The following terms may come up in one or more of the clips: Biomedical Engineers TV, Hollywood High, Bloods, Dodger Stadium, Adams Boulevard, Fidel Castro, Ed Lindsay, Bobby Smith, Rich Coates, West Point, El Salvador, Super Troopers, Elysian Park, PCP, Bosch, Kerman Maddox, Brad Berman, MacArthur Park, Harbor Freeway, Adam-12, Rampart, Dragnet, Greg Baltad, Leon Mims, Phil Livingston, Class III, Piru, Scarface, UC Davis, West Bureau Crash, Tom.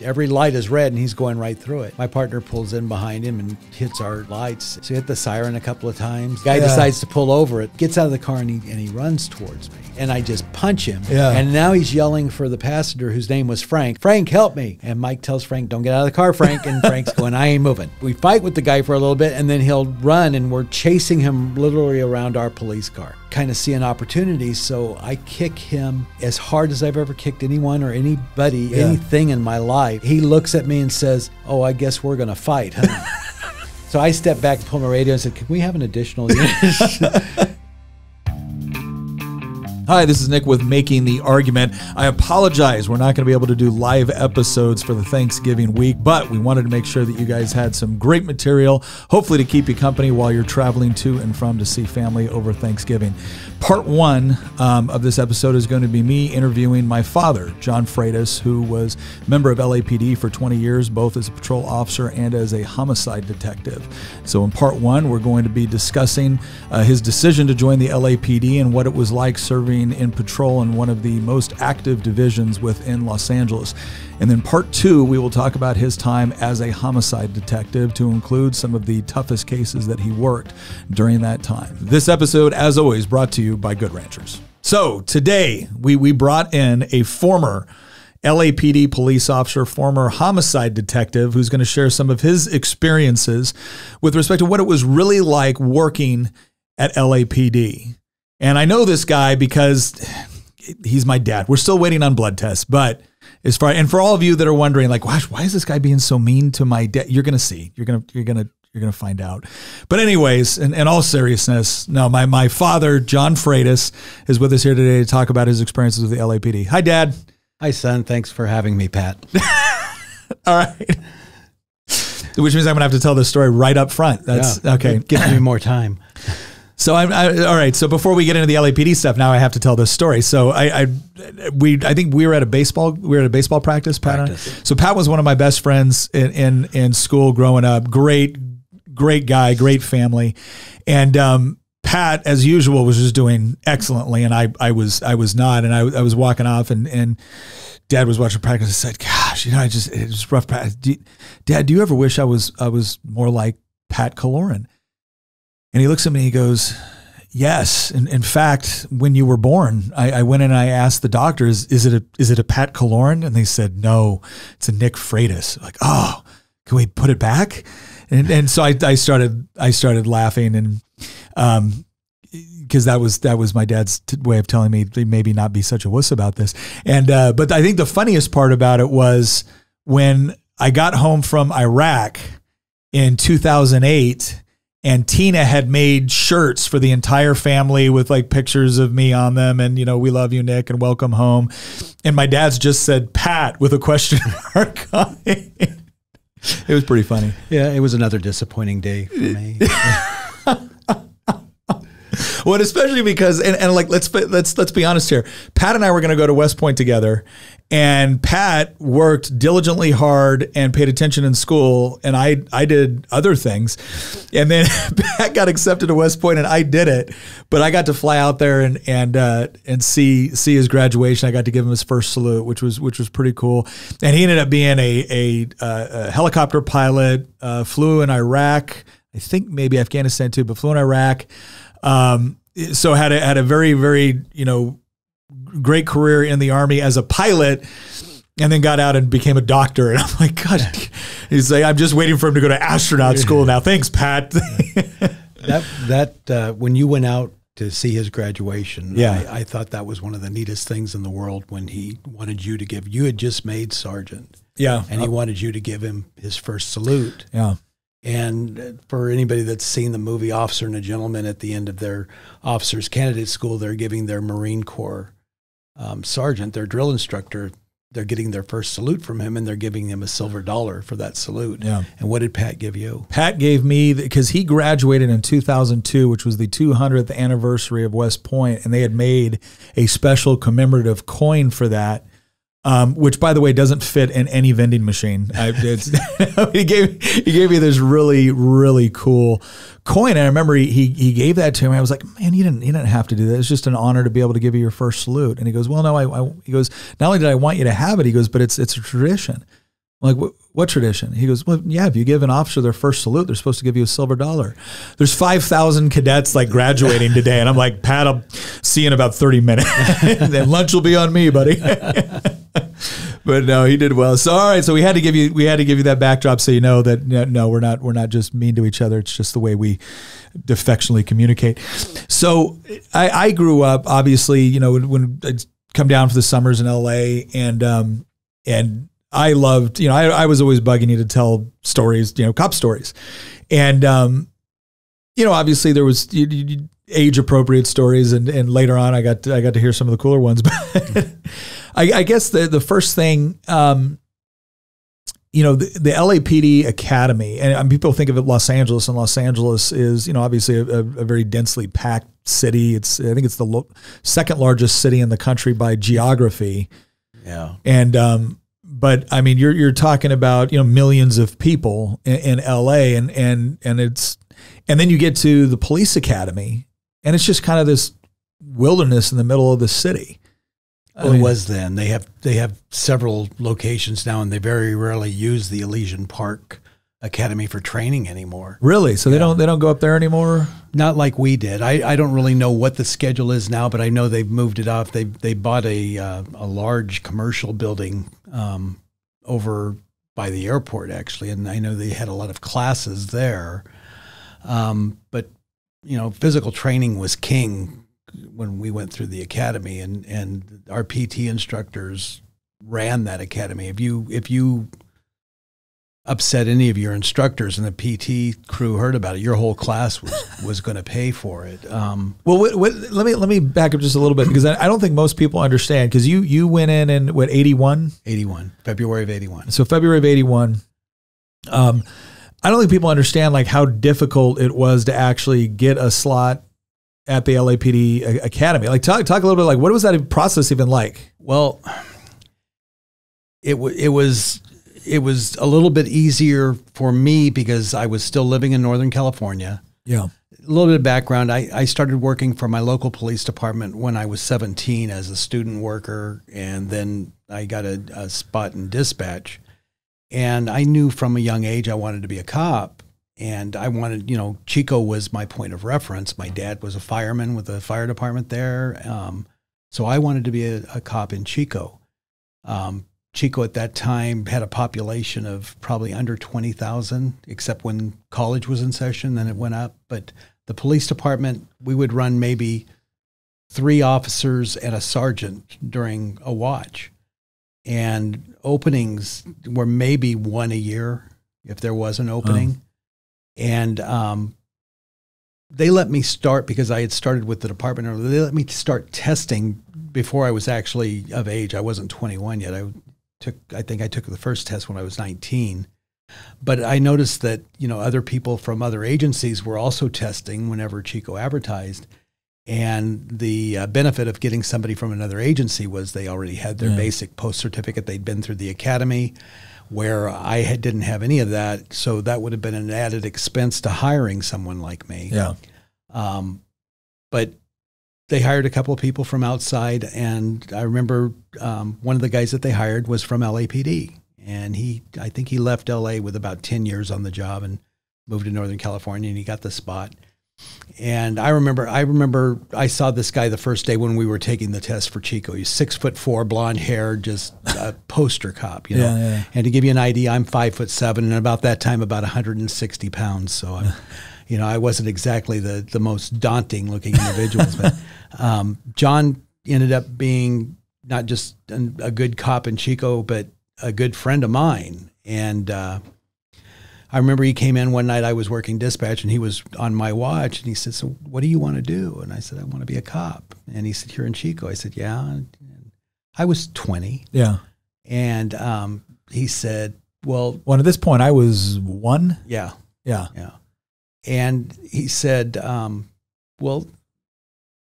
Every light is red and he's going right through it. My partner pulls in behind him and hits our lights. So he hit the siren a couple of times. Guy decides to pull over it, gets out of the car and he runs towards me. And I just punch him. Yeah. And now he's yelling for the passenger whose name was Frank. Frank, help me. And Mike tells Frank, don't get out of the car, Frank. And Frank's going, I ain't moving. We fight with the guy for a little bit and then he'll run and we're chasing him literally around our police car. Kind of see an opportunity, so I kick him as hard as I've ever kicked anyone or anybody, anything in my life. He looks at me and says, oh, I guess we're gonna fight, huh? So I stepped back and pulled my radio and said, can we have an additional unit? Hi, this is Nick with Making the Argument. I apologize, we're not going to be able to do live episodes for the Thanksgiving week, but we wanted to make sure that you guys had some great material, hopefully to keep you company while you're traveling to and from to see family over Thanksgiving. Part one of this episode is going to be me interviewing my father, John Freitas, who was a member of LAPD for 20 years, both as a patrol officer and as a homicide detective. So in part one, we're going to be discussing his decision to join the LAPD and what it was like serving in patrol in one of the most active divisions within Los Angeles. And then part two, we will talk about his time as a homicide detective, to include some of the toughest cases that he worked during that time. This episode, as always, brought to you by Good Ranchers. So today we brought in a former LAPD police officer, former homicide detective, who's going to share some of his experiences with respect to what it was really like working at LAPD. And I know this guy because he's my dad. We're still waiting on blood tests, but as far, and for all of you that are wondering, like, gosh, why is this guy being so mean to my dad? You're going to see, you're going to find out. But anyways, in all seriousness, no, my father, John Freitas, is with us here today to talk about his experiences with the LAPD. Hi, Dad. Hi, son. Thanks for having me, Pat. All right. Which means I'm going to have to tell this story right up front. That's okay. Give me more time. So all right. So before we get into the LAPD stuff, now I have to tell this story. So I think we were at a baseball, practice, Pat. So Pat was one of my best friends in school growing up. Great guy, great family. And, Pat, as usual, was just doing excellently. And I was not, and I was walking off, and Dad was watching practice and said, gosh, you know, it was rough practice. Dad, do you ever wish I was more like Pat Calloran? And he looks at me and he goes, yes. And in fact, when you were born, I went in and I asked the doctors, is it a Pat Calloran? And they said, no, it's a Nick Freitas. Like, oh, can we put it back? And so I started laughing, and, because that was my dad's way of telling me to maybe not be such a wuss about this. And, but I think the funniest part about it was when I got home from Iraq in 2008, and Tina had made shirts for the entire family with like pictures of me on them. And, you know, we love you, Nick, and welcome home. And my dad's just said, Pat, with a question mark on it. It was pretty funny. Yeah, it was another disappointing day for me. Well, especially because, and like, let's be honest here. Pat and I were going to go to West Point together, and Pat worked diligently hard and paid attention in school, and I did other things. And then Pat got accepted to West Point, and I didn't, but I got to fly out there and see his graduation. I got to give him his first salute, which was pretty cool. And he ended up being a helicopter pilot, flew in Iraq, I think maybe Afghanistan too, but flew in Iraq. So had a very, very, you know, great career in the Army as a pilot, and then got out and became a doctor. And I'm like, gosh, he's like, I'm just waiting for him to go to astronaut school now. Thanks, Pat. that when you went out to see his graduation, I thought that was one of the neatest things in the world, when he wanted you to give, you had just made sergeant. Yeah. And he wanted you to give him his first salute. Yeah. And for anybody that's seen the movie Officer and a Gentleman, at the end of their officers candidate school, they're giving their Marine Corps sergeant, their drill instructor, they're getting their first salute from him, and they're giving him a silver dollar for that salute. Yeah. And what did Pat give you? Pat gave me, because he graduated in 2002, which was the 200th anniversary of West Point, and they had made a special commemorative coin for that. Which, by the way, doesn't fit in any vending machine. He gave me this really, really cool coin. And I remember he gave that to me. I was like, man, you didn't have to do that. It's just an honor to be able to give you your first salute. And he goes, well, no, he goes, not only did I want you to have it, he goes, but it's a tradition. I'm like, what tradition? He goes, well, yeah, if you give an officer their first salute, they're supposed to give you a silver dollar. There's 5,000 cadets like graduating today. And I'm like, Pat, I'll see you in about 30 minutes. Then lunch will be on me, buddy. But no, he did well. So, all right. So we had to give you that backdrop. So, you know, that no, we're not just mean to each other. It's just the way we defectionally communicate. So I grew up, obviously, you know, when I'd come down for the summers in LA, and I loved, you know, I was always bugging you to tell stories, you know, cop stories. And, you know, obviously there was age appropriate stories. And later on I got to hear some of the cooler ones, but I guess the first thing, you know, the LAPD Academy, and people think of it Los Angeles, and Los Angeles is, you know, obviously a very densely packed city. I think it's the second largest city in the country by geography. Yeah. And, but I mean, you're talking about, you know, millions of people in LA, and then you get to the police academy, and it's just kind of this wilderness in the middle of the city. Well, I mean, it was then. They have several locations now, and they very rarely use the Elysian Park Academy for training anymore. Really? So yeah. They don't go up there anymore? Not like we did. I don't really know what the schedule is now, but I know they've moved it off. They bought a large commercial building over by the airport, actually, and I know they had a lot of classes there. But, you know, physical training was king when we went through the academy, and our PT instructors ran that academy. If you upset any of your instructors and the PT crew heard about it, your whole class was going to pay for it. Well, let me back up just a little bit, because I don't think most people understand, because you went in what, 81? 81, February of 81. So February of 81. I don't think people understand like how difficult it was to actually get a slot at the LAPD Academy. Like talk a little bit, like what was that process even like? Well, it was a little bit easier for me because I was still living in Northern California. Yeah. A little bit of background. I started working for my local police department when I was 17 as a student worker. And then I got a spot in dispatch, and I knew from a young age I wanted to be a cop, and I wanted, you know, Chico was my point of reference. My dad was a fireman with the fire department there. So I wanted to be a cop in Chico. Chico at that time had a population of probably under 20,000, except when college was in session, then it went up. But the police department, we would run maybe 3 officers and a sergeant during a watch. And openings were maybe 1 a year, if there was an opening. And they let me start, because I had started with the department earlier, they let me start testing before I was actually of age. I wasn't 21 yet. I think I took the first test when I was 19, but I noticed that, you know, other people from other agencies were also testing whenever Chico advertised, and the benefit of getting somebody from another agency was they already had their basic post certificate. They'd been through the academy, where I didn't have any of that. So that would have been an added expense to hiring someone like me. Yeah. But they hired a couple of people from outside, and I remember one of the guys that they hired was from LAPD, and I think he left LA with about 10 years on the job and moved to Northern California, and he got the spot. And I remember I saw this guy the first day when we were taking the test for Chico. He's 6'4", blonde hair, just a poster cop, you know. Yeah, yeah. And to give you an idea, I'm 5'7", and about that time, about 160 pounds. So I'm, you know, I wasn't exactly the most daunting looking individual. But John ended up being not just a good cop in Chico, but a good friend of mine. And I remember he came in one night, I was working dispatch, and he was on my watch, and he said, so what do you want to do? And I said, I want to be a cop. And he said, you're in Chico. I said, yeah. And I was 20. Yeah. And he said, well, at this point I was 1. Yeah. Yeah. Yeah. And he said, well,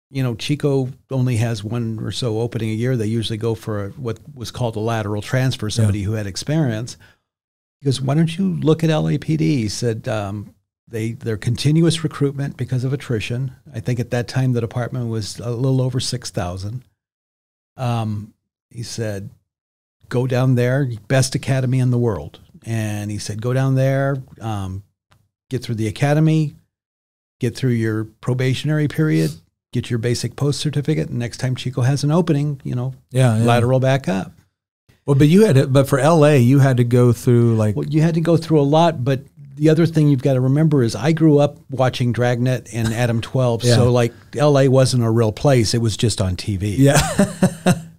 you know, Chico only has 1 or so opening a year. They usually go for what was called a lateral transfer, somebody who had experience. He goes, why don't you look at LAPD? He said, they're continuous recruitment because of attrition. I think at that time the department was a little over 6,000. He said, go down there, best academy in the world. And he said, go down there, get through the academy, get through your probationary period, get your basic post certificate. And next time Chico has an opening, you know, lateral back up. Well, but you had to, but for LA, you had to go through like, well, you had to go through a lot, but the other thing you've got to remember is I grew up watching Dragnet and Adam 12. Yeah. So like LA wasn't a real place. It was just on TV. Yeah.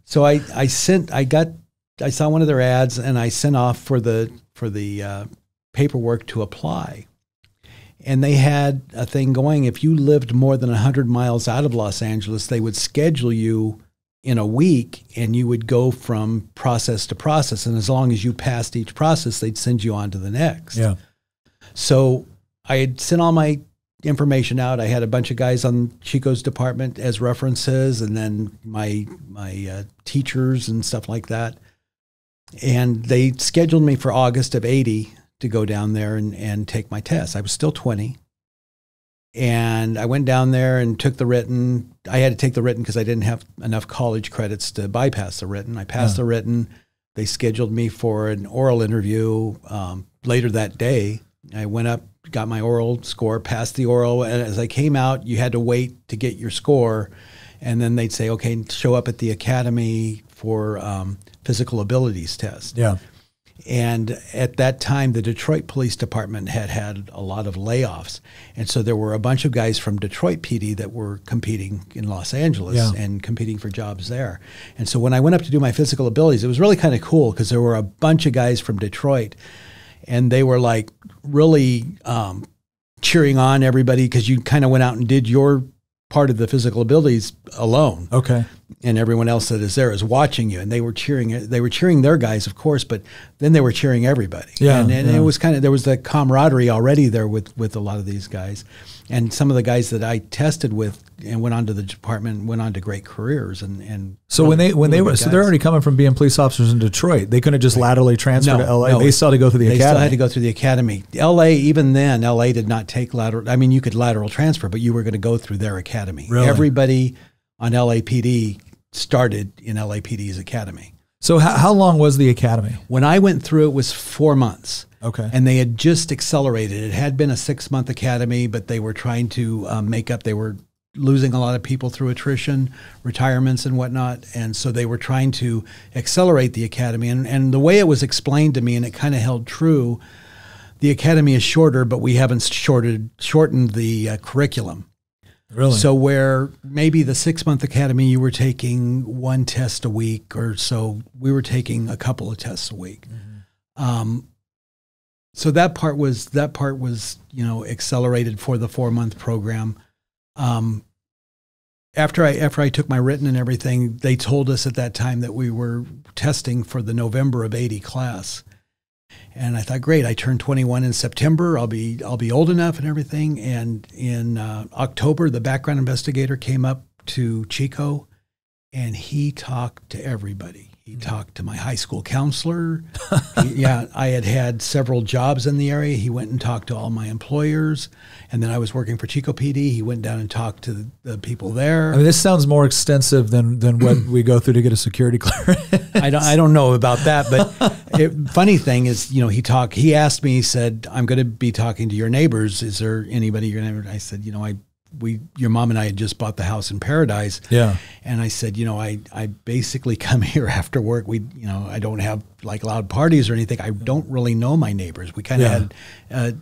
So I saw one of their ads and I sent off for the, paperwork to apply. And they had a thing going. If you lived more than 100 miles out of Los Angeles, they would schedule you in a week and you would go from process to process. And as long as you passed each process, they'd send you on to the next. Yeah. So I had sent all my information out. I had a bunch of guys on Chico's department as references, and then my teachers and stuff like that. And they scheduled me for August of '80 to go down there and take my test. I was still 20. And I went down there and took the written. I had to take the written because I didn't have enough college credits to bypass the written. I passed the written. They scheduled me for an oral interview later that day. I went up, got my oral score, passed the oral. And as I came out, you had to wait to get your score. And then they'd say, okay, show up at the academy for physical abilities test. Yeah. And at that time, the Detroit Police Department had had a lot of layoffs. And so there were a bunch of guys from Detroit PD that were competing in Los Angeles and competing for jobs there. And so when I went up to do my physical abilities, it was really kind of cool because there were a bunch of guys from Detroit. And they were like really cheering on everybody because you kind of went out and did your part of the physical abilities alone. Okay. And everyone else that is there is watching you. And they were cheering. They were cheering their guys, of course, but then they were cheering everybody. Yeah. And it was kind of, there was the camaraderie already there with a lot of these guys. And some of the guys that I tested with and went on to the department went on to great careers. And so so they're already coming from being police officers in Detroit. They couldn't just laterally transfer to LA. No, they still had to go through the academy. They still had to go through the academy. LA, even then, LA did not take lateral. I mean, you could lateral transfer, but you were going to go through their academy. Really? Everybody on LAPD started in LAPD's academy. So how long was the academy? When I went through, it was 4 months. Okay. And they had just accelerated. It had been a 6-month academy, but they were trying to make up. They were losing a lot of people through attrition, retirements and whatnot. And so they were trying to accelerate the academy. And the way it was explained to me, and it kind of held true, the academy is shorter, but we haven't shortened the curriculum. Really? So where maybe the 6-month academy, you were taking one test a week or so, we were taking a couple of tests a week. Mm-hmm. So that part was, you know, accelerated for the 4-month program. After I took my written and everything, they told us at that time that we were testing for the November of '80 class. And I thought, great, I turned 21 in September. I'll be old enough and everything. And in October, the background investigator came up to Chico and he talked to everybody. He talked to my high school counselor. I had several jobs in the area. He went and talked to all my employers. And then I was working for Chico PD. He went down and talked to the people there. I mean, this sounds more extensive than what we go through to get a security clearance. I don't know about that, but funny thing is, you know, he asked me, he said, I'm going to be talking to your neighbors. Is there anybody your neighbor? I said, you know, your mom and I had just bought the house in Paradise. Yeah. And I said, you know, I basically come here after work. You know, I don't have like loud parties or anything. I don't really know my neighbors. We kind of had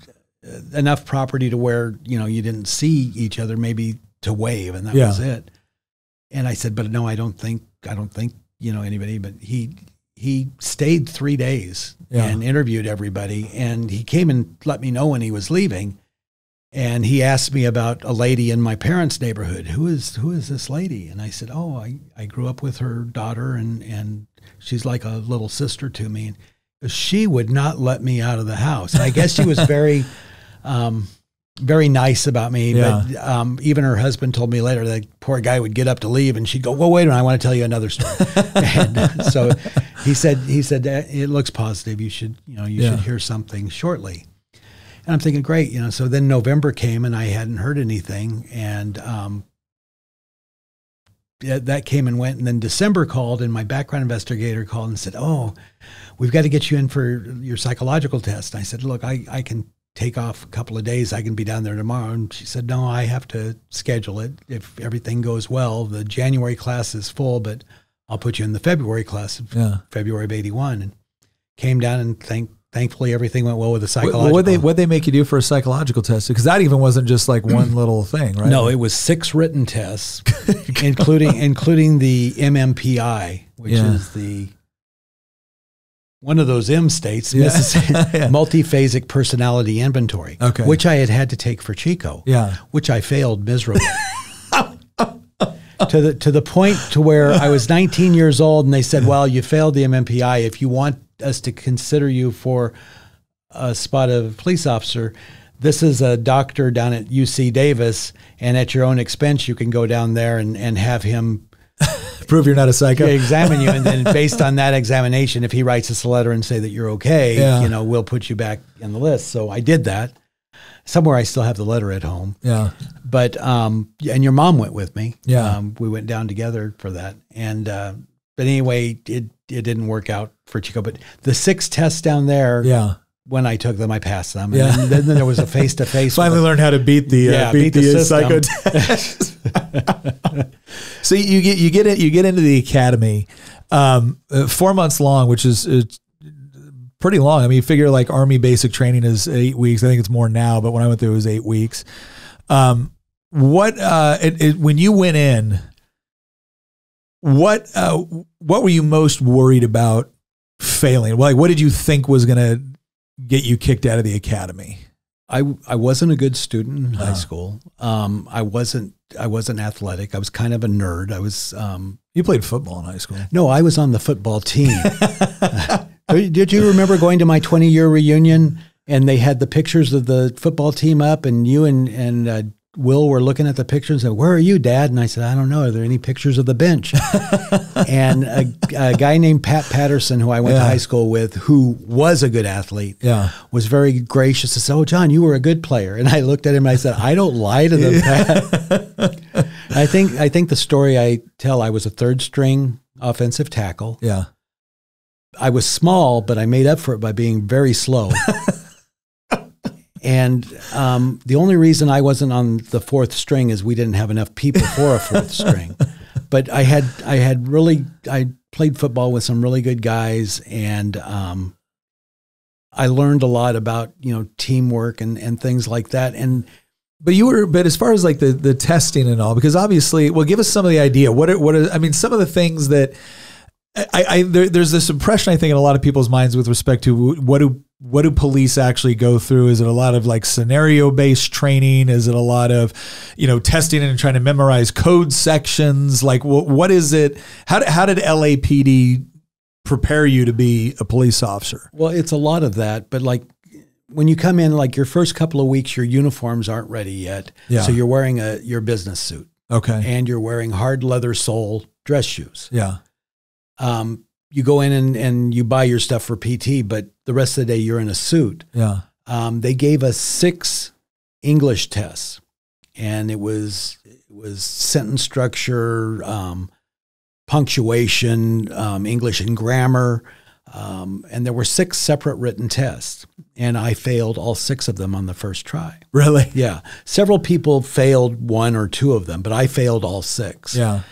enough property to where, you know, you didn't see each other, maybe to wave, and that was it. And I said, but no, I don't think, you know, anybody, but he stayed 3 days and interviewed everybody. And he came and let me know when he was leaving. And he asked me about a lady in my parents' neighborhood. Who is this lady? And I said, oh, I grew up with her daughter, and she's like a little sister to me. And she would not let me out of the house. And I guess she was very, very nice about me. Yeah. But even her husband told me later that poor guy would get up to leave, and she'd go, well, wait a minute, I want to tell you another story. And so he said, it looks positive. You should, you know, you should hear something shortly. And I'm thinking, great, you know, so then November came and I hadn't heard anything. And that came and went. And then December called, and my background investigator called and said, "Oh, we've got to get you in for your psychological test." And I said, "Look, I can take off a couple of days. I can be down there tomorrow." And she said, "No, I have to schedule it. If everything goes well, the January class is full, but I'll put you in the February class," February of 81. And came down, and thankfully everything went well with the psychological. What'd they make you do for a psychological test? Because that even wasn't just like one little thing, right? No, it was 6 written tests, including the MMPI, which is the one of those M states, Mississippi, multiphasic personality inventory, which I had to take for Chico, which I failed miserably. To the point to where I was 19 years old, and they said, "Well, you failed the MMPI. If you want us to consider you for a spot of police officer, this is a doctor down at UC Davis, and at your own expense, you can go down there and have him prove you're not a psycho, examine you, and then based on that examination, if he writes us a letter and say that you're okay, you know, we'll put you back in the list." So I did that. Somewhere I still have the letter at home. Yeah. But, and your mom went with me. Yeah. We went down together for that. And, but anyway, it didn't work out for Chico, but the 6 tests down there, when I took them, I passed them. And then there was a face-to-face. Finally learned how to beat the psycho test. So you get into the academy, 4 months long, which is pretty long. I mean, you figure like Army basic training is 8 weeks. I think it's more now, but when I went through, it was 8 weeks. When you went in, what were you most worried about failing? Like, what did you think was going to get you kicked out of the academy? I wasn't a good student in high school. I wasn't athletic. I was kind of a nerd. You played football in high school? No, I was on the football team. Did you remember going to my 20-year reunion, and they had the pictures of the football team up, and you and Will were looking at the pictures and said, "Where are you, Dad?" And I said, "I don't know. Are there any pictures of the bench?" And a guy named Pat Patterson, who I went to high school with, who was a good athlete, was very gracious to say, "Oh, John, you were a good player." And I looked at him and I said, "I don't lie to them, Pat." I think the story I tell, I was a third-string offensive tackle. Yeah. I was small, but I made up for it by being very slow. And the only reason I wasn't on the 4th string is we didn't have enough people for a 4th string. But I played football with some really good guys, and I learned a lot about, you know, teamwork and things like that. And but as far as like the testing and all, because obviously, well, give us some of the idea. What are I mean, some of the things that there's this impression, I think, in a lot of people's minds with respect to what do police actually go through? Is it a lot of like scenario-based training? Is it a lot of, you know, testing and trying to memorize code sections? Like what is it? How did LAPD prepare you to be a police officer? Well, it's a lot of that, but like when you come in, like your first couple of weeks, your uniforms aren't ready yet. Yeah. So you're wearing your business suit. Okay. And you're wearing hard leather sole dress shoes. Yeah. You go in and you buy your stuff for PT, but the rest of the day you're in a suit. Yeah. They gave us 6 English tests, and it was sentence structure, punctuation, English and grammar. And there were 6 separate written tests, and I failed all 6 of them on the first try. Really? Yeah. Several people failed 1 or 2 of them, but I failed all 6. Yeah.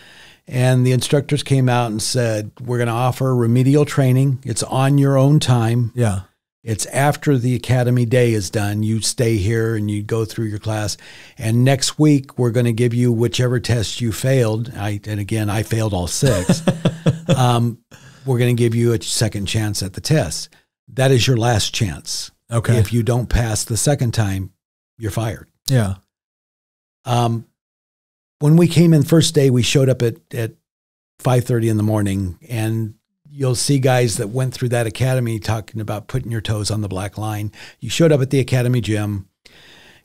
And the instructors came out and said, "We're going to offer remedial training. It's on your own time. Yeah. It's after the academy day is done. You stay here and you go through your class. And next week, we're going to give you whichever test you failed." And again, I failed all 6. We're going to give you a second chance at the test. That is your last chance. Okay. If you don't pass the second time, you're fired. Yeah. When we came in first day, we showed up at 5:30 in the morning, and you'll see guys that went through that academy talking about putting your toes on the black line. You showed up at the academy gym,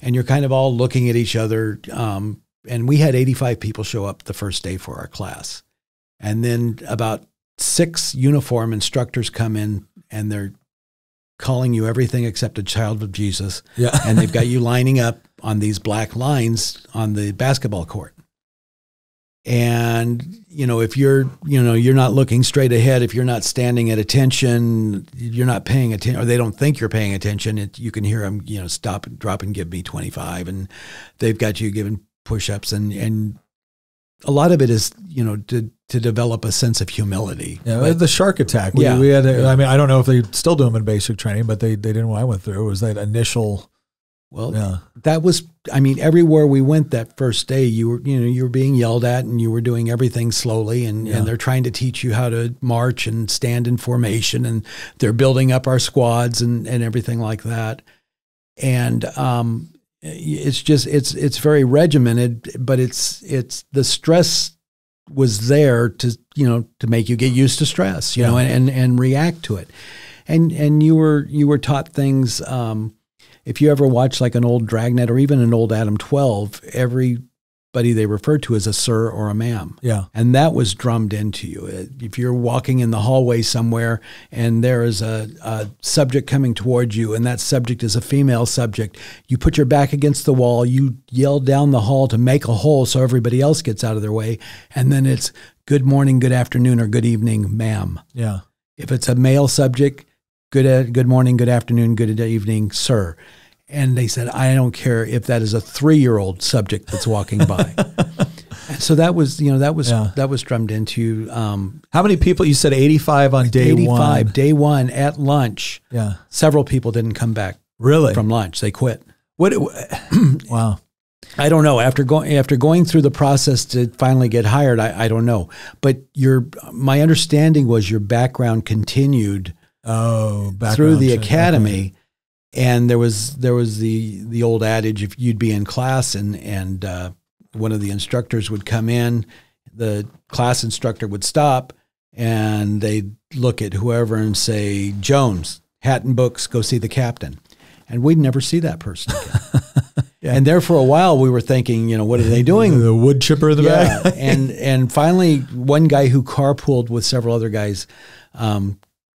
and you're kind of all looking at each other. And we had 85 people show up the first day for our class. And then about 6 uniform instructors come in, and they're calling you everything except a child of Jesus. Yeah. And they've got you lining up on these black lines on the basketball court. And, you know, if you're, you know, you're not looking straight ahead, if you're not standing at attention, you're not paying attention, or they don't think you're paying attention, you can hear them, you know, stop and drop and give me 25. And they've got you giving push-ups. And a lot of it is, you know, to develop a sense of humility. Yeah, but the shark attack. We had, I mean, I don't know if they still do them in basic training, but they didn't when I went through. It was that initial... Well, that was, I mean, everywhere we went that first day, you were being yelled at and you were doing everything slowly and they're trying to teach you how to march and stand in formation, and they're building up our squads and everything like that. And, it's just, it's very regimented, but it's the stress was there to, you know, to make you get used to stress, you know, and react to it. And you were taught things, if you ever watch like an old Dragnet or even an old Adam 12, everybody they refer to as a sir or a ma'am. Yeah. And that was drummed into you. If you're walking in the hallway somewhere and there is a subject coming towards you and that subject is a female subject, you put your back against the wall, you yell down the hall to make a hole so everybody else gets out of their way. And then it's good morning, good afternoon, or good evening, ma'am. Yeah. If it's a male subject, good morning, good afternoon, good evening, sir. And they said, I don't care if that is a 3-year-old subject that's walking by. So that was, you know, that was drummed into. How many people? You said 85 on day 85, one. 85 day one at lunch. Yeah, several people didn't come back. Really? From lunch, they quit. What? Wow. I don't know. After going through the process to finally get hired, I don't know. But my understanding was your background continued. Oh, through the academy, and there was the old adage, if you'd be in class and one of the instructors would come in, the class instructor would stop and they'd look at whoever and say, Jones, hat and books, go see the captain. And we'd never see that person again. Yeah. And there for a while we were thinking, you know, what are they doing? The wood chipper in the back. and finally one guy who carpooled with several other guys,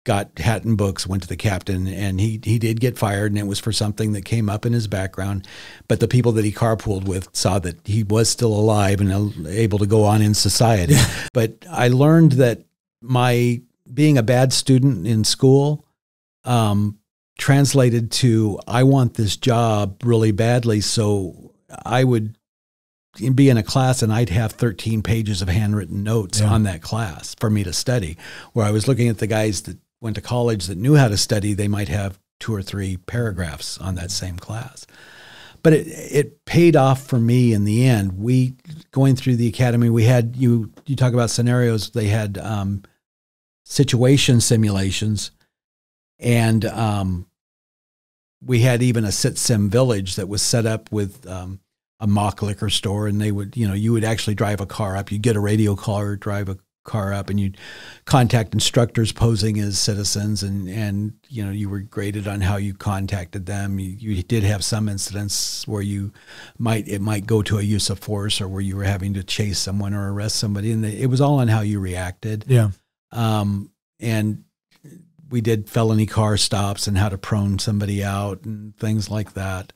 got hat and books, went to the captain, and he did get fired, and it was for something that came up in his background. But the people that he carpooled with saw that he was still alive and able to go on in society. But I learned that my being a bad student in school translated to, I want this job really badly, so I would be in a class and I'd have 13 pages of handwritten notes on that class for me to study, where I was looking at the guys that went to college that knew how to study, they might have 2 or 3 paragraphs on that same class. But it paid off for me in the end. Going through the academy, we had, you talk about scenarios, they had situation simulations, and we had even a sit-sim village that was set up with a mock liquor store, and they would, you know, you would actually drive a car up, you'd get a radio caller, drive a car up, and you'd contact instructors posing as citizens, and you know, you were graded on how you contacted them. You did have some incidents where it might go to a use of force, or where you were having to chase someone or arrest somebody, and it was all on how you reacted. And we did felony car stops and how to prone somebody out and things like that.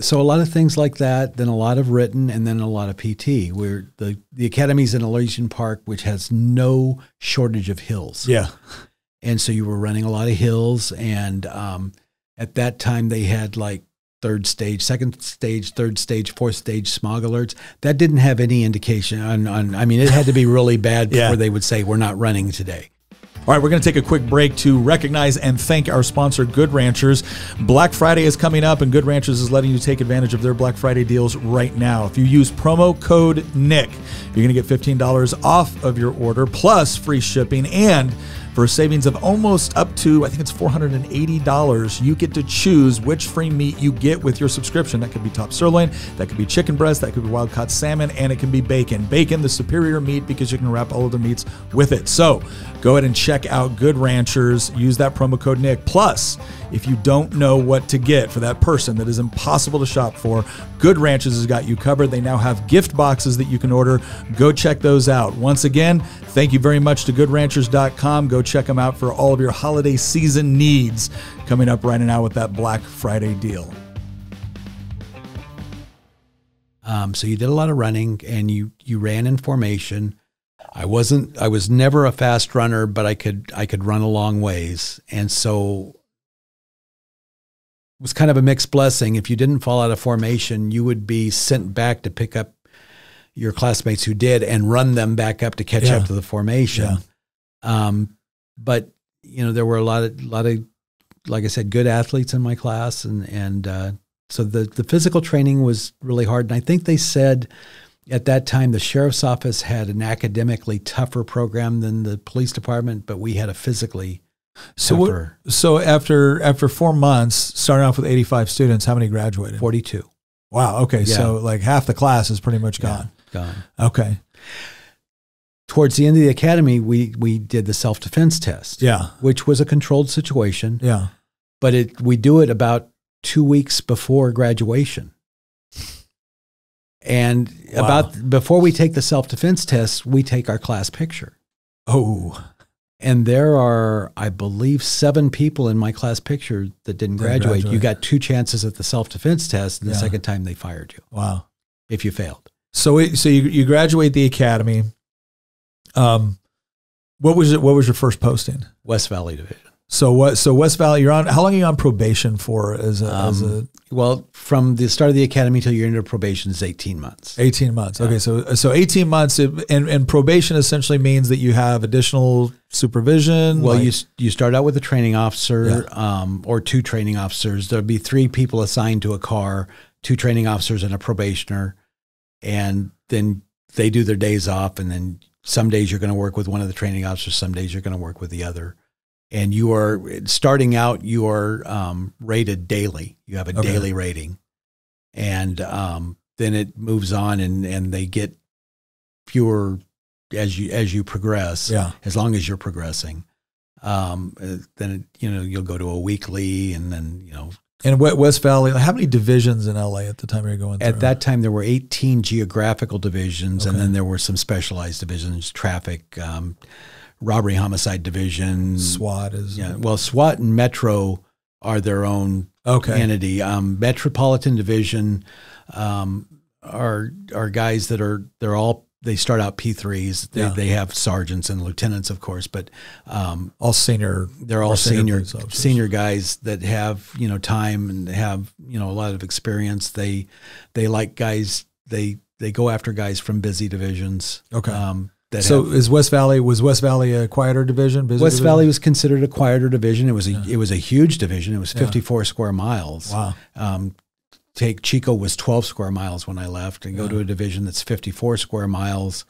So a lot of things like that, then a lot of written, and then a lot of PT. Where the academy's in Elysian Park, which has no shortage of hills. Yeah. And so you were running a lot of hills, and at that time they had like 3rd stage, 2nd stage, 3rd stage, 4th stage smog alerts. That didn't have any indication on I mean, it had to be really bad before they would say, we're not running today. All right, we're going to take a quick break to recognize and thank our sponsor, Good Ranchers. Black Friday is coming up, and Good Ranchers is letting you take advantage of their Black Friday deals right now. If you use promo code NICK, you're going to get $15 off of your order, plus free shipping, and for a savings of almost up to, I think it's $480, you get to choose which free meat you get with your subscription. That could be top sirloin, that could be chicken breast, that could be wild-caught salmon, and it can be bacon. Bacon, the superior meat, because you can wrap all of the meats with it. So go ahead and check out Good Ranchers. Use that promo code NICK. Plus, if you don't know what to get for that person that is impossible to shop for, Good Ranchers has got you covered. They now have gift boxes that you can order. Go check those out. Once again, thank you very much to GoodRanchers.com. Go check them out for all of your holiday season needs coming up right now with that Black Friday deal. So you did a lot of running, and you ran in formation. I was never a fast runner, but I could run a long ways. And so it was kind of a mixed blessing. If you didn't fall out of formation, you would be sent back to pick up your classmates who did and run them back up to catch up to the formation. Yeah. But you know, there were a lot of, like I said, good athletes in my class. And so the physical training was really hard. And I think they said at that time, the sheriff's office had an academically tougher program than the police department, but we had a physically tougher. So after 4 months, starting off with 85 students, how many graduated? 42. Wow. Okay. Yeah. So like half the class is pretty much gone. Yeah, gone. Okay. Towards the end of the academy, we did the self-defense test. Yeah. Which was a controlled situation. Yeah. But we do it about 2 weeks before graduation. And wow. Before we take the self-defense test, we take our class picture. Oh. And there are, I believe, 7 people in my class picture that didn't graduate. You got 2 chances at the self-defense test, and the second time they fired you. Wow. If you failed. So you graduate the academy. What was your first posting? West Valley Division. So West Valley, you're on, how long are you on probation for as a? Well, from the start of the academy till you're into probation is 18 months. 18 months. Okay. So 18 months and probation essentially means that you have additional supervision. Well, like, you start out with a training officer, or 2 training officers. There'll be 3 people assigned to a car, 2 training officers and a probationer. And then they do their days off. And then some days you're going to work with one of the training officers. Some days you're going to work with the other. And you are, starting out, you are rated daily. You have a daily rating. And then it moves on and they get fewer as you progress, as long as you're progressing. Then, you know, you'll go to a weekly and then, you know. And West Valley, how many divisions in LA at the time you were going through? At that time, there were 18 geographical divisions and then there were some specialized divisions, traffic, robbery, homicide division. SWAT is well, SWAT and Metro are their own entity. Metropolitan division are guys that are they start out P3s. They have sergeants and lieutenants, of course, but all senior. They're all senior guys that have time and have a lot of experience. They like guys. They go after guys from busy divisions. Okay. So was West Valley a quieter division? West Valley was considered a quieter division. It was a huge division. It was 54 square miles. Wow. Take Chico was 12 square miles when I left, and go to a division that's 54 square miles.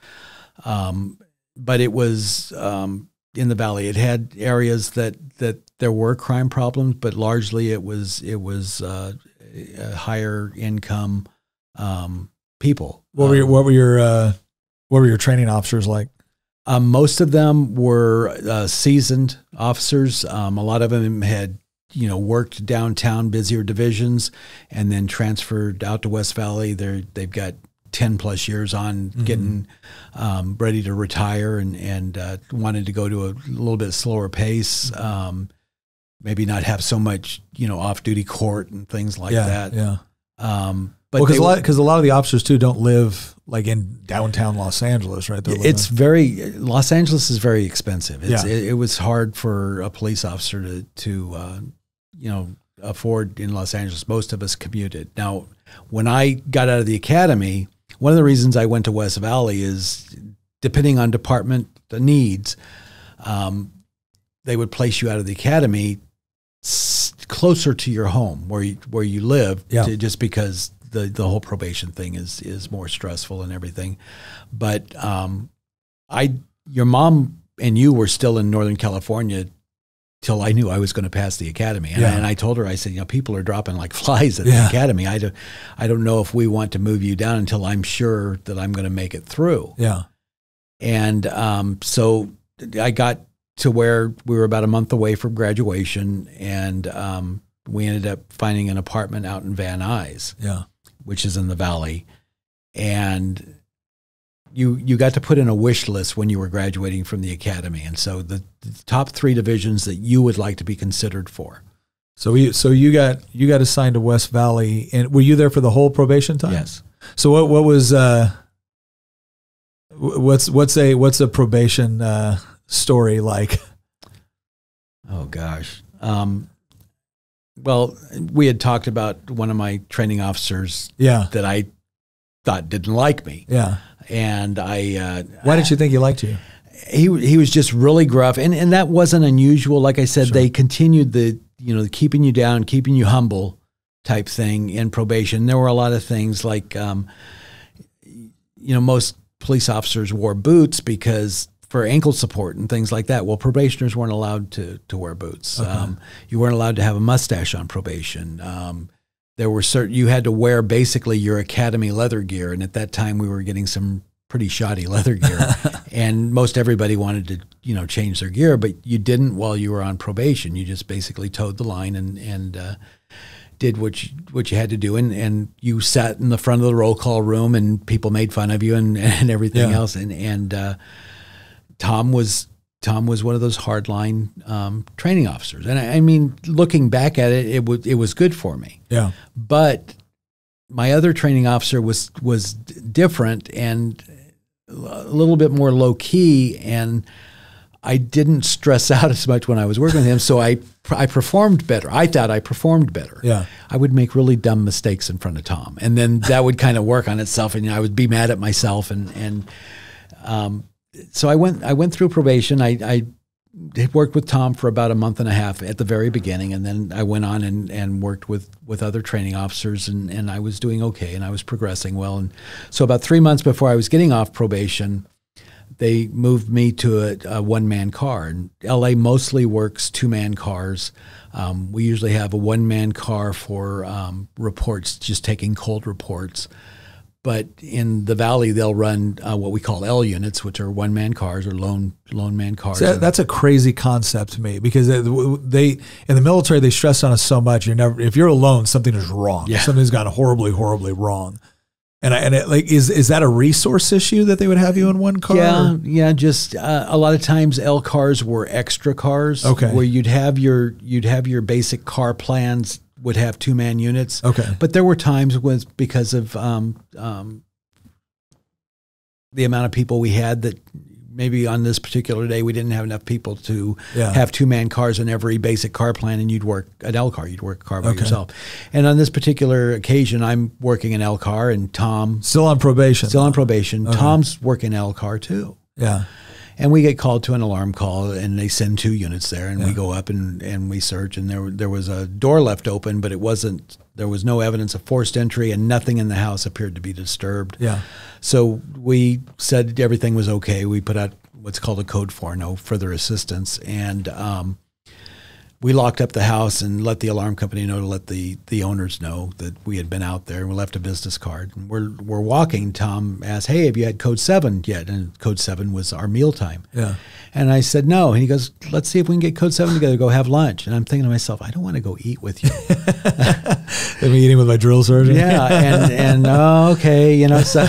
But it was in the valley. It had areas that there were crime problems, but largely it was a higher income people. What were your training officers like? Most of them were seasoned officers. A lot of them had, worked downtown, busier divisions, and then transferred out to West Valley. They've got 10+ years on getting ready to retire and wanted to go to a little bit slower pace. Maybe not have so much, off-duty court and things like that. Yeah. Because a lot of the officers too don't live like in downtown Los Angeles, right? Los Angeles is very expensive. It was hard for a police officer to afford in Los Angeles. Most of us commuted. Now, when I got out of the academy, one of the reasons I went to West Valley is depending on department needs, they would place you out of the academy closer to your home where you live, just because the whole probation thing is more stressful and everything. But your mom and you were still in Northern California till I knew I was going to pass the academy. And, and I told her, I said, people are dropping like flies at the academy. I don't know if we want to move you down until I'm sure that I'm going to make it through. Yeah. And so I got to where we were about a month away from graduation, and we ended up finding an apartment out in Van Nuys, which is in the valley. And you got to put in a wish list when you were graduating from the academy, and so the top 3 divisions that you would like to be considered for. So you got assigned to West Valley, and were you there for the whole probation time? Yes. So what was, what's a probation, story like? Oh gosh. Well, we had talked about one of my training officers that I thought didn't like me. Yeah. And I, why did you think he liked you? He was just really gruff, and that wasn't unusual. Like I said, they continued the, the keeping you down, keeping you humble type thing in probation. There were a lot of things like, most police officers wore boots because for ankle support and things like that. Well, probationers weren't allowed to wear boots. Okay. You weren't allowed to have a mustache on probation. There were certain, you had to wear basically your academy leather gear. And at that time we were getting some pretty shoddy leather gear and most everybody wanted to, change their gear, but you didn't while you were on probation. You just basically towed the line and did what you had to do. And you sat in the front of the roll call room and people made fun of you and everything else. And Tom was one of those hardline training officers, and I mean, looking back at it, it was good for me. Yeah. But my other training officer was different and a little bit more low key, and I didn't stress out as much when I was working with him, so I performed better. I thought I performed better. Yeah. I would make really dumb mistakes in front of Tom, and then that would kind of work on itself, and I would be mad at myself, and so I went through probation. I worked with Tom for about a month and a half at the very beginning. And then I went on and worked with other training officers, and I was doing okay. And I was progressing well. And so about 3 months before I was getting off probation, they moved me to a one-man car. And LA mostly works two-man cars. We usually have a one-man car for reports, just taking cold reports. But in the Valley, they'll run what we call L units, which are one-man cars or lone man cars. So that's a crazy concept to me because they in the military, they stress on us so much. You're never, if you're alone, something is wrong. Yeah. Something's gone horribly, horribly wrong. Is that a resource issue that they would have you in one car? Yeah, just a lot of times L cars were extra cars. Okay. Where you'd have your basic car plans would have two-man units. Okay. But there were times because of the amount of people we had that maybe on this particular day we didn't have enough people to have two-man cars in every basic car plan, and you'd work an L car. You'd work a car by yourself. And on this particular occasion, I'm working an L car, and Tom... Still on probation. Still on probation. Okay. Tom's working L car too. Yeah. And we get called to an alarm call, and they send two units there, and we go up and we search, and there was a door left open, but there was no evidence of forced entry, and nothing in the house appeared to be disturbed. Yeah. So we said everything was okay. We put out what's called a code for no further assistance, and we locked up the house and let the alarm company know to let the owners know that we had been out there, and we left a business card. And we're walking. Tom asked, "Hey, have you had code 7 yet?" And code 7 was our mealtime. Yeah. And I said, "No." And he goes, "Let's see if we can get code 7 together, go have lunch." And I'm thinking to myself, I don't want to go eat with you. Am I eating with my drill sergeant? Yeah. And okay. So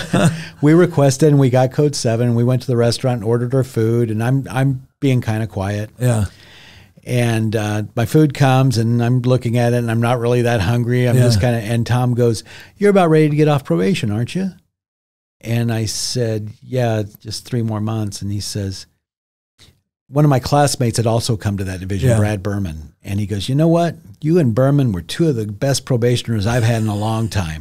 we requested and we got code 7. We went to the restaurant and ordered our food, and I'm being kind of quiet. Yeah. And my food comes, and I'm looking at it, and I'm not really that hungry. I'm just kind of, and Tom goes, "You're about ready to get off probation, aren't you?" And I said, "Yeah, just 3 more months. And he says, one of my classmates had also come to that division, Brad Berman. And he goes, "You know what? You and Berman were two of the best probationers I've had in a long time."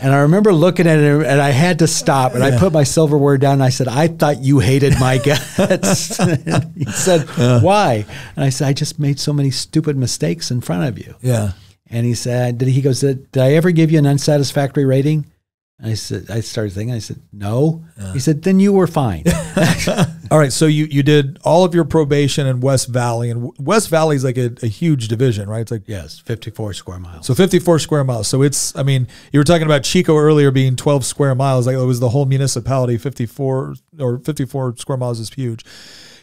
And I remember looking at it, and I had to stop, and I put my silverware down, and I said, "I thought you hated my guts." He said, "Why?" And I said, "I just made so many stupid mistakes in front of you." Yeah. And he said, "Did I ever give you an unsatisfactory rating?" And I said, I started thinking, I said, "No." Yeah. He said, "Then you were fine." All right. So you did all of your probation in West Valley, and West Valley is like a huge division, right? It's like, yes, 54 square miles. So 54 square miles. So it's, I mean, you were talking about Chico earlier being 12 square miles. Like it was the whole municipality, 54 square miles is huge.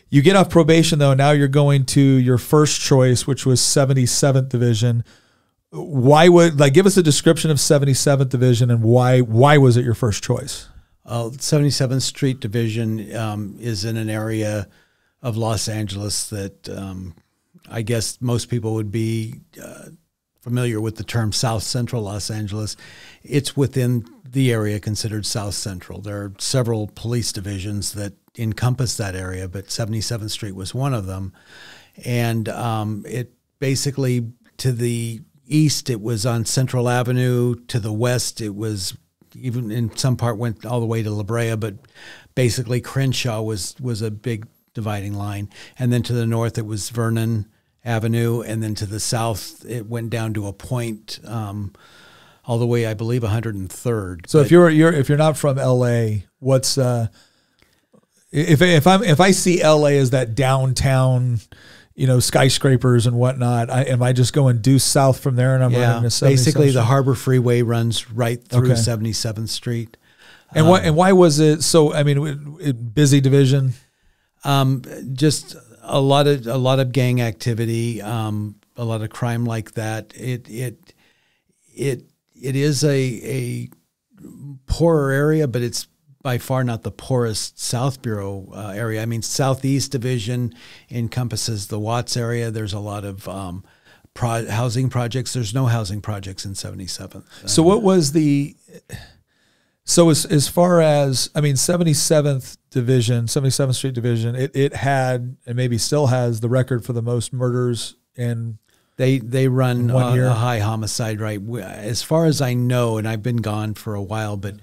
You get off probation though. Now you're going to your first choice, which was 77th Division. Why would, like, give us a description of 77th Division and why was it your first choice? 77th Street Division is in an area of Los Angeles that I guess most people would be familiar with the term South Central Los Angeles, it's within the area considered South Central. There are several police divisions that encompass that area, but 77th Street was one of them. And it basically, to the east, it was on Central Avenue. To the west, it was even in some part went all the way to La Brea, but basically Crenshaw was a big dividing line. And then to the north, it was Vernon Avenue, and then to the south it went down to a point all the way, I believe, 103rd. So if you're not from LA, what's if I see LA as that downtown, you know, skyscrapers and whatnot, am I just going due south from there and I'm running to 77th Street? Basically the Harbor Freeway runs right through 77th Street. And why was it so? I mean, busy division. Just a lot of gang activity, a lot of crime like that. It is a poorer area, but it's by far not the poorest South Bureau area. I mean, Southeast Division encompasses the Watts area. There's a lot of housing projects. There's no housing projects in 77th. So what was the so as far as, I mean, 77th Division, 77th Street Division, it had and maybe still has the record for the most murders, and they run a high homicide rate. As far as I know, and I've been gone for a while, but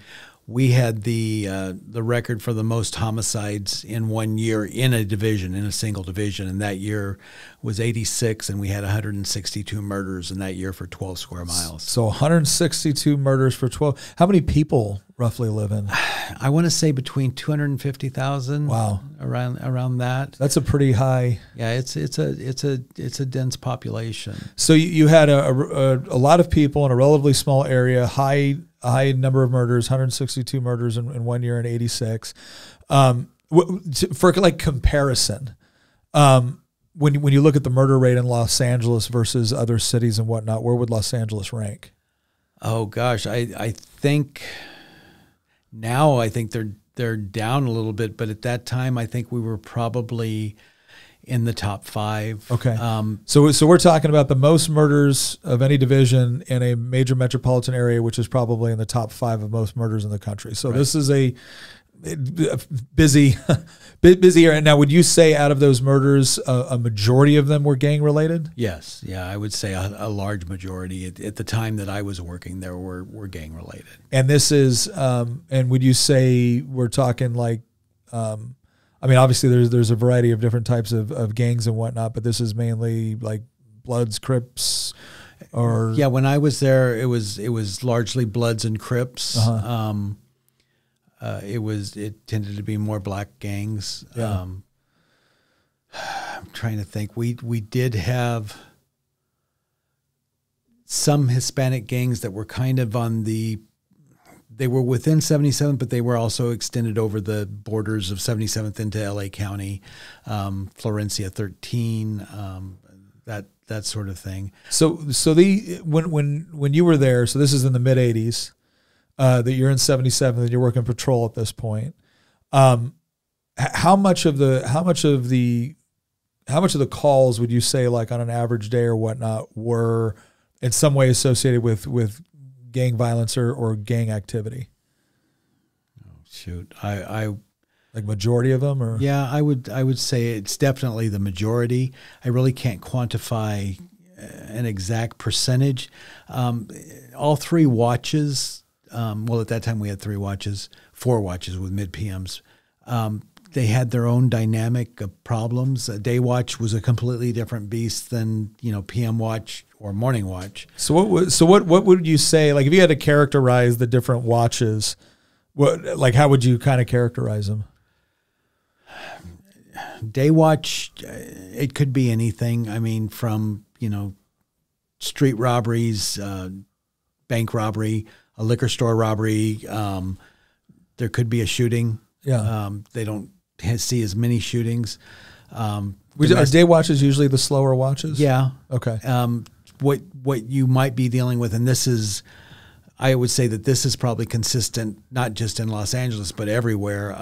we had the record for the most homicides in one year in a division, in a single division, and that year was 86, and we had 162 murders in that year for 12 square miles. So 162 murders for 12. How many people roughly live in? I want to say between 250,000. Wow, around that. That's a pretty high. Yeah, it's a dense population. So you had a lot of people in a relatively small area, high number of murders, 162 murders in one year, in 86. For like comparison, when you look at the murder rate in Los Angeles versus other cities and whatnot, where would Los Angeles rank? Oh gosh, I think now they're down a little bit, but at that time I think we were probably in the top 5. Okay. So we're talking about the most murders of any division in a major metropolitan area, which is probably in the top 5 of most murders in the country. So this is a busy area. Now, would you say out of those murders, a majority of them were gang related? Yes. Yeah, I would say a large majority at the time that I was working there were gang related. And this is, and would you say we're talking like, I mean, obviously, there's a variety of different types of gangs and whatnot, but this is mainly like Bloods, Crips, or yeah. When I was there, it was largely Bloods and Crips. Uh-huh. It tended to be more black gangs. Yeah. I'm trying to think. We did have some Hispanic gangs that were kind of on the. They were within 77th, but they were also extended over the borders of 77th into LA County, Florence 13, that sort of thing. So when you were there, so this is in the mid 80s, that you're in 77th and you're working patrol at this point. How much of the calls would you say, like on an average day or whatnot, were in some way associated with gang violence or gang activity? Oh shoot, I like majority of them, or yeah, I would say it's definitely the majority. I really can't quantify an exact percentage. All three watches, well, at that time we had 4 watches with mid PMs. They had their own dynamic of problems. A day watch was a completely different beast than, you know, PM watch or morning watch. So what would you say, like if you had to characterize the different watches, like how would you kind of characterize them? Day watch, it could be anything. I mean, from, you know, street robberies, bank robbery, a liquor store robbery. There could be a shooting. Yeah. They don't see as many shootings. Are day watches usually the slower watches? Yeah. Okay. What you might be dealing with, and this is, I would say that this is probably consistent, not just in Los Angeles but everywhere.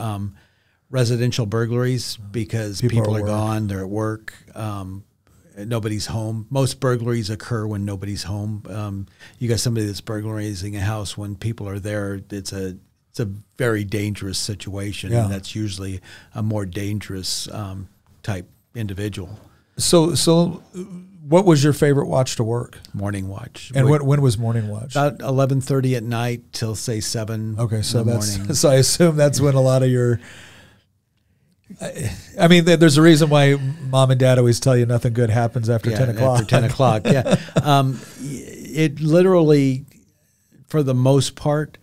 Residential burglaries, because people are gone, they're at work. nobody's home. Most burglaries occur when nobody's home. You got somebody that's burglarizing a house when people are there. It's a very dangerous situation, yeah. And that's usually a more dangerous type individual. So what was your favorite watch to work? Morning watch. And when was morning watch? About 11:30 at night till say 7. Okay, so that's I assume that's when a lot of your. I mean, there's a reason why mom and dad always tell you nothing good happens after 10 o'clock. After 10 o'clock, yeah. It literally, for the most part,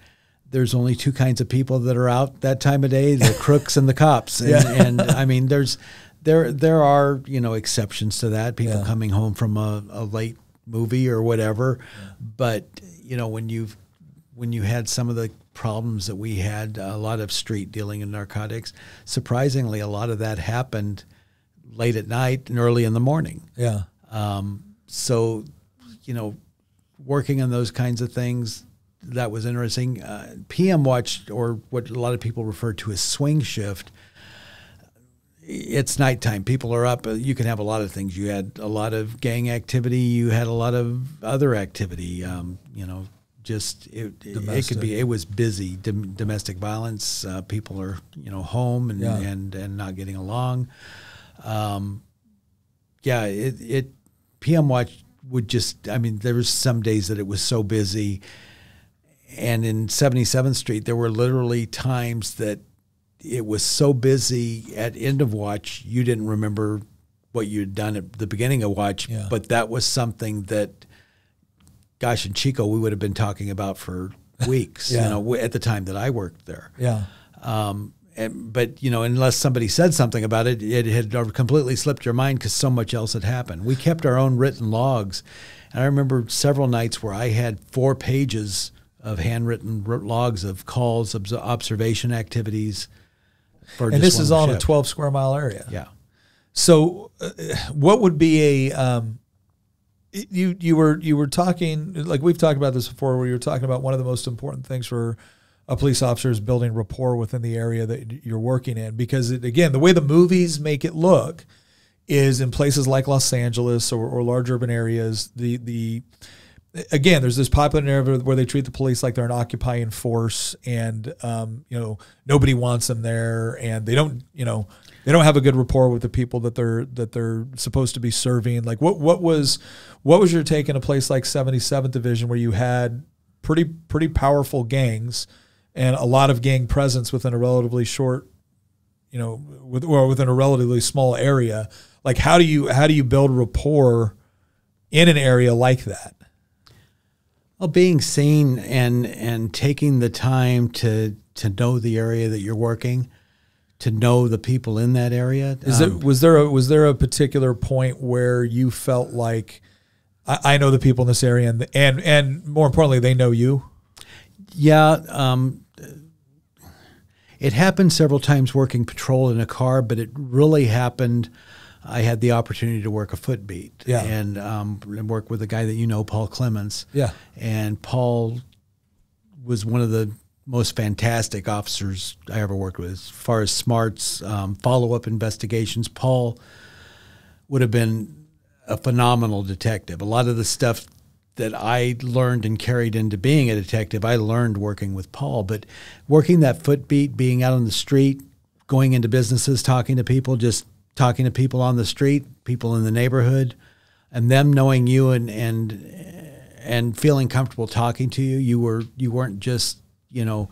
there's only two kinds of people that are out that time of day: the crooks and the cops. And, yeah. And I mean, there are, you know, exceptions to that. People yeah. coming home from a late movie or whatever, but you know, when you had some of the problems that we had, a lot of street dealing in narcotics, surprisingly a lot of that happened late at night and early in the morning. Yeah. So, you know, working on those kinds of things, that was interesting. PM watch, or what a lot of people refer to as swing shift, it's nighttime. People are up. You can have a lot of things. You had a lot of gang activity. You had a lot of other activity, you know, just it could be, it was busy. Domestic violence, people are, you know, home and, yeah. and not getting along. Yeah, it PM watch would just, I mean, there was some days that it was so busy, and in 77th Street there were literally times that it was so busy at end of watch you didn't remember what you'd done at the beginning of watch, yeah. But that was something that, gosh, in Chico, we would have been talking about for weeks, yeah. You know, at the time that I worked there. Yeah. But, you know, unless somebody said something about it, it had completely slipped your mind because so much else had happened. We kept our own written logs. And I remember several nights where I had 4 pages of handwritten logs of calls, observation activities. For and this is all in a 12 square mile area. Yeah. So what would be a... You were talking, like we've talked about this before, where you were talking about one of the most important things for a police officer is building rapport within the area that you're working in, because it, again, the way the movies make it look is in places like Los Angeles or large urban areas, the again, there's this popular narrative where they treat the police like they're an occupying force, and you know, nobody wants them there, and they don't, you know, they don't have a good rapport with the people that they're supposed to be serving. Like what was your take in a place like 77th Division, where you had pretty powerful gangs and a lot of gang presence within a relatively short, you know, within a relatively small area? Like how do you build rapport in an area like that? Well, being seen and taking the time to know the area that you're working, to know the people in that area. Was there a particular point where you felt like, I know the people in this area, and more importantly, they know you? Yeah. It happened several times working patrol in a car, but it really happened. I had the opportunity to work a footbeat, yeah. And work with a guy that, you know, Paul Clements. Yeah. And Paul was one of the most fantastic officers I ever worked with. As far as smarts, follow-up investigations, Paul would have been a phenomenal detective. A lot of the stuff that I learned and carried into being a detective, I learned working with Paul. But working that footbeat, being out on the street, going into businesses, talking to people, just talking to people on the street, people in the neighborhood, and them knowing you and feeling comfortable talking to you. You weren't just, you know,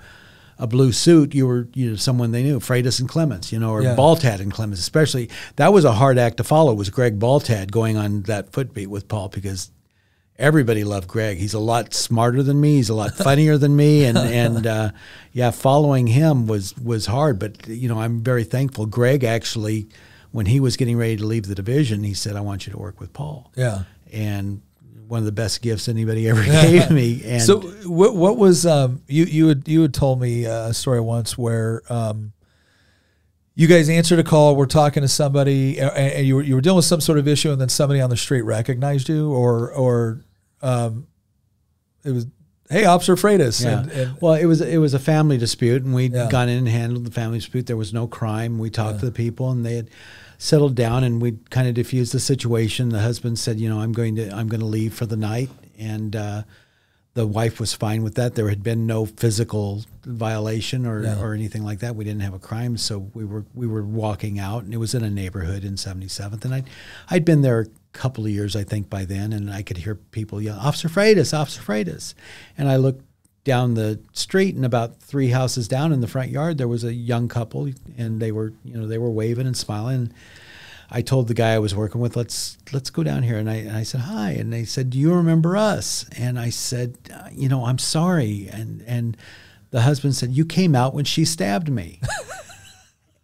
a blue suit. You were, you know, someone they knew, Freitas and Clements, you know, or yeah. Baltad and Clements, especially. That was a hard act to follow, was Greg Baltad going on that footbeat with Paul, because everybody loved Greg. He's a lot smarter than me. He's a lot funnier than me. And yeah, following him was hard, but you know, I'm very thankful. Greg actually, when he was getting ready to leave the division, he said, "I want you to work with Paul." Yeah. And one of the best gifts anybody ever gave me. And so what was, you had told me a story once where, you guys answered a call, we're talking to somebody, and you were dealing with some sort of issue, and then somebody on the street recognized you, or it was, "Hey, Officer Freitas." Yeah. And well, it was a family dispute, and we'd yeah. gone in and handled the family dispute. There was no crime. We talked yeah. to the people, and they had, settled down and we kind of diffused the situation. The husband said, you know, I'm going to leave for the night. And the wife was fine with that. There had been no physical violation or anything like that. We didn't have a crime. So we were walking out, and it was in a neighborhood in 77th. And I'd been there a couple of years, I think, by then. And I could hear people yell, "Officer Freitas, Officer Freitas." And I looked down the street, and about 3 houses down in the front yard, there was a young couple, and they were, you know, they were waving and smiling. And I told the guy I was working with, let's go down here. And I said, "Hi." And they said, "Do you remember us?" And I said, "You know, I'm sorry." And the husband said, "You came out when she stabbed me."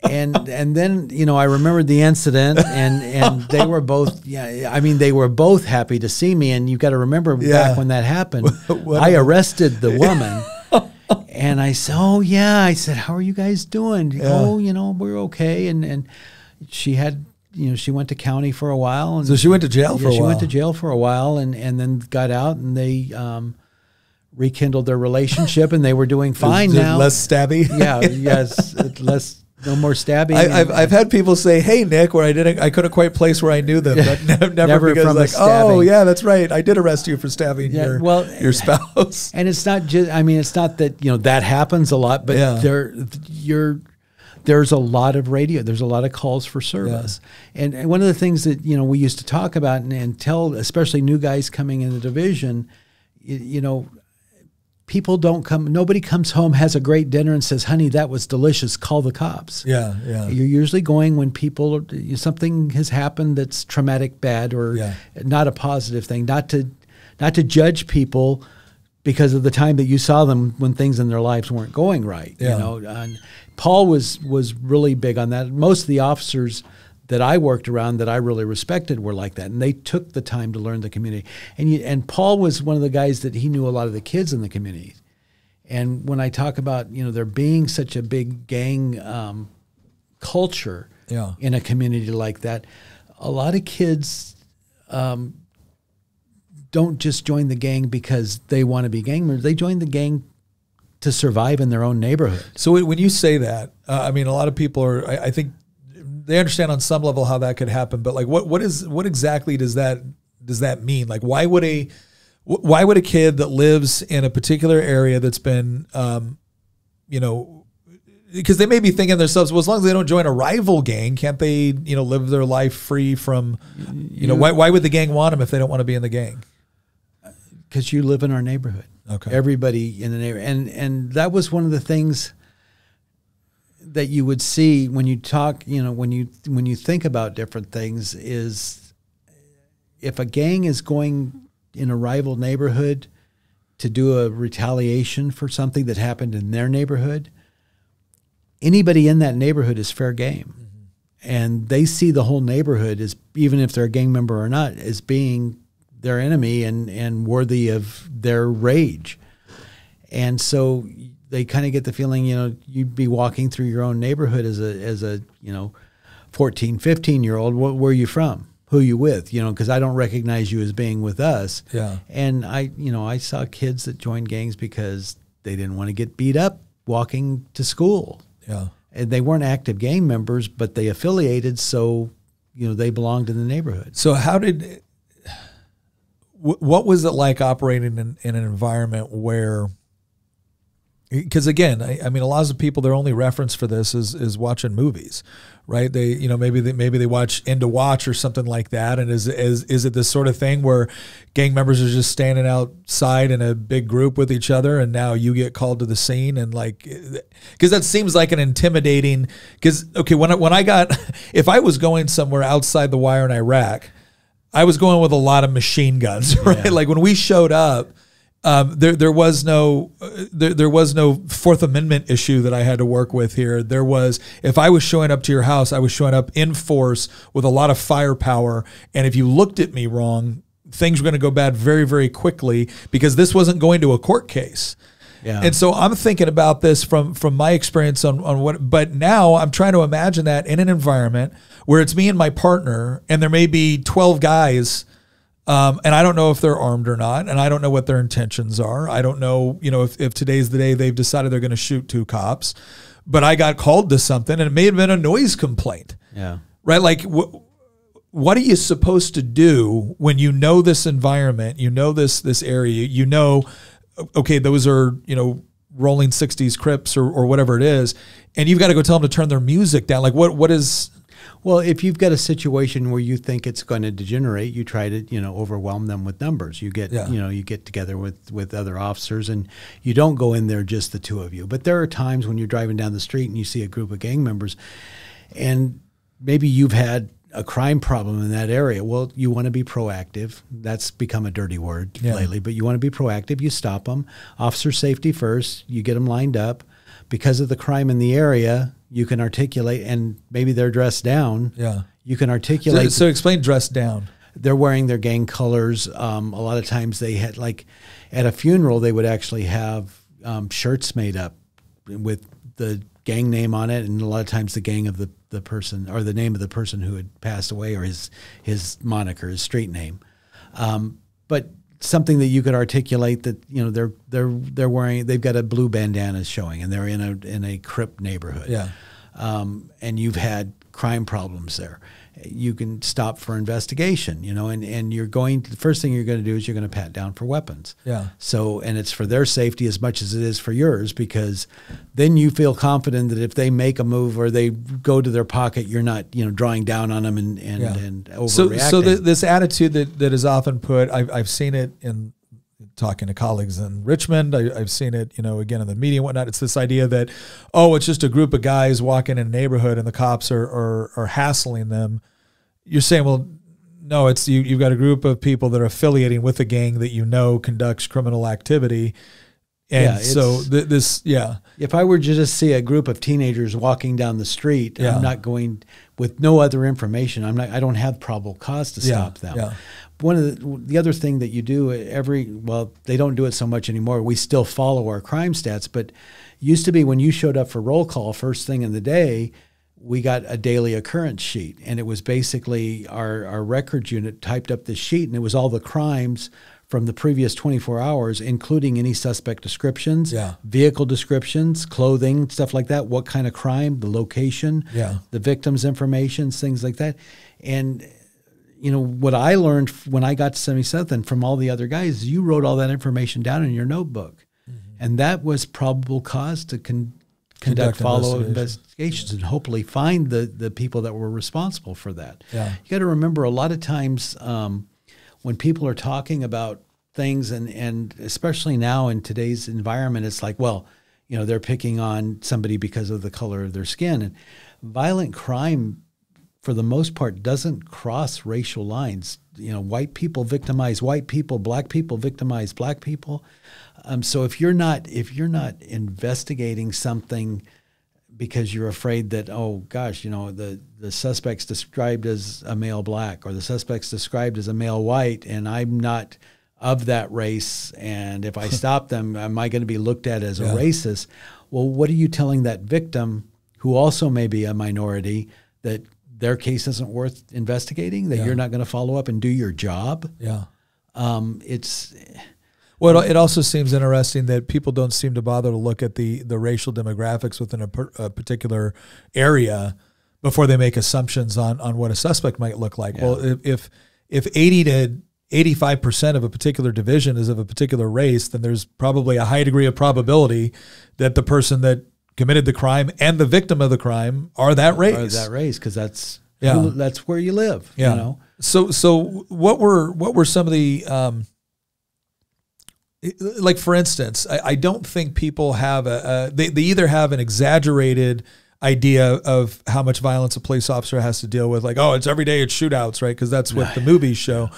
and then, you know, I remembered the incident, and they were both, yeah, I mean, they were both happy to see me. And you've got to remember back when that happened, I arrested the woman, and I said, "Oh yeah," I said, "How are you guys doing?" Yeah. "Oh, you know, we're okay." And she had, you know, she went to county for a while, and so she went to jail for a while. She went to jail for a while, and then got out, and they rekindled their relationship, and they were doing fine now. Less stabby. Yeah. Yes. Less. No more stabbing. I've had people say, "Hey Nick," where I couldn't quite place where I knew them, but never because, like, "Oh yeah, that's right, I did arrest you for stabbing your spouse." And it's not just, I mean, it's not that, you know, that happens a lot, but there's a lot of radio. There's a lot of calls for service, and one of the things that, you know, we used to talk about and tell, especially new guys coming in the division, you know. People don't come, nobody comes home, has a great dinner and says, "Honey, that was delicious, call the cops." Yeah, yeah. You're usually going when people, something has happened that's traumatic, bad, or not a positive thing. Not to judge people because of the time that you saw them when things in their lives weren't going right. Yeah. You know, and Paul was really big on that. Most of the officers that I worked around that I really respected were like that. And they took the time to learn the community. And Paul was one of the guys that he knew a lot of the kids in the community. And when I talk about, you know, there being such a big gang culture in a community like that, a lot of kids don't just join the gang because they want to be gang members. They join the gang to survive in their own neighborhood. So when you say that, I mean, a lot of people are, I think, they understand on some level how that could happen, but like, what exactly does that mean? Like, why would a kid that lives in a particular area that's been, you know, because they may be thinking themselves, well, as long as they don't join a rival gang, can't they, you know, live their life free from, you know, why would the gang want them if they don't want to be in the gang? Because you live in our neighborhood. Okay. Everybody in the neighborhood, and that was one of the things that you would see when you talk, you know, when you think about different things, is if a gang is going in a rival neighborhood to do a retaliation for something that happened in their neighborhood, anybody in that neighborhood is fair game. Mm-hmm. And they see the whole neighborhood as, even if they're a gang member or not, as being their enemy and worthy of their rage. And so they kind of get the feeling, you know, you'd be walking through your own neighborhood as a, you know, 14, 15-year-old. Where are you from? Who are you with? You know, because I don't recognize you as being with us. Yeah. And I saw kids that joined gangs because they didn't want to get beat up walking to school. Yeah. And they weren't active gang members, but they affiliated, so, you know, they belonged in the neighborhood. So what was it like operating in an environment where, because again, I mean, a lot of people, their only reference for this is watching movies, right? They, you know, maybe they watch End to Watch or something like that. And is it this sort of thing where gang members are just standing outside in a big group with each other, and now you get called to the scene? And like, because that seems like an intimidating, because okay, when I got, if I was going somewhere outside the wire in Iraq, I was going with a lot of machine guns, right? Yeah. Like when we showed up, there was no 4th Amendment issue that I had to work with here. There was, if I was showing up to your house, I was showing up in force with a lot of firepower. And if you looked at me wrong, things were going to go bad very, very quickly, because this wasn't going to a court case. Yeah. And so I'm thinking about this from my experience on what, but now I'm trying to imagine that in an environment where it's me and my partner, and there may be 12 guys. And I don't know if they're armed or not, and I don't know what their intentions are. I don't know, you know, if today's the day they've decided they're going to shoot 2 cops, but I got called to something, and it may have been a noise complaint. Yeah. right? Like, what are you supposed to do when you know this environment, you know this area, you know, okay, those are, you know, rolling 60s Crips or whatever it is, and you've got to go tell them to turn their music down? Like, what is... Well, if you've got a situation where you think it's going to degenerate, you try to, you know, overwhelm them with numbers. You get, you know, you get together with other officers, and you don't go in there just the two of you. But there are times when you're driving down the street and you see a group of gang members, and maybe you've had a crime problem in that area. Well, you want to be proactive. That's become a dirty word lately, but you want to be proactive. You stop them. Officer safety first. You get them lined up. Because of the crime in the area, you can articulate, and maybe they're dressed down. Yeah. You can articulate. So explain dressed down. They're wearing their gang colors. A lot of times they had, like at a funeral, they would actually have shirts made up with the gang name on it. And a lot of times the gang of the person, or the name of the person who had passed away, or his moniker, his street name. But something that you could articulate that, you know, they're wearing, they've got a blue bandana showing, and they're in a Crip neighborhood. Yeah. And you've had crime problems there. You can stop for investigation, you know, and you're going to, the first thing you're going to do is you're going to pat down for weapons. Yeah. So, and it's for their safety as much as it is for yours, because then you feel confident that if they make a move or they go to their pocket, you're not, you know, drawing down on them and overreacting. So this attitude that is often put, I've seen it in talking to colleagues in Richmond. I've seen it, you know, again in the media and whatnot. It's this idea that, oh, it's just a group of guys walking in a neighborhood and the cops are hassling them. You're saying, well, no, it's you've got a group of people that are affiliating with a gang that you know conducts criminal activity. And so if I were to just see a group of teenagers walking down the street, I'm not going with no other information. I don't have probable cause to stop them. Yeah. One of the other thing that you do well, they don't do it so much anymore. We still follow our crime stats, but it used to be when you showed up for roll call first thing in the day, we got a daily occurrence sheet, and it was basically our records unit typed up this sheet, and it was all the crimes from the previous 24 hours, including any suspect descriptions, vehicle descriptions, clothing, stuff like that, what kind of crime, the location, the victim's information, things like that. And you know, what I learned when I got to 77th and from all the other guys, you wrote all that information down in your notebook. And that was probable cause to conduct follow-up investigations and hopefully find the people that were responsible for that. You got to remember, a lot of times when people are talking about things, and especially now in today's environment, it's like, well, you know, they're picking on somebody because of the color of their skin. And violent crime, for the most part, doesn't cross racial lines. You know, white people victimize white people, black people victimize black people. So if you're not investigating something because you're afraid that, oh gosh, you know, the suspect's described as a male black, or the suspect's described as a male white, and I'm not of that race, and if I stop them, am I going to be looked at as a racist? Well, what are you telling that victim, who also may be a minority, that their case isn't worth investigating, that you're not going to follow up and do your job? Well, it also seems interesting that people don't seem to bother to look at the racial demographics within a particular area before they make assumptions on what a suspect might look like. Well, if 80 to 85% of a particular division is of a particular race, then there's probably a high degree of probability that the person that committed the crime and the victim of the crime are that race. Are that race, because that's that's where you live. You know. So what were some of the like, for instance, I don't think people have they either have an exaggerated idea of how much violence a police officer has to deal with, like, oh, it's every day, it's shootouts, right? Because that's what the movies show.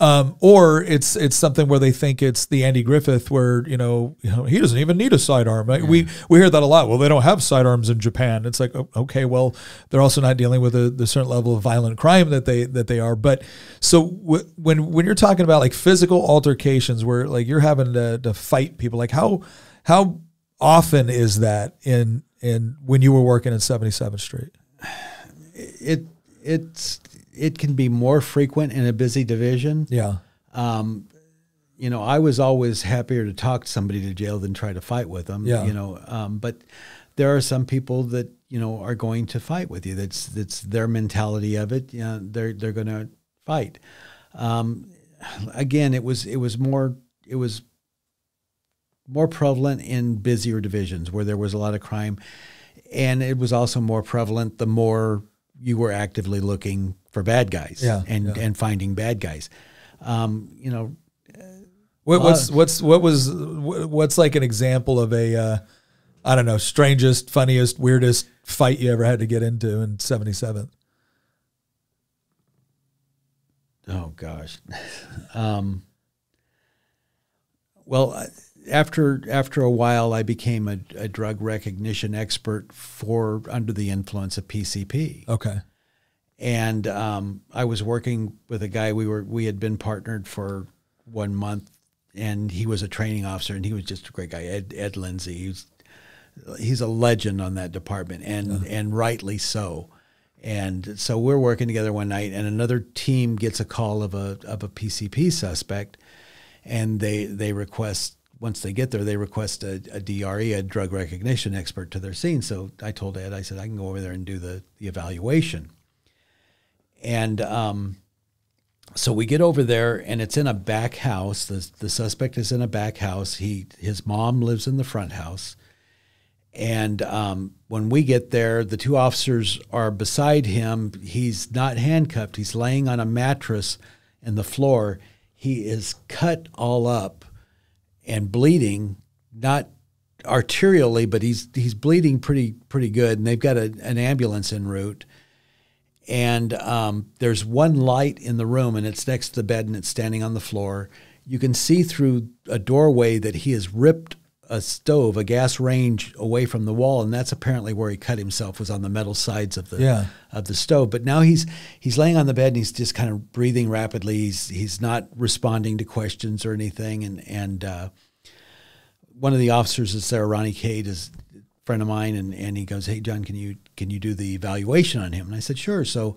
Or it's something where they think it's the Andy Griffith, where, you know he doesn't even need a sidearm. Right? We hear that a lot. Well, they don't have sidearms in Japan. It's like, okay, well, they're also not dealing with the certain level of violent crime that they are. But so when you're talking about like physical altercations where like you're having to fight people, like how often is that in when you were working in 77th Street? It can be more frequent in a busy division. You know, I was always happier to talk somebody to jail than try to fight with them. But there are some people that, are going to fight with you. That's their mentality of it. You know, they're going to fight. Again, it was more prevalent in busier divisions where there was a lot of crime, and it was also more prevalent the more you were actively looking for bad guys and finding bad guys. What's like an example of a I don't know, strangest, funniest, weirdest fight you ever had to get into in 77th? Oh gosh. Well, after a while, I became a drug recognition expert for under the influence of PCP. Okay. And I was working with a guy. We had been partnered for 1 month, and he was a training officer, and he was just a great guy. Ed Lindsay. He's a legend on that department, and rightly so. And so we're working together one night, and another team gets a call of a PCP suspect, and they request, once they get there, they request a DRE, a drug recognition expert, to their scene. So I told Ed, I said, I can go over there and do the evaluation. And so we get over there, and it's in a back house. The suspect is in a back house. His mom lives in the front house. And when we get there, the two officers are beside him. He's not handcuffed. He's laying on a mattress in the floor. He is cut all up and bleeding, not arterially, but he's bleeding pretty good. And they've got an ambulance en route. And there's one light in the room, and it's next to the bed, and it's standing on the floor. You can see through a doorway that he has ripped a stove, a gas range, away from the wall, and that's apparently where he cut himself, was on the metal sides of the stove. But now he's laying on the bed, and he's just kind of breathing rapidly. He's not responding to questions or anything. And one of the officers is there, Ronnie Cade, is a friend of mine, and he goes, "Hey John, can you do the evaluation on him?" And I said, "Sure." So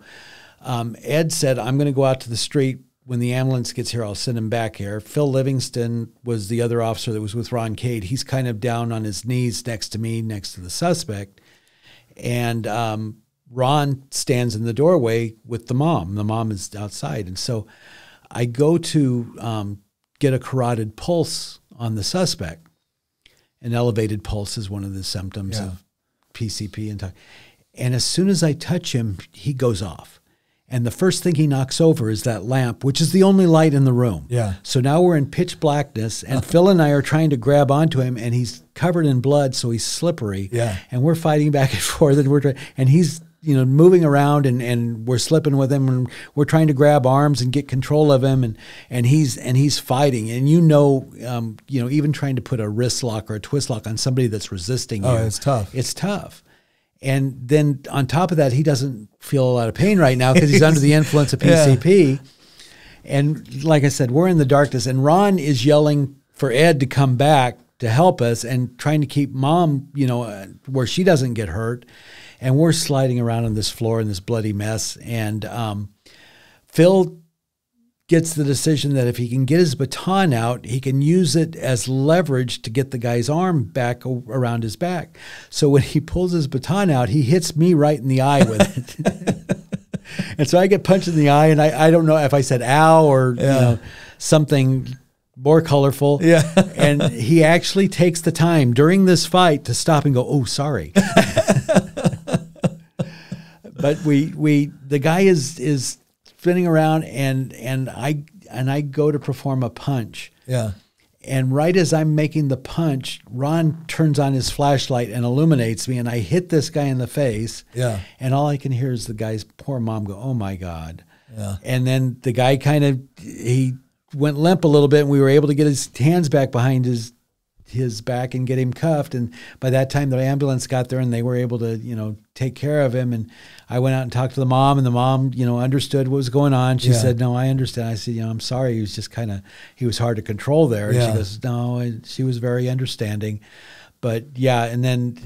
Ed said, "I'm going to go out to the street. When the ambulance gets here, I'll send him back here." Phil Livingston was the other officer that was with Ron Cade. He's kind of down on his knees next to me, next to the suspect. And Ron stands in the doorway with the mom. The mom is outside. And so I go to get a carotid pulse on the suspect. An elevated pulse is one of the symptoms of PCP. And as soon as I touch him, he goes off. And the first thing he knocks over is that lamp, which is the only light in the room. Yeah. So now we're in pitch blackness, and Phil and I are trying to grab onto him, and he's covered in blood, so he's slippery. Yeah. And we're fighting back and forth, and he's moving around, and we're slipping with him, and we're trying to grab arms and get control of him, and he's fighting, and even trying to put a wrist lock or a twist lock on somebody that's resisting you, it's tough. It's tough. And then on top of that, he doesn't feel a lot of pain right now because he's under the influence of PCP. Yeah. And like I said, we're in the darkness. And Ron is yelling for Ed to come back to help us and trying to keep Mom, where she doesn't get hurt. And we're sliding around on this floor in this bloody mess. And Phil gets the decision that if he can get his baton out, he can use it as leverage to get the guy's arm back around his back. So when he pulls his baton out, he hits me right in the eye with it. And so I get punched in the eye, and I don't know if I said ow or something more colorful. Yeah. And he actually takes the time during this fight to stop and go, "Oh, sorry." But the guy is spinning around, and I go to perform a punch. Yeah. And right as I'm making the punch, Ron turns on his flashlight and illuminates me, and I hit this guy in the face. Yeah. And all I can hear is the guy's poor mom go, "Oh my God." Yeah. And then the guy he went limp a little bit, and we were able to get his hands back behind his back and get him cuffed. And by that time the ambulance got there, and they were able to, take care of him. And I went out and talked to the mom, and the mom, understood what was going on. She said, "No, I understand." I said, "I'm sorry. He was just he was hard to control there." And she goes, "No," and she was very understanding. But yeah. And then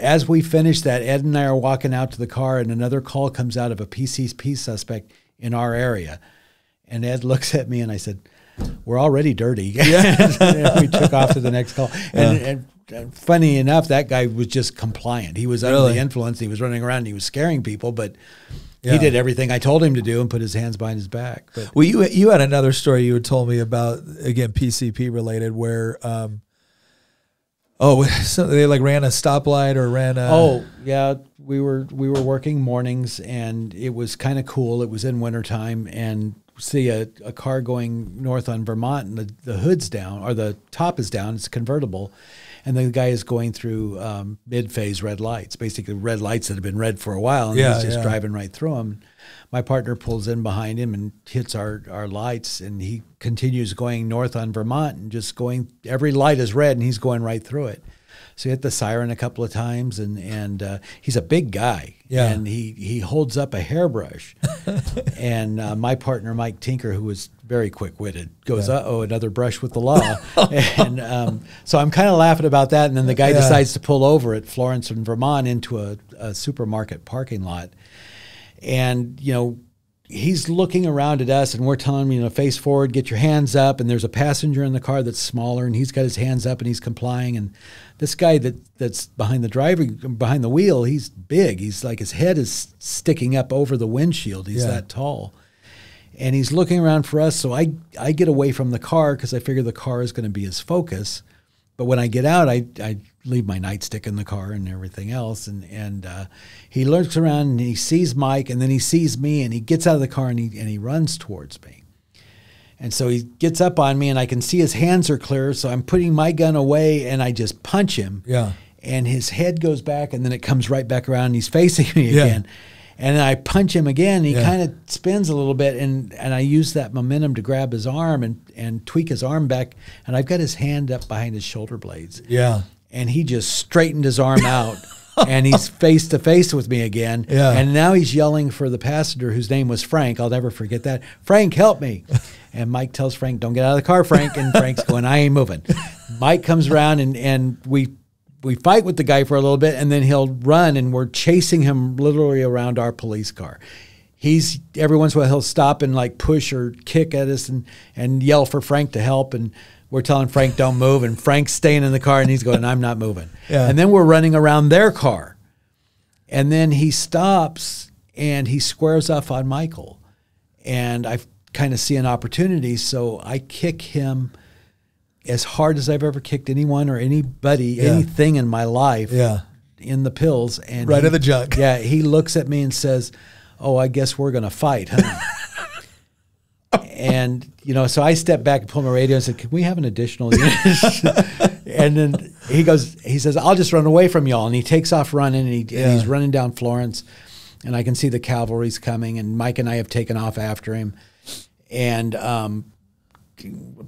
as we finished that, Ed and I are walking out to the car, and another call comes out of a PCP suspect in our area. And Ed looks at me, and I said, we're already dirty. Yeah. And we took off to the next call. And, yeah. and funny enough, that guy was just compliant. He was under the influence. He was running around and he was scaring people, but yeah. he did everything I told him to do and put his hands behind his back. But, well, you had another story you had told me about, again, PCP related, where so they like ran a stoplight or ran a... Oh, yeah. We were working mornings and it was kind of cool. It was in wintertime and see a car going north on Vermont and the hood's down or the top is down. It's convertible. And the guy is going through mid-phase red lights, basically red lights that have been red for a while. And he's just driving right through them. My partner pulls in behind him and hits our lights, and he continues going north on Vermont and just going, every light is red and he's going right through it. So he hit the siren a couple of times, and he's a big guy, and he holds up a hairbrush. And my partner, Mike Tinker, who was very quick-witted, goes, uh-oh, another brush with the law. And so I'm kind of laughing about that, and then the guy decides to pull over at Florence and Vermont into a supermarket parking lot. And, you know, he's looking around at us and we're telling him, you know, face forward, get your hands up. And there's a passenger in the car that's smaller and he's got his hands up and he's complying. And this guy that's behind the driver, behind the wheel, he's big. He's like, his head is sticking up over the windshield. He's that tall. And he's looking around for us. So I get away from the car because I figure the car is going to be his focus. But when I get out, I leave my nightstick in the car and everything else. And he lurks around and he sees Mike and then he sees me and he gets out of the car and he runs towards me. And so he gets up on me and I can see his hands are clear. So I'm putting my gun away and I just punch him. Yeah. And his head goes back and then it comes right back around and he's facing me again. And then I punch him again. And he kind of spins a little bit, and I use that momentum to grab his arm and tweak his arm back. And I've got his hand up behind his shoulder blades. Yeah. And he just straightened his arm out, and he's face to face with me again. Yeah. And now he's yelling for the passenger, whose name was Frank. I'll never forget that. Frank, help me. And Mike tells Frank, don't get out of the car, Frank. And Frank's going, I ain't moving. Mike comes around, and we fight with the guy for a little bit, and then he'll run, and we're chasing him literally around our police car. He's, every once in a while, he'll stop and like push or kick at us and yell for Frank to help. And we're telling Frank, don't move. And Frank's staying in the car, and he's going, I'm not moving. Yeah. And then we're running around their car. And then he stops, and he squares off on Michael. And I kind of see an opportunity, so I kick him as hard as I've ever kicked anyone or anybody, anything in my life, in the pills. And right in the junk. Yeah, he looks at me and says, oh, I guess we're going to fight, huh? And, you know, so I stepped back and pulled my radio and said, can we have an additional unit? And then he says, I'll just run away from y'all. And he takes off running, and he's running down Florence. And I can see the cavalry's coming, and Mike and I have taken off after him. And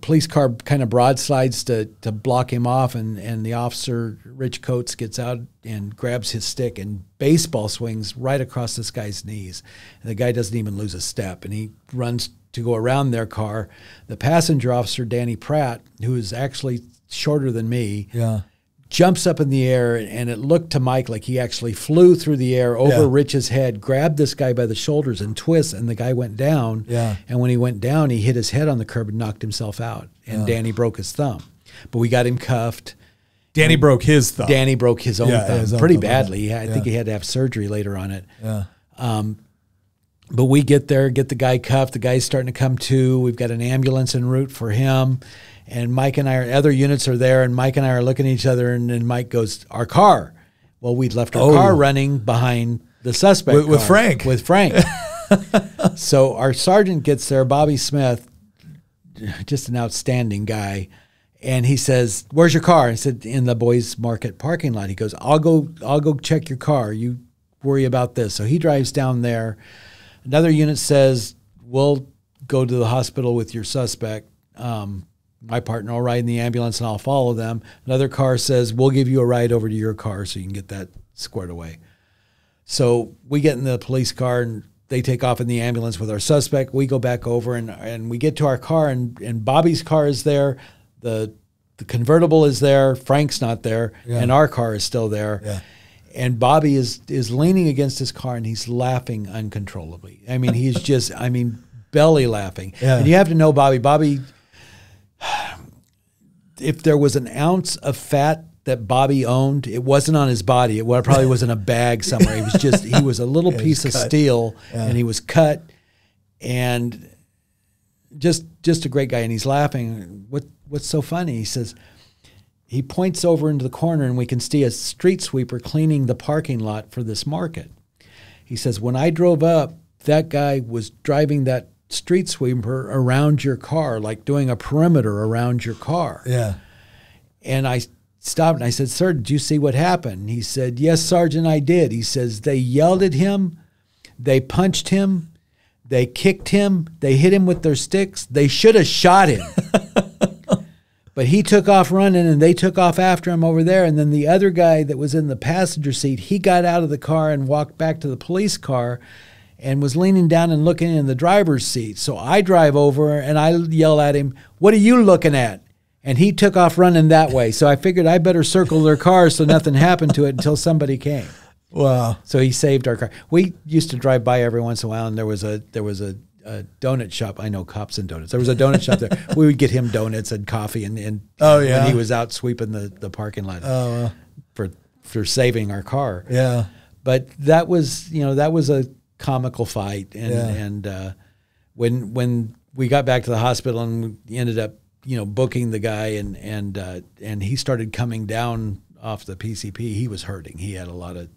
police car kind of broadslides to block him off, and the officer, Rich Coates, gets out and grabs his stick and baseball swings right across this guy's knees. And the guy doesn't even lose a step, and he runs to go around their car. The passenger officer, Danny Pratt, who is actually shorter than me, jumps up in the air, and it looked to Mike like he actually flew through the air over Rich's head, grabbed this guy by the shoulders and twists, and the guy went down. Yeah. And when he went down, he hit his head on the curb and knocked himself out, and Danny broke his thumb. But we got him cuffed. Danny broke his thumb. Danny broke his own thumb pretty badly. Yeah. I think he had to have surgery later on it. Yeah. But we get there, get the guy cuffed. The guy's starting to come to. We've got an ambulance en route for him. And Mike and I, other units are there, and Mike and I are looking at each other, and then Mike goes, our car. Well, we'd left our car running behind the suspect with Frank. With Frank. So our sergeant gets there, Bobby Smith, just an outstanding guy, and he says, where's your car? I said, in the boys' market parking lot. He goes, I'll go check your car. You worry about this. So he drives down there. Another unit says, we'll go to the hospital with your suspect. My partner will ride in the ambulance, and I'll follow them. Another car says, we'll give you a ride over to your car so you can get that squared away. So we get in the police car, and they take off in the ambulance with our suspect. We go back over, and we get to our car, and Bobby's car is there. The convertible is there. Frank's not there, and our car is still there. Yeah. And Bobby is leaning against his car, and he's laughing uncontrollably. I mean, he's just, belly laughing. Yeah. And you have to know Bobby. Bobby if there was an ounce of fat that Bobby owned, it wasn't on his body. It probably was in a bag somewhere. He was just, he was a little piece of steel, and he was cut, and just a great guy. And he's laughing. What's so funny? He says, he points over into the corner and we can see a street sweeper cleaning the parking lot for this market. He says, when I drove up, that guy was driving that street sweeper around your car, like doing a perimeter around your car. Yeah. And I stopped and I said, sir, did you see what happened? He said, yes, Sergeant, I did. He says, they yelled at him, they punched him, they kicked him, they hit him with their sticks. They should have shot him. But he took off running, and they took off after him over there. And then the other guy that was in the passenger seat, he got out of the car and walked back to the police car and was leaning down and looking in the driver's seat. So I drive over and I yell at him, what are you looking at? And he took off running that way. So I figured I better circle their car so nothing happened to it until somebody came. Wow. So he saved our car. We used to drive by every once in a while, and there was a donut shop. I know cops and donuts. There was a donut shop there. We would get him donuts and coffee, and oh, yeah, when he was out sweeping the parking lot for saving our car. Yeah. But that was, you know, that was a comical fight. And when we got back to the hospital and we ended up, you know, booking the guy, and he started coming down off the PCP, he was hurting. He had a lot of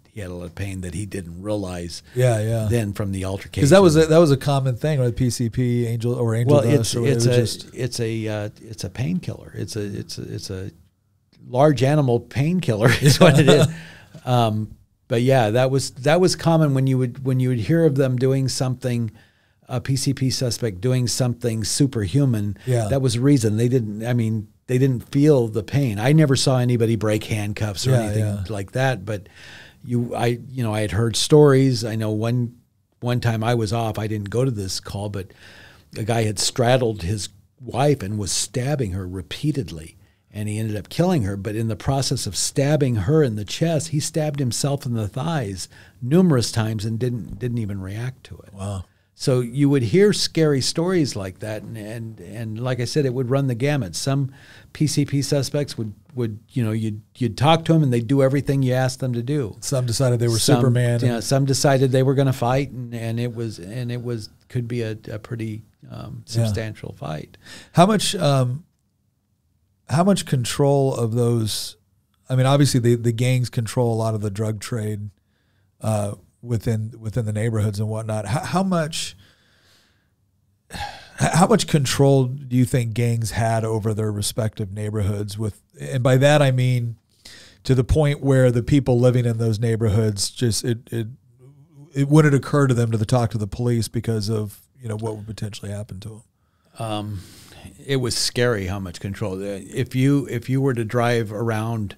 pain that he didn't realize. Yeah, yeah. Then from the altercation, because that was a common thing with PCP, angel dust. Well, it's a painkiller. It's a large animal painkiller is what it is. But yeah, that was common when you would hear of them doing something. A PCP suspect doing something superhuman. Yeah. That was the reason they didn't. I mean, they didn't feel the pain. I never saw anybody break handcuffs or anything like that. But I had heard stories. I know one time I was off. I didn't go to this call, but a guy had straddled his wife and was stabbing her repeatedly, and he ended up killing her. But in the process of stabbing her in the chest, he stabbed himself in the thighs numerous times and didn't even react to it. Wow. So you would hear scary stories like that, and like I said, it would run the gamut. Some PCP suspects would you'd talk to them and they'd do everything you asked them to do. Some decided they were Superman. Yeah, some decided they were going to fight, and it could be a pretty substantial fight. How much control of those? I mean, obviously the gangs control a lot of the drug trade. Within the neighborhoods and whatnot, how much control do you think gangs had over their respective neighborhoods? And by that I mean to the point where the people living in those neighborhoods just it wouldn't occur to them to talk to the police because of what would potentially happen to them. It was scary how much control. If you were to drive around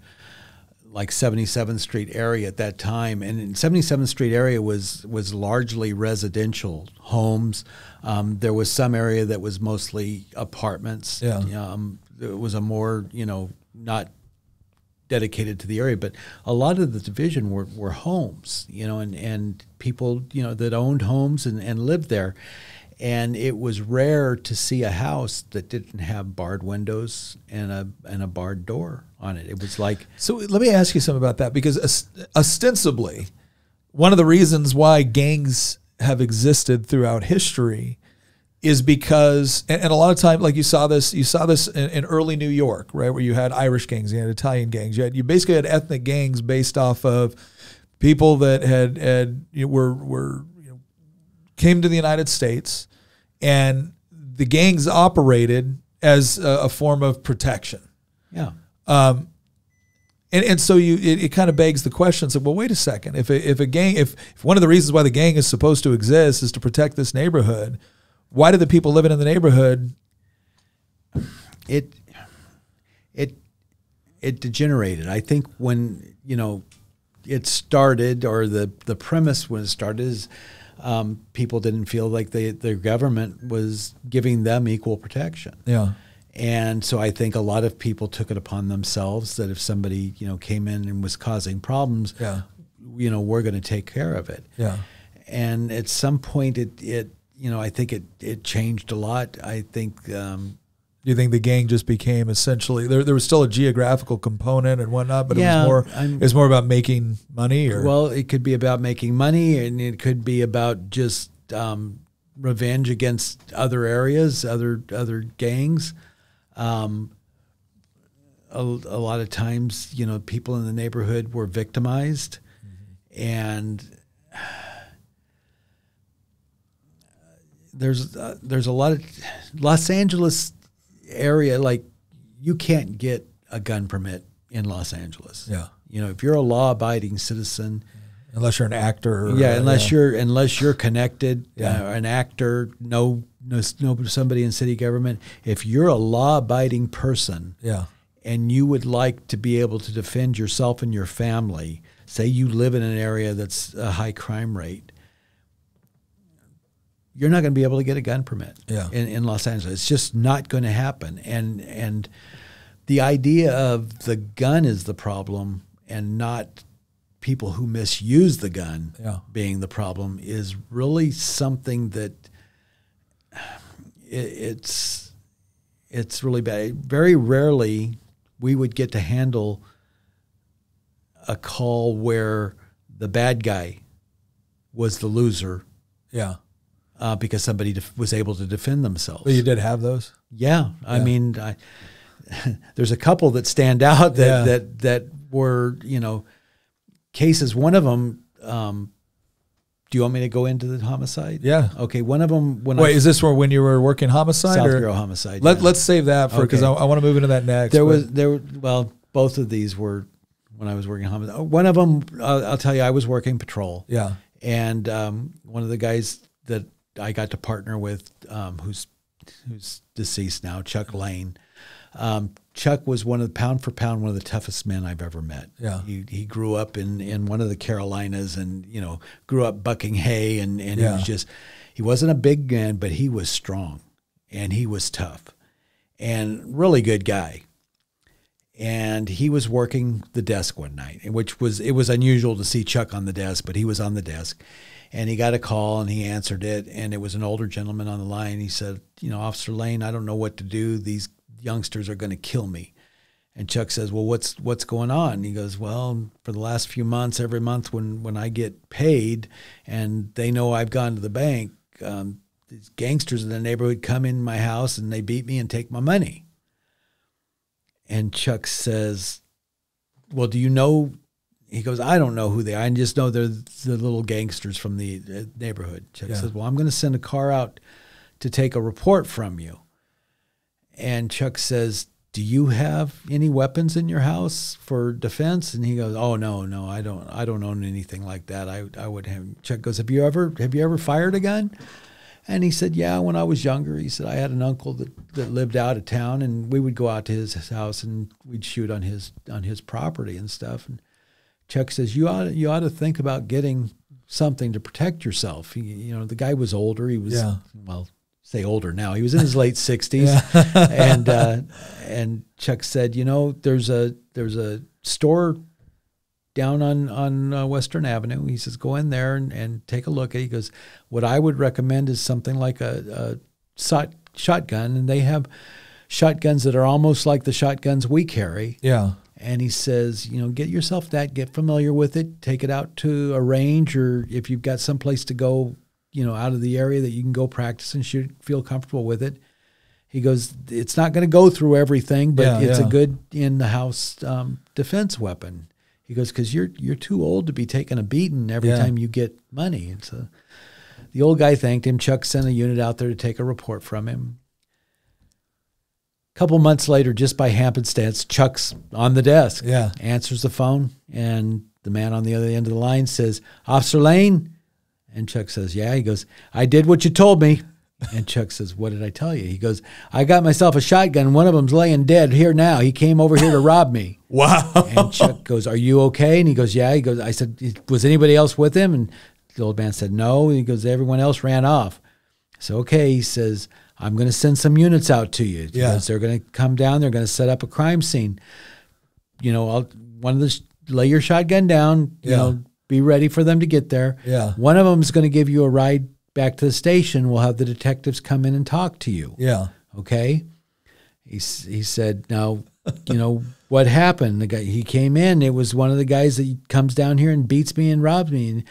like 77th Street area at that time, and 77th Street area was largely residential homes. There was some area that was mostly apartments. Yeah. It was a more, not dedicated to the area, but a lot of the division were homes, and people, that owned homes and lived there. And it was rare to see a house that didn't have barred windows and a barred door on it. It was like, so let me ask you something about that, because ostensibly one of the reasons why gangs have existed throughout history is because, and a lot of time, like you saw this in early New York, right, where you had Irish gangs, you had Italian gangs, you basically had ethnic gangs based off of people that came to the United States, and the gangs operated as a form of protection. Yeah. And so it kind of begs the question, so, well, wait a second, if one of the reasons why the gang is supposed to exist is to protect this neighborhood, why do the people living in the neighborhood? It degenerated. I think when, it started, or the premise when it started is, people didn't feel like their government was giving them equal protection. Yeah. And so I think a lot of people took it upon themselves that if somebody, came in and was causing problems, we're going to take care of it. Yeah. And at some point I think it changed a lot. I think Do you think the gang just became essentially there? There was still a geographical component and whatnot, but yeah, it was more about making money. Or well, it could be about making money, and it could be about just revenge against other areas, other gangs. A lot of times, you know, people in the neighborhood were victimized, mm-hmm. and there's a lot of Los Angeles area, like you can't get a gun permit in Los Angeles. Yeah, you know, if you're a law-abiding citizen, unless you're an actor. Or, yeah, unless you're connected, yeah. An actor, no, somebody in city government. If you're a law-abiding person, yeah, and you would like to be able to defend yourself and your family, say you live in an area that's a high crime rate, you're not going to be able to get a gun permit, yeah, in Los Angeles. It's just not going to happen. And the idea of the gun is the problem and not people who misuse the gun, yeah, being the problem is really something that it's really bad. Very rarely we would get to handle a call where the bad guy was the loser. Yeah. Because somebody was able to defend themselves. But you did have those? Yeah. I mean, there's a couple that stand out that, yeah, that were, you know, cases. One of them, do you want me to go into the homicide? Yeah. Okay, one of them. Wait, is this where when you were working homicide? South Bureau homicide. Let's save that for, because okay, I want to move into that next. Well, both of these were when I was working homicide. One of them, I'll tell you, I was working patrol. Yeah. And one of the guys that I got to partner with, who's deceased now, Chuck Lane. Chuck was pound for pound one of the toughest men I've ever met. Yeah, he grew up in one of the Carolinas, and you know, grew up bucking hay, and yeah, he wasn't a big man, but he was strong, and he was tough, and really good guy. And he was working the desk one night, which was unusual to see Chuck on the desk, but he was on the desk. And he got a call, and he answered it, and it was an older gentleman on the line. He said, you know, Officer Lane, I don't know what to do. These youngsters are going to kill me. And Chuck says, well, what's going on? And he goes, well, for the last few months, every month when I get paid and they know I've gone to the bank, these gangsters in the neighborhood come in my house, and they beat me and take my money. And Chuck says, well, do you know? He goes, I don't know who they are. I just know they're the little gangsters from the neighborhood. Chuck, yeah, says, well, I'm going to send a car out to take a report from you. And Chuck says, do you have any weapons in your house for defense? And he goes, oh, no, I don't own anything like that. I would have. Chuck goes, have you ever fired a gun? And he said, yeah, when I was younger. He said, I had an uncle that lived out of town, and we would go out to his house, and we'd shoot on his property and stuff. And Chuck says, you ought to think about getting something to protect yourself. You know, the guy was older. He was, yeah, well, say older now. He was in his late 60s. Yeah. And Chuck said, you know, there's a store down on Western Avenue. He says, go in there and take a look at it. He goes, what I would recommend is something like a shotgun. And they have shotguns that are almost like the shotguns we carry. Yeah. And he says, you know, get yourself that, get familiar with it, take it out to a range, or if you've got someplace to go, you know, out of the area that you can go practice and shoot, feel comfortable with it. He goes, it's not going to go through everything, but yeah, it's, yeah, a good in-the-house defense weapon. He goes, because you're too old to be taking a beating every, yeah, time you get money. And so the old guy thanked him. Chuck sent a unit out there to take a report from him. A couple months later, just by happenstance, Chuck's on the desk, yeah, answers the phone, and the man on the other end of the line says, Officer Lane? And Chuck says, yeah. He goes, I did what you told me. And Chuck says, what did I tell you? He goes, I got myself a shotgun. One of them's laying dead here now. He came over here to rob me. Wow. And Chuck goes, are you okay? And he goes, yeah. He goes, I said, was anybody else with him? And the old man said, no. And he goes, everyone else ran off. So, okay. He says, I'm going to send some units out to you. Yeah. Because they're going to come down. They're going to set up a crime scene. You know, lay your shotgun down, you, yeah, know, be ready for them to get there. Yeah. One of them is going to give you a ride back to the station. We'll have the detectives come in and talk to you. Yeah. Okay. He said, now, you know, what happened? The guy, he came in. It was one of the guys that comes down here and beats me and robs me.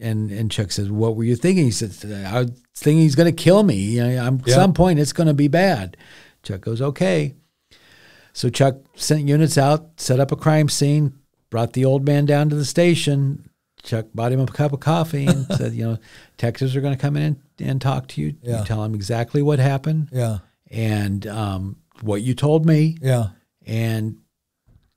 And Chuck says, what were you thinking? He says, I was thinking he's going to kill me. You know, I'm, yeah. At some point, it's going to be bad. Chuck goes, okay. So Chuck sent units out, set up a crime scene, brought the old man down to the station. Chuck bought him a cup of coffee and said, you know, Texas are going to come in and talk to you. Yeah. You tell them exactly what happened. Yeah. And, what you told me. Yeah. And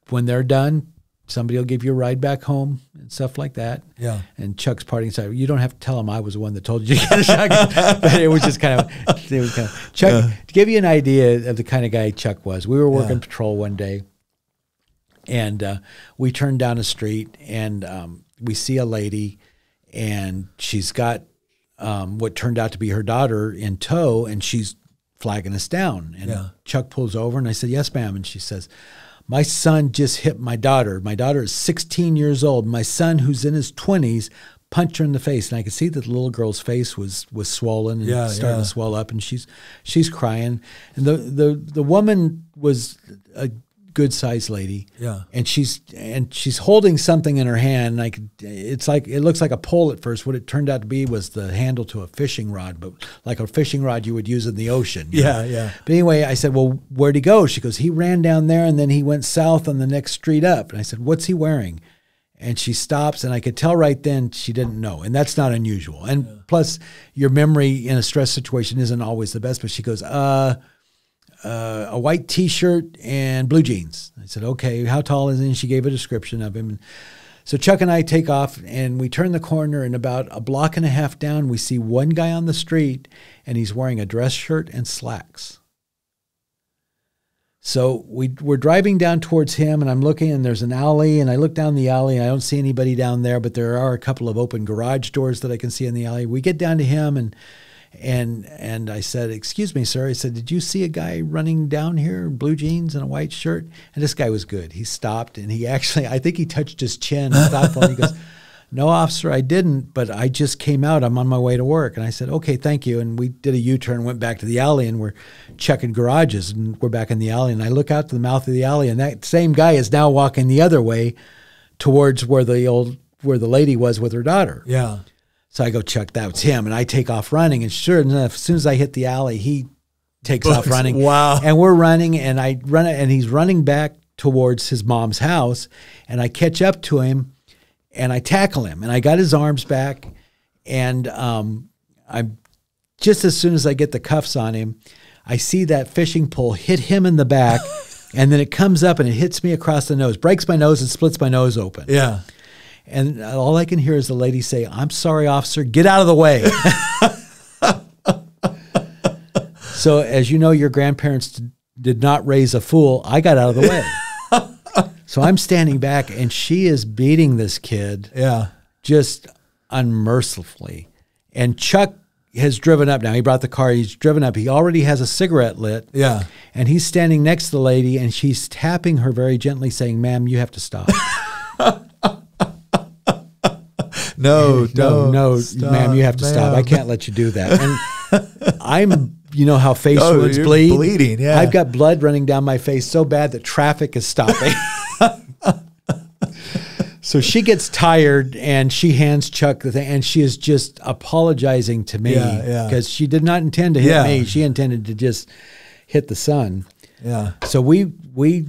when they're done, somebody will give you a ride back home and stuff like that. Yeah. And Chuck's parting side, you don't have to tell him I was the one that told you to get a shotgun. But it was just kind of, it was kind of Chuck, to give you an idea of the kind of guy Chuck was, we were working patrol one day, and we turned down a street, and we see a lady, and she's got what turned out to be her daughter in tow, and she's flagging us down. And Chuck pulls over, and I said, yes, ma'am. And she says, my son just hit my daughter. My daughter is 16 years old. My son, who's in his 20s, punched her in the face. And I could see that the little girl's face was swollen and starting to swell up, and she's crying. And the woman was a good-sized lady. Yeah. And she's holding something in her hand. Like, it's like, it looks like a pole at first. What it turned out to be was the handle to a fishing rod, but like a fishing rod you would use in the ocean. Yeah, yeah. But anyway, I said, well, where'd he go? She goes, he ran down there, and then he went south on the next street up. And I said, what's he wearing? And she stops, and I could tell right then she didn't know. And that's not unusual. And plus, your memory in a stress situation isn't always the best. But she goes, a white T-shirt and blue jeans. I said, okay, how tall is he? And she gave a description of him. And so Chuck and I take off, and we turn the corner, and about a block and a half down, we see one guy on the street, and he's wearing a dress shirt and slacks. So we're driving down towards him, and I'm looking, and there's an alley, and I look down the alley, and I don't see anybody down there, but there are a couple of open garage doors that I can see in the alley. We get down to him, and I said, excuse me, sir. I said, did you see a guy running down here, blue jeans and a white shirt? And this guy was good. He stopped, and he actually, I think he touched his chin and stopped, and he goes, no, officer, I didn't, but I just came out. I'm on my way to work. And I said, okay, thank you. And we did a U-turn, went back to the alley, and we're checking garages, and we're back in the alley. And I look out to the mouth of the alley, and that same guy is now walking the other way towards where the lady was with her daughter. Yeah. So I go, Chuck, that's him. And I take off running. And sure enough, as soon as I hit the alley, he takes off running. Wow. And we're running, and I run, and he's running back towards his mom's house. And I catch up to him, and I tackle him. And I got his arms back. And I'm just, as soon as I get the cuffs on him, I see that fishing pole hit him in the back. And then it comes up, and it hits me across the nose, breaks my nose, and splits my nose open. Yeah. And all I can hear is the lady say, I'm sorry, officer, get out of the way. So as you know, your grandparents did not raise a fool. I got out of the way. So I'm standing back, and she is beating this kid just unmercifully. And Chuck has driven up now. He brought the car. He's driven up. He already has a cigarette lit. Yeah. And he's standing next to the lady, and she's tapping her very gently, saying, ma'am, you have to stop. No, no, no, ma'am, you have to stop. I can't let you do that. And I'm, you know how face wounds bleed? Bleeding, yeah. I've got blood running down my face so bad that traffic is stopping. So she gets tired, and she hands Chuck the thing, and she is just apologizing to me because she did not intend to hit me. She intended to just hit the son. Yeah. So we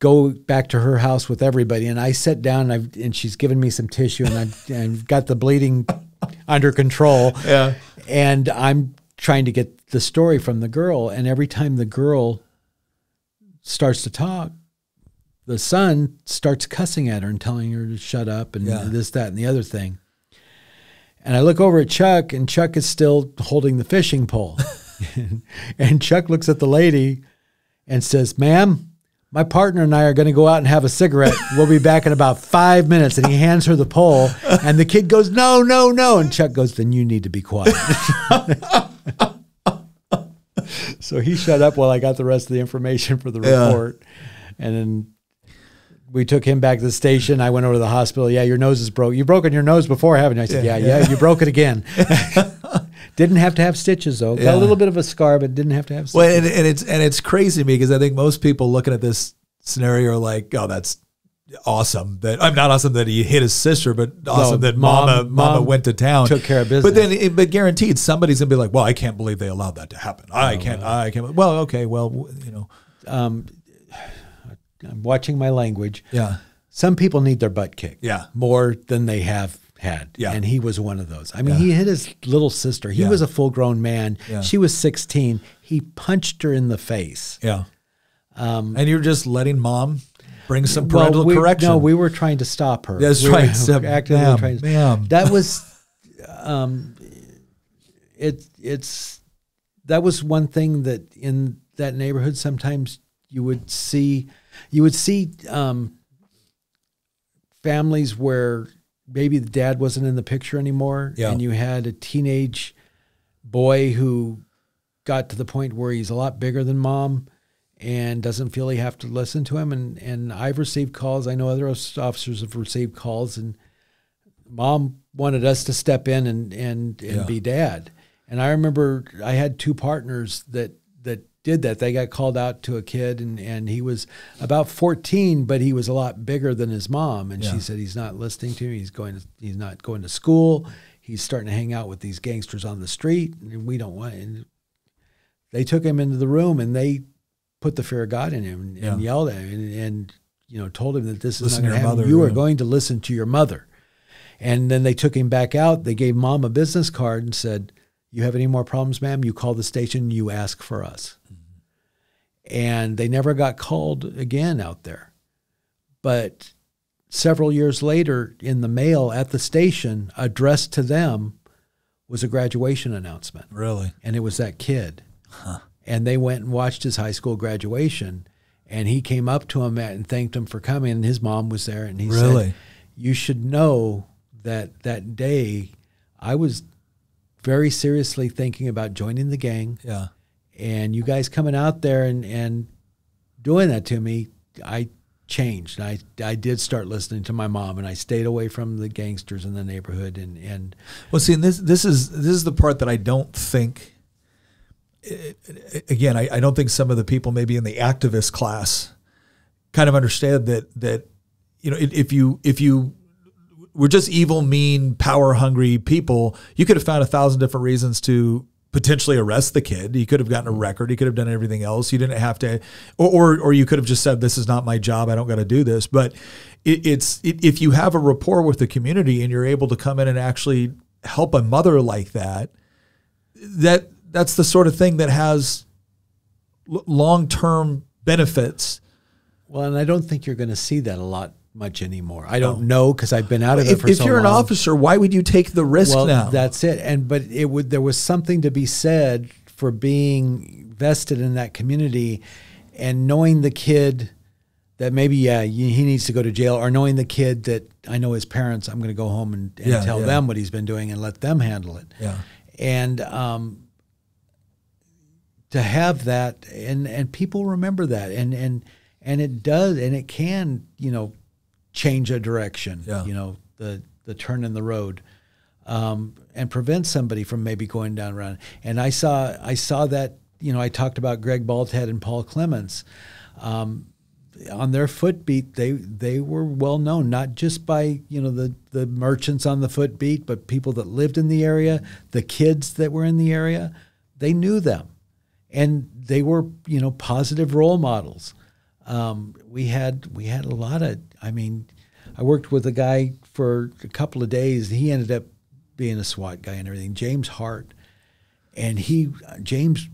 go back to her house with everybody, and I sit down, and she's given me some tissue, and I've got the bleeding under control. Yeah. And I'm trying to get the story from the girl, and every time the girl starts to talk, the son starts cussing at her and telling her to shut up and this, that, and the other thing. And I look over at Chuck, and Chuck is still holding the fishing pole. And Chuck looks at the lady and says, ma'am, my partner and I are going to go out and have a cigarette. We'll be back in about 5 minutes. And he hands her the pole, and the kid goes, no, no, no. And Chuck goes, then you need to be quiet. So he shut up while I got the rest of the information for the report. And then we took him back to the station. I went over to the hospital. Yeah, your nose is broke. You've broken your nose before, haven't you? I said, yeah, you broke it again. Didn't have to have stitches though. Got a little bit of a scar, but didn't have to have stitches. Well, and it's crazy to me because I think most people looking at this scenario are like, oh, that's awesome that I'm not awesome that he hit his sister, but awesome that mama went to town, took care of business. But then, but guaranteed somebody's gonna be like, well, I can't believe they allowed that to happen. I can't. Well, okay, well, you know, I'm watching my language. Yeah, some people need their butt kicked. Yeah, more than they have had. Yeah, and he was one of those. I mean, he hit his little sister. He was a full grown man. Yeah. She was 16. He punched her in the face. Yeah, and you're just letting mom bring some parental correction. No, we were trying to stop her. That's right. Actively trying to stop her. That was, that was one thing that in that neighborhood sometimes you would see families where maybe the dad wasn't in the picture anymore, and you had a teenage boy who got to the point where he's a lot bigger than mom and doesn't feel he have to listen to him. And I've received calls. I know other officers have received calls, and mom wanted us to step in and be dad. And I remember I had two partners that did that. They got called out to a kid, and he was about 14, but he was a lot bigger than his mom. And she said, he's not listening to me. He's not going to school. He's starting to hang out with these gangsters on the street, and we don't want. And they took him into the room, and they put the fear of God in him and yelled at him and you know, told him that this is not going to happen. Mother, you are going to listen to your mother. And then they took him back out. They gave mom a business card and said, you have any more problems, ma'am? You call the station, you ask for us. Mm-hmm. And they never got called again out there. But several years later in the mail at the station, addressed to them, was a graduation announcement. Really? And it was that kid. Huh. And they went and watched his high school graduation, and he came up to him and thanked him for coming, and his mom was there, and he said, you should know that that day I was very seriously thinking about joining the gang, and you guys coming out there and doing that to me, I changed. I did start listening to my mom, and I stayed away from the gangsters in the neighborhood. And well, see, and this is the part that I don't think – again, I don't think some of the people maybe in the activist class kind of understand that you know, if you were just evil, mean, power hungry people, you could have found 1,000 different reasons to potentially arrest the kid. You could have gotten a record. You could have done everything else. You didn't have to, or you could have just said, this is not my job. I don't got to do this. But if you have a rapport with the community and you're able to come in and actually help a mother like that. That's the sort of thing that has long-term benefits. Well, and I don't think you're going to see that much anymore. I don't know, because I've been out of it for so long. If you're an officer, why would you take the risk now? Well, that's it. But there was something to be said for being vested in that community and knowing the kid that maybe, he needs to go to jail, or knowing the kid that I know his parents, I'm going to go home and tell them what he's been doing and let them handle it. Yeah. And to have that, and people remember that, and it does, and it can, you know, change a direction, you know, the turn in the road, and prevent somebody from maybe going down around. And I saw that, you know, I talked about Greg Baltad and Paul Clements, on their footbeat, they were well known, not just by, you know, the merchants on the footbeat, but people that lived in the area, the kids that were in the area, they knew them. And they were, you know, positive role models. We had a lot of, I mean, I worked with a guy for a couple of days. He ended up being a SWAT guy and everything, James Hart. And James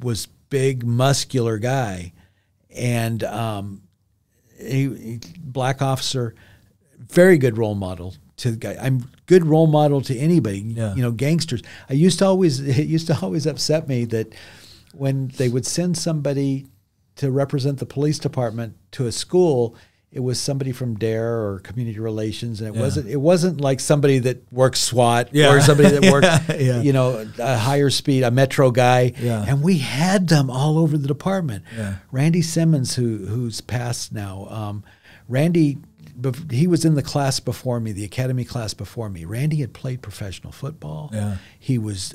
was big, muscular guy. And a black officer, very good role model to the guy. I'm good role model to anybody, you know, gangsters. It used to always upset me that when they would send somebody to represent the police department to a school, it was somebody from DARE or community relations, and it wasn't like somebody that works SWAT or somebody that works, you know, a higher speed, a Metro guy. Yeah. And we had them all over the department. Yeah. Randy Simmons, who's passed now, Randy, he was in the class before me, the academy class before me. Randy had played professional football. Yeah. He was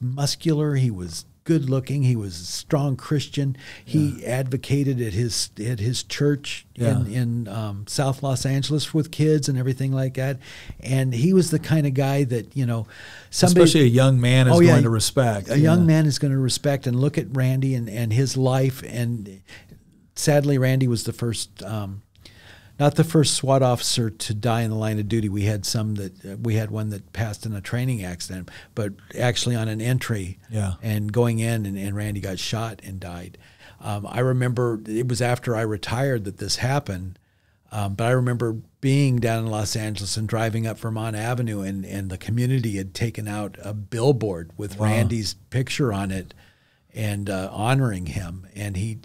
muscular. He was good looking. He was a strong Christian. He advocated at his church in South Los Angeles with kids and everything like that. And he was the kind of guy that, you know, somebody, especially a young man is going to respect. A young man is going to respect and look at Randy and his life. And sadly, Randy was the first, not the first SWAT officer to die in the line of duty. We had some that we had one that passed in a training accident, but actually on an entry and going in, and Randy got shot and died. I remember it was after I retired that this happened, but I remember being down in Los Angeles and driving up Vermont Avenue, and the community had taken out a billboard with Randy's picture on it and honoring him. And he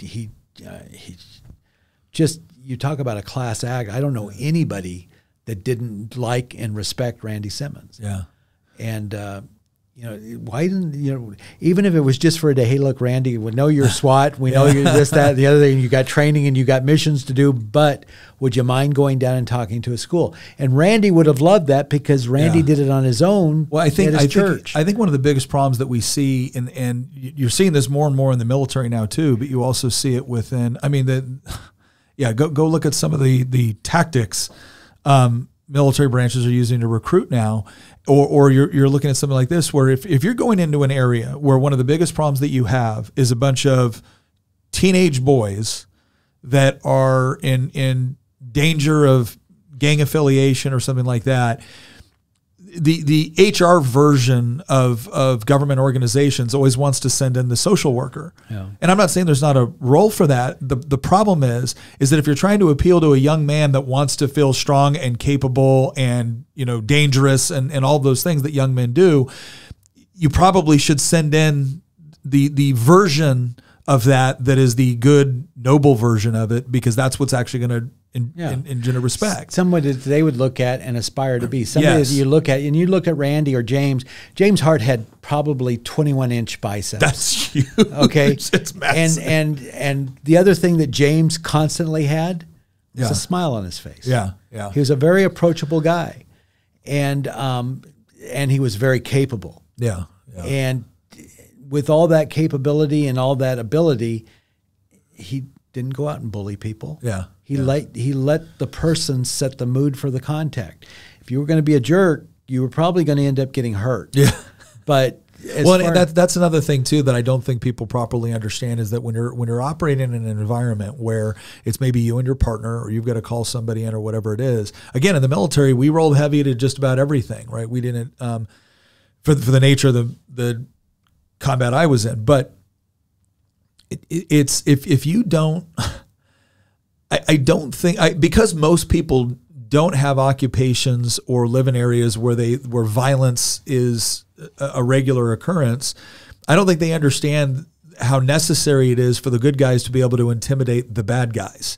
just... You talk about a class act. I don't know anybody that didn't like and respect Randy Simmons. Yeah, and you know, why didn't you know? Even if it was just for a day. Hey, look, Randy, we know you're SWAT. We know you're this, that, and the other thing. You got training and you got missions to do. But would you mind going down and talking to a school? And Randy would have loved that because Randy did it on his own. Well, I think at his church. I think one of the biggest problems that we see, and you're seeing this more and more in the military now too. But you also see it within. I mean the. Yeah, go look at some of the tactics military branches are using to recruit now, or you're looking at something like this where if you're going into an area where one of the biggest problems that you have is a bunch of teenage boys that are in danger of gang affiliation or something like that, the HR version of government organizations always wants to send in the social worker. Yeah. And I'm not saying there's not a role for that. The problem is that if you're trying to appeal to a young man that wants to feel strong and capable and, you know, dangerous and all those things that young men do, you probably should send in the version of that is the good, noble version of it, because that's what's actually going to engender respect. Somebody that they would look at and aspire to be. Somebody that you look at, and you look at Randy or James. James Hart had probably 21-inch biceps. That's huge. Okay, it's massive. And the other thing that James constantly had was a smile on his face. Yeah, yeah. He was a very approachable guy, and he was very capable. Yeah, yeah. And with all that capability and all that ability, he didn't go out and bully people. Yeah. He let the person set the mood for the contact. If you were going to be a jerk, you were probably going to end up getting hurt. Yeah. But well, and that's another thing too that I don't think people properly understand is that when you're operating in an environment where it's maybe you and your partner, or you've got to call somebody in or whatever it is. Again, in the military, we rolled heavy to just about everything, right? We didn't for the nature of the combat I was in, but it's if you don't, I don't think because most people don't have occupations or live in areas where violence is a regular occurrence. I don't think they understand how necessary it is for the good guys to be able to intimidate the bad guys,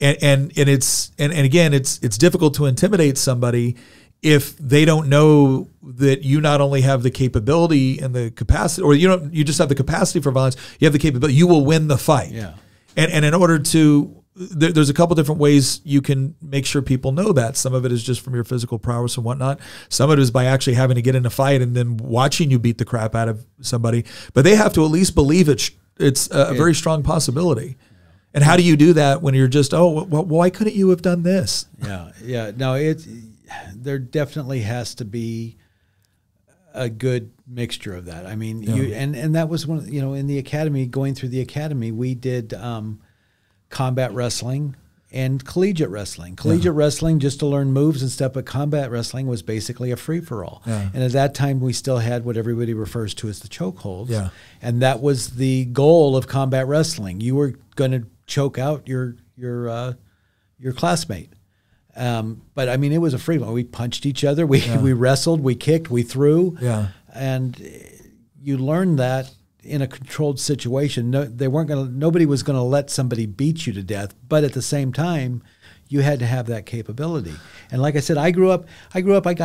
and again it's difficult to intimidate somebody if they don't know that you not only have the capability and the capacity, or you just have the capacity for violence, you have the capability, you will win the fight. Yeah. And in order to, there's a couple different ways you can make sure people know that. Some of it is just from your physical prowess and whatnot. Some of it is by actually having to get in a fight and then watching you beat the crap out of somebody. But they have to at least believe it's a very strong possibility. And how do you do that when you're just, oh, well, why couldn't you have done this? Yeah, yeah. No, it's... There definitely has to be a good mixture of that. I mean, and that was one of, in the academy, going through the academy, we did combat wrestling and collegiate wrestling. Collegiate wrestling just to learn moves and stuff, but combat wrestling was basically a free-for-all. Yeah. And at that time, we still had what everybody refers to as the chokeholds. Yeah. And that was the goal of combat wrestling. You were going to choke out your classmate. But I mean, it was a free one. We punched each other. We wrestled, we kicked, we threw. Yeah. And you learn that in a controlled situation. No, nobody was going to let somebody beat you to death. But at the same time, you had to have that capability. And like I said, I got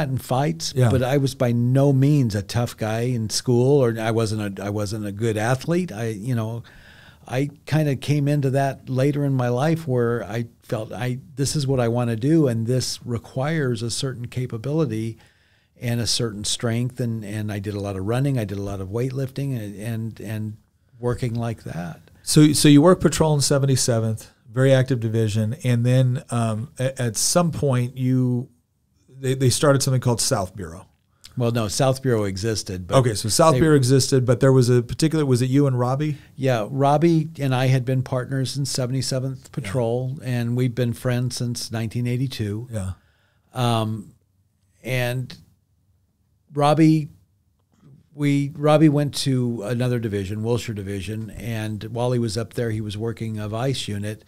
in fights, but I was by no means a tough guy in school, or I wasn't a good athlete. I, I kind of came into that later in my life where I felt this is what I want to do, and this requires a certain capability and a certain strength, and I did a lot of running, I did a lot of weightlifting, and working like that. So you work patrol in 77th, very active division, and then at some point they started something called South Bureau. Well, no, South Bureau existed. But okay, so South Bureau existed, but there was a particular, was it you and Robbie? Yeah, Robbie and I had been partners in 77th Patrol, yeah, and we've been friends since 1982. Yeah. And Robbie went to another division, Wilshire Division, and while he was up there, he was working a vice unit,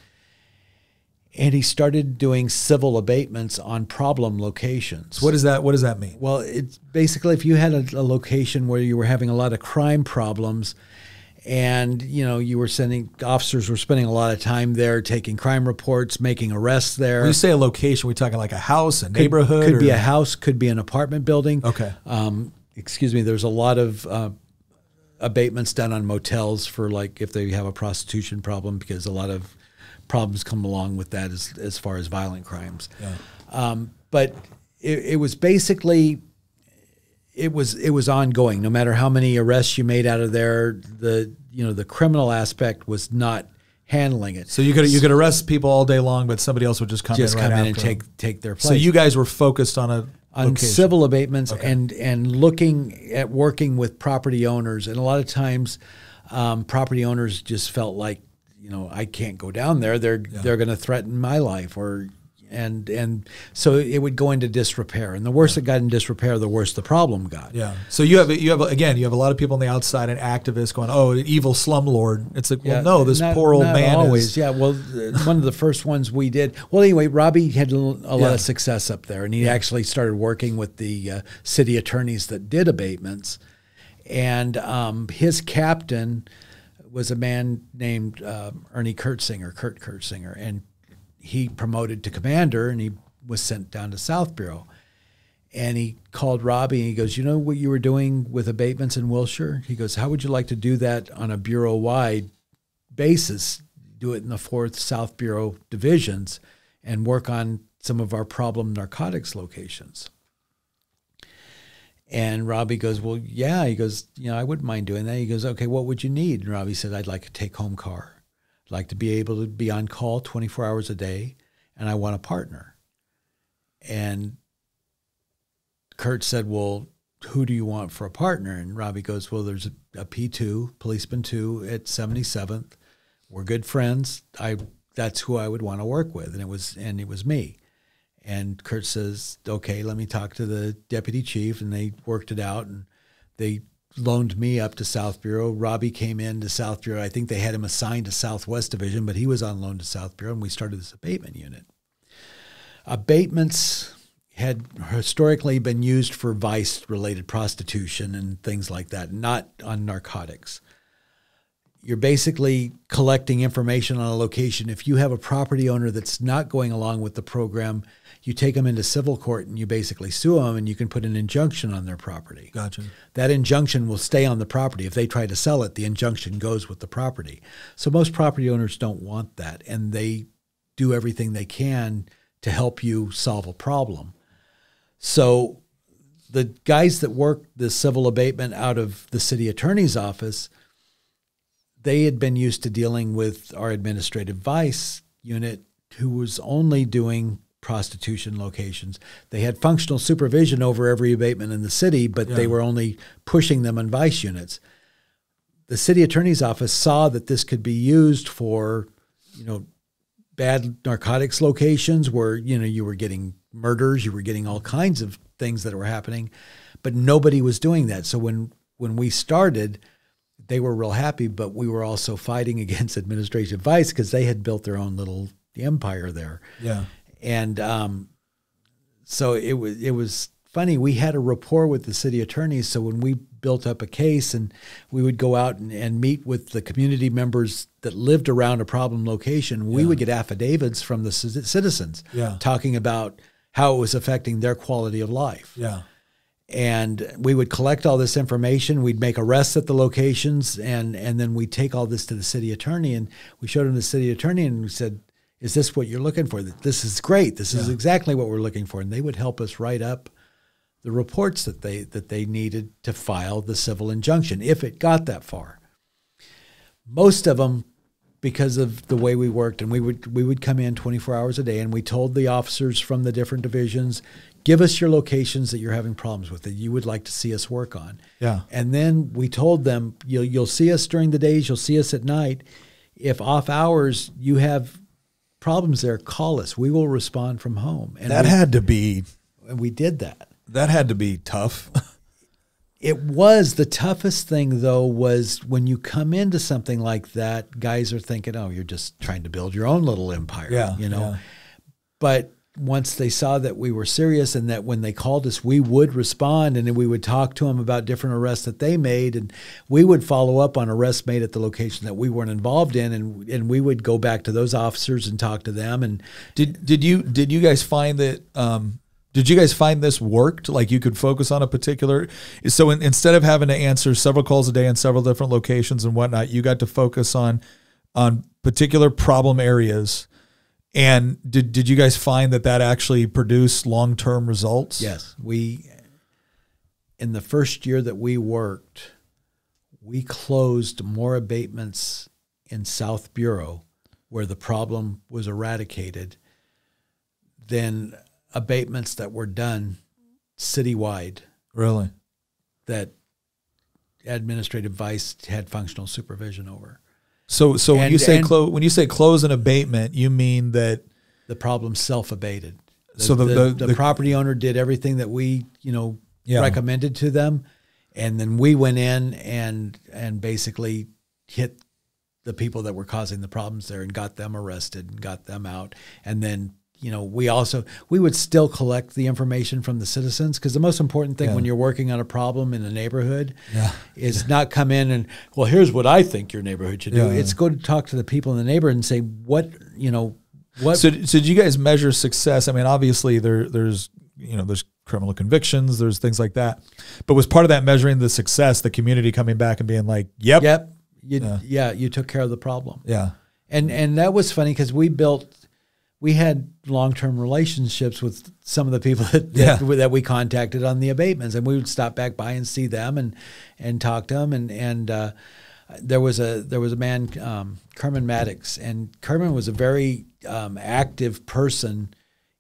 and he started doing civil abatements on problem locations. What is that? What does that mean? Well, it's basically if you had a location where you were having a lot of crime problems, and you know you were officers were spending a lot of time there, taking crime reports, making arrests there. When you say a location, we're talking like a house, a neighborhood? Could be a house, could be an apartment building. Okay. Excuse me. There's a lot of abatements done on motels for like if they have a prostitution problem, because a lot of problems come along with that as far as violent crimes. Yeah. But it was basically, it was ongoing. No matter how many arrests you made out of there, the criminal aspect was not handling it. So you could arrest people all day long, but somebody else would just come in and take their place. So you guys were focused on civil abatements, okay, and looking at working with property owners. And a lot of times property owners just felt like, you know, I can't go down there. They're going to threaten my life, and so it would go into disrepair. And the worse it got in disrepair, the worse the problem got. Yeah. So you have a lot of people on the outside and activists going, oh, an evil slumlord. It's like, well, no, this poor old man. Always. Yeah. Well, one of the first ones we did. Well, anyway, Robbie had a lot of success up there, and he actually started working with the city attorneys that did abatements, and his captain was a man named Kurt Kurtzinger, and he promoted to commander, and he was sent down to South Bureau. And he called Robbie, and he goes, you know what you were doing with abatements in Wilshire? He goes, how would you like to do that on a bureau-wide basis, do it in the 4th South Bureau divisions, and work on some of our problem narcotics locations? And Robbie goes, well, yeah. He goes, you know, I wouldn't mind doing that. He goes, okay, what would you need? And Robbie said, I'd like a take-home car. I'd like to be able to be on call 24 hours a day, and I want a partner. And Kurt said, well, who do you want for a partner? And Robbie goes, well, there's a P2, policeman 2 at 77th. We're good friends. That's who I would want to work with, and it was me. And Kurt says, okay, let me talk to the deputy chief. And they worked it out, and they loaned me up to South Bureau. Robbie came in to South Bureau. I think they had him assigned to Southwest Division, but he was on loan to South Bureau, and we started this abatement unit. Abatements had historically been used for vice-related prostitution and things like that, not on narcotics. You're basically collecting information on a location. If you have a property owner that's not going along with the program, you take them into civil court and you basically sue them, and you can put an injunction on their property. Gotcha. That injunction will stay on the property. If they try to sell it, the injunction goes with the property. So most property owners don't want that, and they do everything they can to help you solve a problem. So the guys that work the civil abatement out of the city attorney's office, they had been used to dealing with our administrative vice unit, who was only doing prostitution locations. They had functional supervision over every abatement in the city, but they were only pushing them in vice units. The city attorney's office saw that this could be used for, you know, bad narcotics locations where, you know, you were getting murders, you were getting all kinds of things that were happening, but nobody was doing that. So when we started, they were real happy, but we were also fighting against administrative vice because they had built their own little empire there. Yeah. And so it was funny. We had a rapport with the city attorneys. So when we built up a case, and we would go out and meet with the community members that lived around a problem location, we would get affidavits from the citizens talking about how it was affecting their quality of life. Yeah. And we would collect all this information. We'd make arrests at the locations, and then we'd take all this to the city attorney. And we showed him the city attorney, and we said, is this what you're looking for? This is great. This is exactly what we're looking for. And they would help us write up the reports that they needed to file the civil injunction, if it got that far. Most of them, because of the way we worked, and we would come in 24 hours a day, and we told the officers from the different divisions, give us your locations that you're having problems with, that you would like to see us work on. Yeah. And then we told them, you'll see us during the days, you'll see us at night. If off hours you have problems there, call us. We will respond from home. And that had to be... And we did that. That had to be tough. It was. The toughest thing, though, was when you come into something like that, guys are thinking, oh, you're just trying to build your own little empire, you know. Yeah. But... once they saw that we were serious and that when they called us, we would respond, and then we would talk to them about different arrests that they made, and we would follow up on arrests made at the location that we weren't involved in, and we would go back to those officers and talk to them. And did you guys find that did you guys find this worked? Like, you could focus on a particular, so instead of having to answer several calls a day in several different locations and whatnot, you got to focus on particular problem areas. And did you guys find that that actually produced long-term results? Yes. We, in the first year that we worked, we closed more abatements in South Bureau, where the problem was eradicated, than abatements that were done citywide. Really? That administrative vice had functional supervision over. So when you say close an abatement, you mean that the problem self-abated. So the property owner did everything that we, recommended to them, and then we went in and basically hit the people that were causing the problems there and got them arrested and got them out. And then, we would still collect the information from the citizens, because the most important thing when you're working on a problem in a neighborhood is not come in and, well, here's what I think your neighborhood should do. It's go to talk to the people in the neighborhood and say, what. So did you guys measure success? I mean, obviously there's criminal convictions, there's things like that, but was part of that measuring the success, the community coming back and being like, yep. You took care of the problem. Yeah. And that was funny, because we had long-term relationships with some of the people that we contacted on the abatements, and we would stop back by and see them and talk to them. And there was a man, Kerman Maddox, and Kerman was a very active person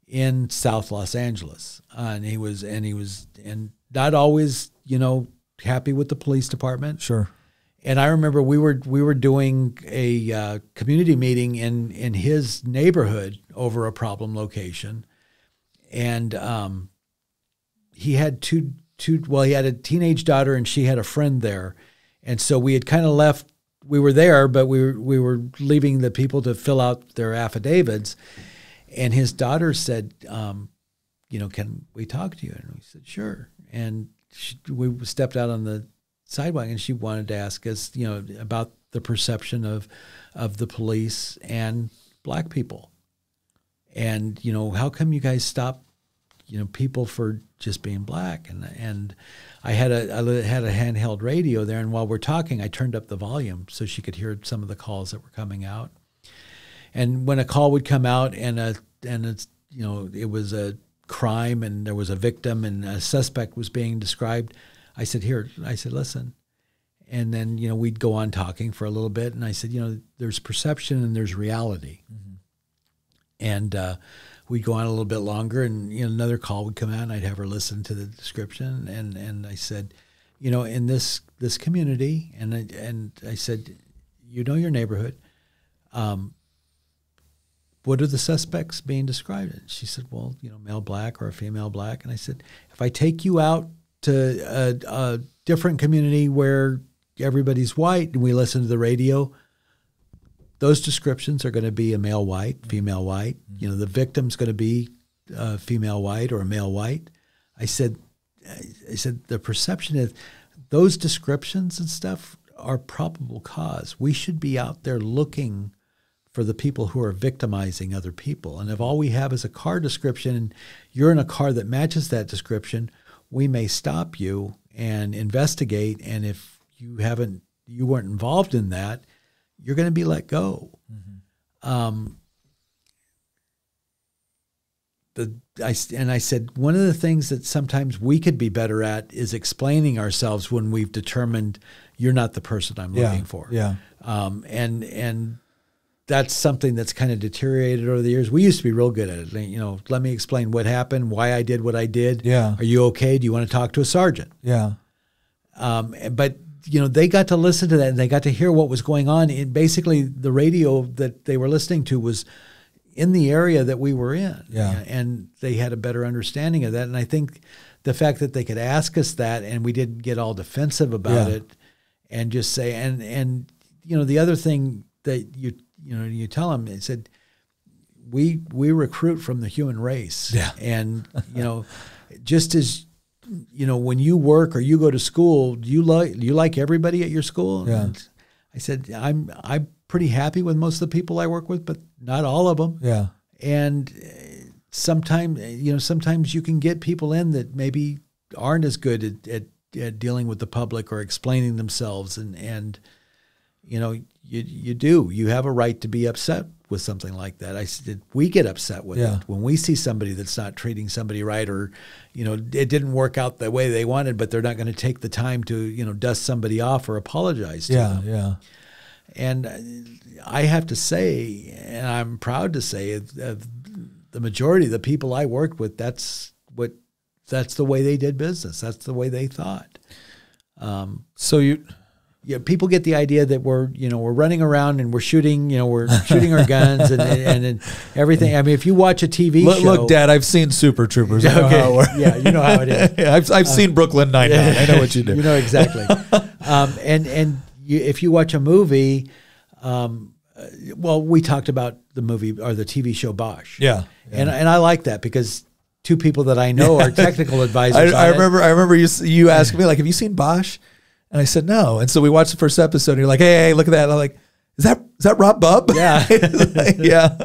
in South Los Angeles, and not always happy with the police department. Sure. And I remember we were doing a community meeting in his neighborhood over a problem location, and he had he had a teenage daughter, and she had a friend there, and so we had kind of left. We were there, but we were leaving the people to fill out their affidavits, and his daughter said, can we talk to you? And we said, sure. And we stepped out on the sidewalk, and she wanted to ask us, about the perception of the police and black people, and how come you guys stop, people for just being black? And I had a handheld radio there, and while we're talking, I turned up the volume so she could hear some of the calls that were coming out. And when a call would come out, it was a crime, and there was a victim, and a suspect was being described, I said, listen. And then, we'd go on talking for a little bit. And I said, there's perception and there's reality. Mm-hmm. And we'd go on a little bit longer, and, another call would come out, and I'd have her listen to the description. And I said, in this community, and I said, your neighborhood, what are the suspects being described? And she said, well, male black or a female black. And I said, if I take you out to a different community where everybody's white and we listen to the radio, those descriptions are going to be a male white, female white. Mm-hmm. The victim's going to be a female white or a male white. I said the perception is those descriptions and stuff are probable cause. We should be out there looking for the people who are victimizing other people. And if all we have is a car description and you're in a car that matches that description, we may stop you and investigate. And if you haven't, you weren't involved in that, you're going to be let go. Mm-hmm. And I said, one of the things that sometimes we could be better at is explaining ourselves when we've determined you're not the person I'm looking for. Yeah. And that's something that's kind of deteriorated over the years. We used to be real good at it. You know, let me explain what happened, why I did what I did. Yeah. Are you okay? Do you want to talk to a sergeant? Yeah. But you know, they got to listen to that and they got to hear what was going on. And basically the radio that they were listening to was in the area that we were in. Yeah. And they had a better understanding of that. And I think the fact that they could ask us that and we didn't get all defensive about it and just say, and you know, the other thing that you tell them, they said, we recruit from the human race. Yeah. And you know, just as, you know, when you work or you go to school, do you like everybody at your school? Yeah. And I said, I'm pretty happy with most of the people I work with, but not all of them. Yeah. And sometimes you can get people in that maybe aren't as good at dealing with the public or explaining themselves. And you know, you have a right to be upset with something like that. I said, we get upset with it when we see somebody that's not treating somebody right, or, you know, it didn't work out the way they wanted, but they're not going to take the time to, you know, dust somebody off or apologize to them. Yeah. And I have to say, and I'm proud to say, the majority of the people I worked with, that's the way they did business. That's the way they thought. Yeah, people get the idea that we're running around and we're shooting, we're shooting our guns and everything. I mean, if you watch a TV show, look, Dad, I've seen Super Troopers. I know how it works. Yeah, you know how it is. Yeah, I've seen Brooklyn Nine-Nine. I know what you do. You know exactly. If you watch a movie, well, we talked about the movie or the TV show Bosch. Yeah, yeah. And I like that because two people that I know are technical advisors. I remember you asked me, like, have you seen Bosch? And I said, no. And so we watched the first episode and you're like, hey, look at that. And I'm like, is that Rob Bubb? Yeah. Yeah.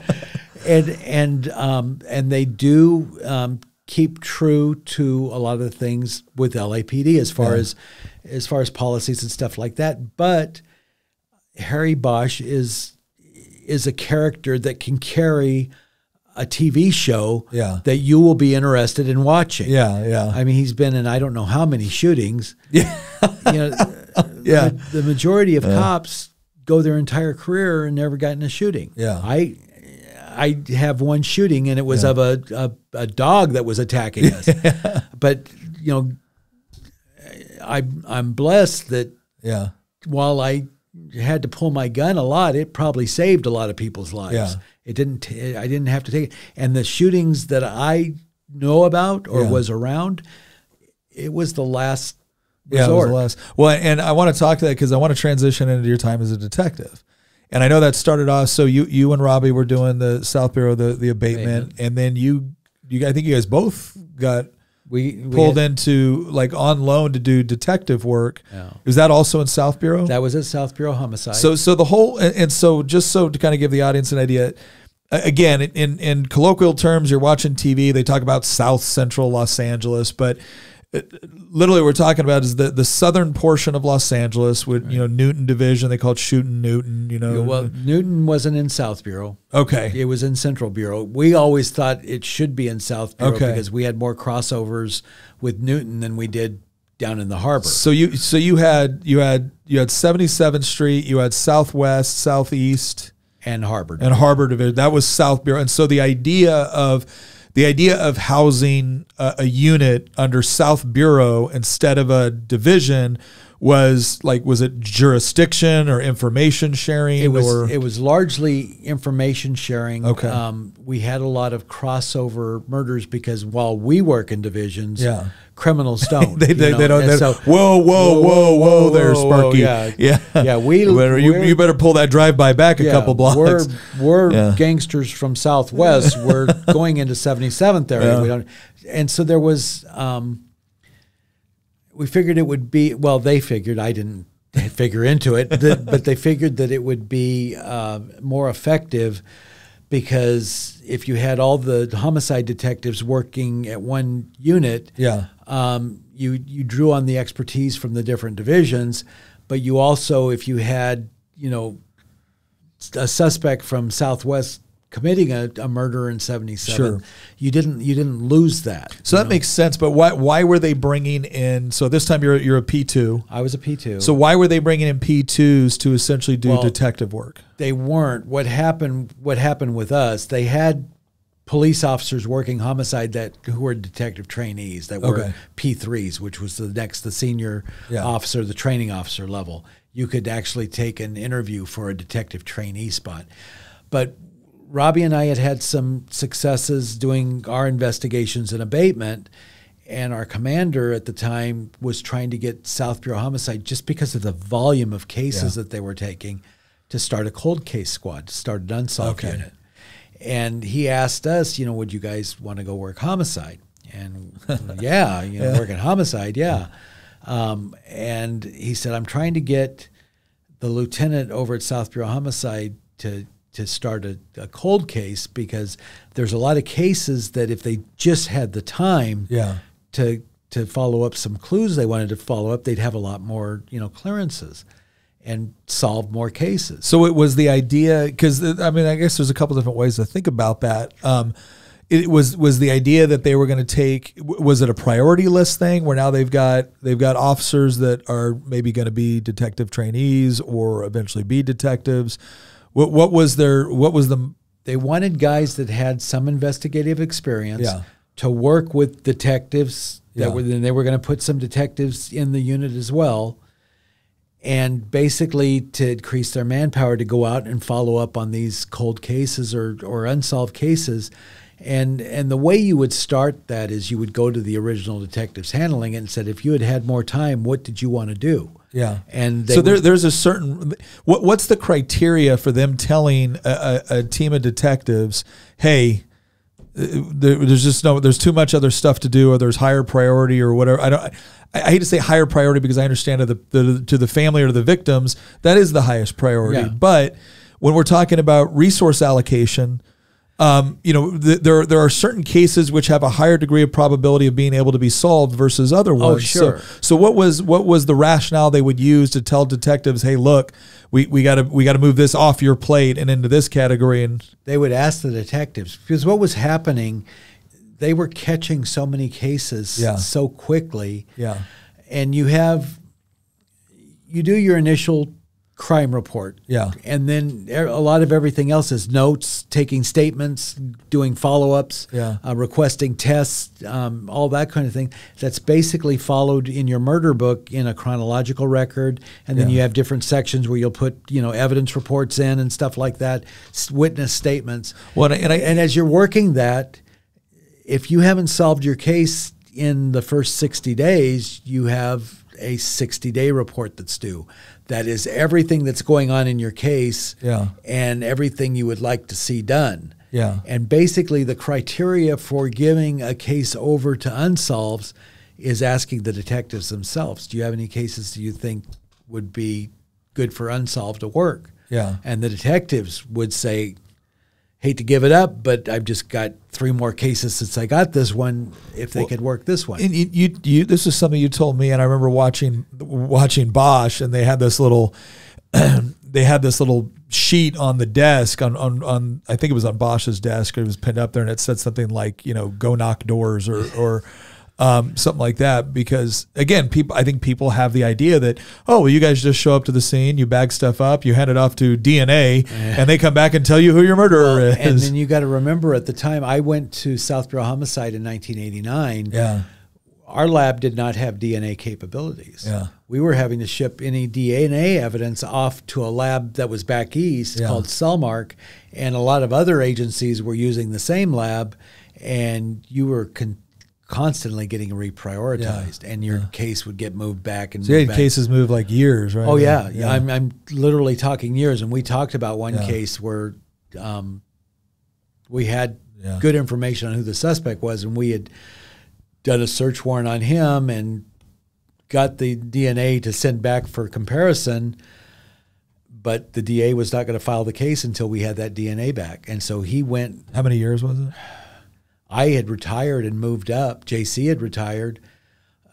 And they do, keep true to a lot of the things with LAPD as far as policies and stuff like that. But Harry Bosch is a character that can carry a TV show that you will be interested in watching. Yeah, yeah. I mean, he's been in I don't know how many shootings. Yeah. You know, yeah. The majority of cops go their entire career and never gotten a shooting. Yeah. I have one shooting and it was of a dog that was attacking us. But, you know, I'm blessed that while I had to pull my gun a lot, it probably saved a lot of people's lives. Yeah. I didn't have to take it. And the shootings that I know about or was around, it was the last resort. Yeah, it was the last. Well, and I want to talk to that because I want to transition into your time as a detective. And I know that started off, so you and Robbie were doing the South Bureau, the abatement, and then I think you guys both got pulled into, like, on loan to do detective work. Yeah. Was that also in South Bureau? That was at South Bureau Homicide. So the whole, and so just so to kind of give the audience an idea, again, in colloquial terms, you're watching TV, they talk about South Central Los Angeles, but literally what we're talking about is the southern portion of Los Angeles with, you know, Newton Division. They called shooting Newton, you know. Yeah, well, Newton wasn't in South Bureau. Okay. It was in Central Bureau. We always thought it should be in South Bureau because we had more crossovers with Newton than we did down in the harbor. So you had 77th Street, you had Southwest, Southeast. And Harbor. And Harbor Division. That was South Bureau. And so the idea of housing a unit under South Bureau instead of a division was like, was it jurisdiction or information sharing? It was largely information sharing. Okay. We had a lot of crossover murders because while we work in divisions, criminals don't. they don't. So, whoa, there, Sparky. Yeah. You better pull that drive-by back a couple blocks. We're gangsters from Southwest. We're going into 77th area. Yeah. We don't, and so there was. We figured it would be, well, they figured, I didn't figure into it, but they figured that it would be more effective because if you had all the homicide detectives working at one unit, yeah, you drew on the expertise from the different divisions, but you also, if you had, you know, a suspect from Southwest committing a murder in 77, sure, you didn't lose that. So that makes sense. But why were they bringing in? So this time you're a P2. I was a P2. So why were they bringing in P2s to essentially do detective work? They weren't. What happened with us? They had police officers working homicide who were detective trainees that were P3s, which was the senior officer, the training officer level. You could actually take an interview for a detective trainee spot, but Robbie and I had some successes doing our investigations and abatement, and our commander at the time was trying to get South Bureau Homicide, just because of the volume of cases that they were taking, to start a cold case squad, to start an unsolved unit. And he asked us, you know, would you guys want to go work homicide? And yeah, you know, working homicide, yeah. And he said, I'm trying to get the lieutenant over at South Bureau Homicide to start a cold case, because there's a lot of cases that if they just had the time to follow up some clues they wanted to follow up, they'd have a lot more, you know, clearances and solve more cases. So it was the idea, because I mean, I guess there's a couple different ways to think about that. It was the idea that they were going to take, was it a priority list thing where now they've got officers that are maybe going to be detective trainees or eventually be detectives? They wanted guys that had some investigative experience to work with detectives that were, then they were going to put some detectives in the unit as well, and basically to increase their manpower to go out and follow up on these cold cases or unsolved cases. And the way you would start that is you would go to the original detectives handling it and said, if you had had more time, what did you want to do? Yeah. And so there's a certain, what's the criteria for them telling a team of detectives, hey, there's just no, there's too much other stuff to do, or there's higher priority or whatever. I hate to say higher priority, because I understand to the family or the victims, that is the highest priority. Yeah. But when we're talking about resource allocation, you know, there are certain cases which have a higher degree of probability of being able to be solved versus other ones. Oh, sure. So what was the rationale they would use to tell detectives, hey, look, we gotta move this off your plate and into this category? And they would ask the detectives, because what was happening, they were catching so many cases so quickly. Yeah. And you do your initial crime report. Yeah. And then a lot of everything else is notes, taking statements, doing follow-ups, requesting tests, all that kind of thing. That's basically followed in your murder book in a chronological record. And then you have different sections where you'll put, you know, evidence reports in and stuff like that, witness statements. Well, and as you're working that, if you haven't solved your case in the first 60 days, you have a 60-day report that's due. That is everything that's going on in your case and everything you would like to see done. Yeah. And basically the criteria for giving a case over to unsolveds is asking the detectives themselves, do you have any cases do you think would be good for unsolved to work? Yeah. And the detectives would say, hate to give it up, but I've just got 3 more cases since I got this one. If they could work this one, and you this is something you told me, and I remember watching Bosch, and they had this little, they had this little sheet on the desk on I think it was on Bosch's desk. It was pinned up there, and it said something like, you know, go knock doors or something like that, because again, people, I think people have the idea that, oh, well, you guys just show up to the scene, you bag stuff up, you hand it off to DNA, and they come back and tell you who your murderer is. And then you got to remember, at the time I went to South Bureau Homicide in 1989. Yeah. Our lab did not have DNA capabilities. Yeah. We were having to ship any DNA evidence off to a lab that was back east called Cellmark, and a lot of other agencies were using the same lab, and you were constantly getting reprioritized, and your case would get moved back. And so you had cases move like years, right? Oh yeah. Yeah. I'm literally talking years. And we talked about one case where we had good information on who the suspect was, and we had done a search warrant on him and got the DNA to send back for comparison. But the DA was not going to file the case until we had that DNA back. And so he went. How many years was it? I had retired and moved up. JC had retired.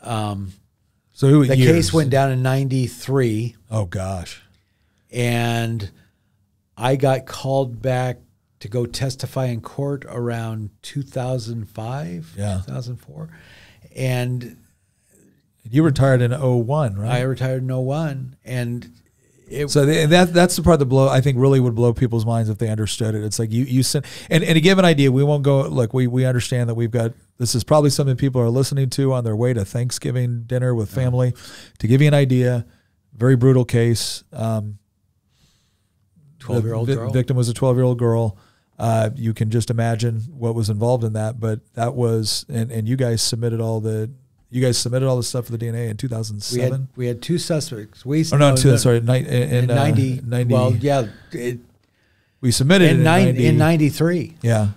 So the case went down in 93. Oh, gosh. And I got called back to go testify in court around 2005, yeah. 2004. And you retired in 01, right? I retired in 01. And it, so that's the part that I think really would blow people's minds if they understood it. It's like you send, and to give an idea, we won't go, look, we understand that we've got, this is probably something people are listening to on their way to Thanksgiving dinner with family. Yeah. To give you an idea, very brutal case. 12-year-old girl. The victim was a 12-year-old girl. You can just imagine what was involved in that, but that was, and you guys submitted all the, stuff for the DNA in 2007? We had two suspects. In 93. Yeah.